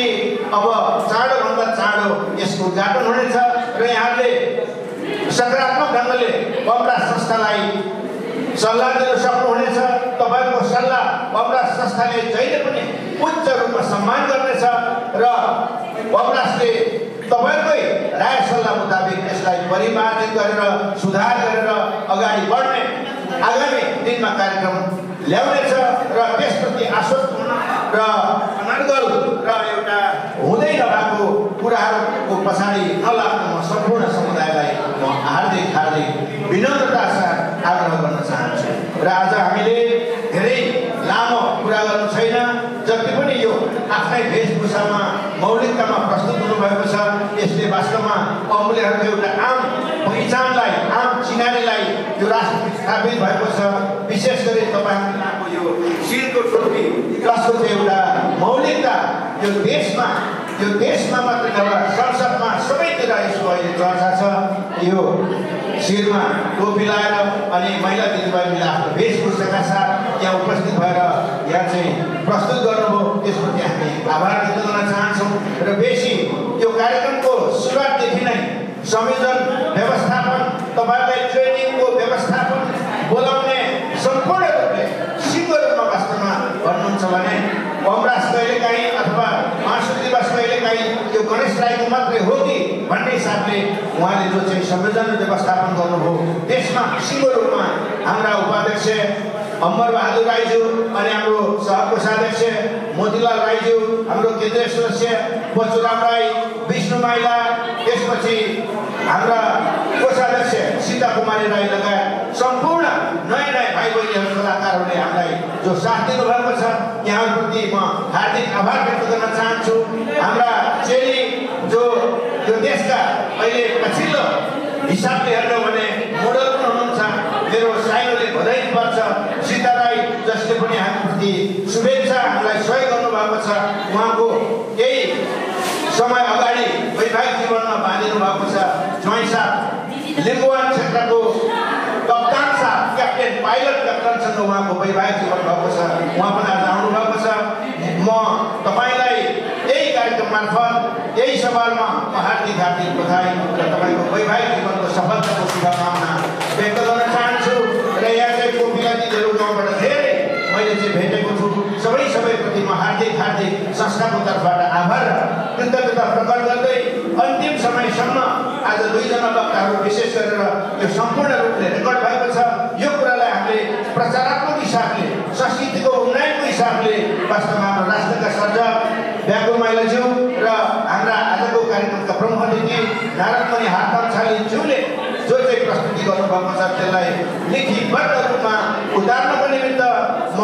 अब चाँडोभन्दा चाँडो यसको उद्घाटन हुनेछ र यहाँले सकारात्मक ढङ्गले कमरास संस्थालाई सल्लाह दिन सक्नुहुनेछ। तपाईँको सल्लाह कमरास संस्थाले जहिले पनि उच्च रूपमा सम्मान गर्नेछ र कमरासले तपाईँकै राय सल्लाह मुताबिक यसलाई परिमार्जित गरेर सुधार गरेर अगाडि बढ्ने आगामी दिनमा कार्यक्रम ल्याउनेछ र त्यसप्रति आश्वस्त हुन र अनर्गल र एउटा हुँदै नभएको कुराहरूको पछाडि नलाग्न म सम्पूर्ण समुदायलाई म हार्दिक हार्दिक विनम्रता साथ आग्रह गर्न चाहन्छु। र आज हामीले धेरै लामो कुरा गर्नु छैन। जति पनि यो आफ्नै वेशभूषामा मौलिकतामा प्रस्तुत हुनुभएको छ यसले वास्तवमा अमूल्यहरूको एउटा आम पहिचानलाई आम चिनारीलाई यो राष्ट्र स्थापित भएको छ। विशेष गरी तपाईँहरूको यो शिरको टोपी जसको चाहिँ एउटा मौलिकता यो देशमा यो देशमा मात्रै नभएर संसदमा सबैतिर यसको अहिले चर्चा छ। यो शिरमा टोपी लाएर अनि महिला दिदीबहिनीले आफ्नो वेशभूषाका साथ यहाँ उपस्थित भएर यहाँ चाहिँ प्रस्तुत गर्नुभयो त्यसप्रति हामी आभार व्यक्त गर्न चाहन्छौँ। र बेसी यो कार्यक्रमको सुरुवातदेखि नै संयोजन व्यवस्थापन तपाईँलाई ट्रेनिङको व्यवस्थापन बोलाउने सम्पूर्ण रूपले सिङ्गो रूपमा वास्तवमा भन्नुहुन्छ भने कमरास कहिलेकाहीँ अथवा मासु दिवस कहिलेकाहीँ यो गणेश राईको मात्रै हो कि भन्ने हिसाबले उहाँले जो चाहिँ संयोजन व्यवस्थापन गर्नुभयो त्यसमा सिङ्गो रूपमा हाम्रा उपाध्यक्ष अमरबहादुर राईज्यू अनि हाम्रो सहकोषाध्यक्ष मोतीलाल राईज्यू हाम्रो केन्द्रीय सदस्य पशुराम राई विष्णु माइला त्यसपछि हाम्रा कोषाध्यक्ष सीता कुमारी राई लगायत सम्पूर्ण नयाँ नयाँ भाइ कोई यह कलाकार ने हामीलाई जो साथ दिनु भएको छ यहाँप्रति म हार्दिक आभार व्यक्त गर्न चाहन्छु। हाम्रा चेली जो यो देशका अहिले पछिल्लो हिसाबले हेर्नु भने मोडल हुनुहुन्छ, मेरो साइनोले बधाई पर्छ। सीता राई जसले पनि हामीप्रति शुभेच्छा हामीलाई सहयोग गर्नु भएको छ। उहाँको केही समय अगाडि वैवाहिक जीवनमा बाँधिनु भएको छ। ज्वाइँ साहब लिम्बुवान क्षेत्रको कप्तान साहब क्याप्टेन पाइलट कप्तान छन्, उहाँको वैवाहिक जीवन भएको छ। उहाँ पनि आज आउनु भएको छ। म तपाईलाई यही कार्यक्रम मार्फत यही सवालमा म हार्दिक हार्दिक बधाई र तपाईँको वैवाहिक जीवनको सफलताको शुभकामना व्यक्त गर्न चाहन्छु। र यहाँ चाहिँ कोपिलाजीहरू गाउँबाट धेरै मैले चाहिँ भेटेको छु। सबै सबैप्रति म हार्दिक हार्दिक संस्थाको तर्फबाट आभार र कृतज्ञता प्रकट गर्दै अन्तिम समयसम्म आज दुईजना वक्ताहरू विशेष गरेर यो सम्पूर्ण रूपले रेकर्ड भएको छ। यो कुरालाई हामीले प्रचारात्मक हिसाबले संस्कृतिको उन्नयनको हिसाबले वास्तवमा हाम्रो राष्ट्रका सर्जक ब्याकुमाइलाज्यू र हाम्रा आजको कार्यक्रमका प्रमुख अतिथि नारायणमणि हातमछालीज्यूले जो चाहिँ प्रस्तुति गर्नुभएको छ त्यसलाई लिखितबद्ध रूपमा उदाहरणको निमित्त म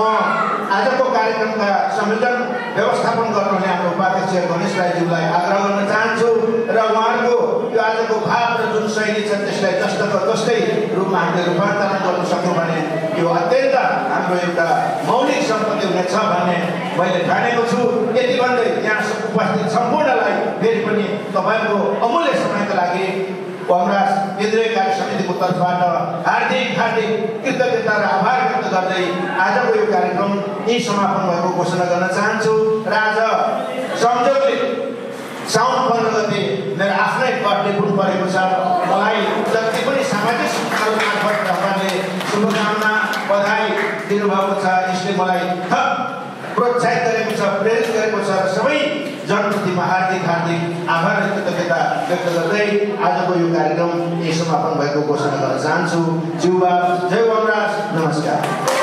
आजको कार्यक्रमका सम्मेलन व्यवस्थापन गर्नुहुने हाम्रो उपाध्यक्ष गणेश राईज्यूलाई आग्रह गर्न चाहन्छु र उहाँको यो आजको भाव र जुन शैली छ त्यसलाई जस्ताको जस्तै रूपमा हामीले रूपान्तरण गर्न सक्यौँ भने यो अत्यन्त हाम्रो एउटा मौलिक सम्पत्ति हुनेछ भन्ने मैले ठानेको छु। यति भन्दै यहाँ उपस्थित सम्पूर्णलाई फेरि पनि तपाईँको अमूल्य समयको लागि हाम्रा केन्द्रीय कार्य समितिको तर्फबाट हार्दिक हार्दिक कृतज्ञता र आभार व्यक्त गर्दै आजको यो कार्यक्रम यही समापन भएको घोषणा गर्न चाहन्छु। र आज संयोगले साउन पन्ध्र गते मेरो आफ्नै बर्थडे पनि परेको छ। मलाई जति पनि सामाजिक सञ्जाल मार्फत तपाईँले शुभकामना बधाई दिनुभएको छ, यसले मलाई थप प्रोत्साहित गरेको छ, प्रेरित गरेको छ। सबै जनप्रतिमा हार्दिक हार्दिक आभार र कृतज्ञता व्यक्त गर्दै आजको यो कार्यक्रम यही समापन भएको घोषणा गर्न चाहन्छु। जिउबा जय वनराज, नमस्कार।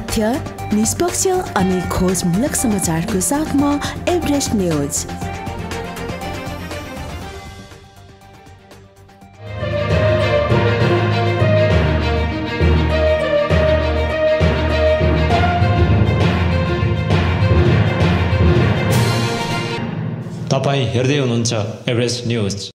तथ्य, निष्पक्ष अनि खोजमूलक समाचारको साथमा एभरेस्ट न्यूज। तपाईं हेर्दै हुनुहुन्छ एभरेस्ट न्यूज।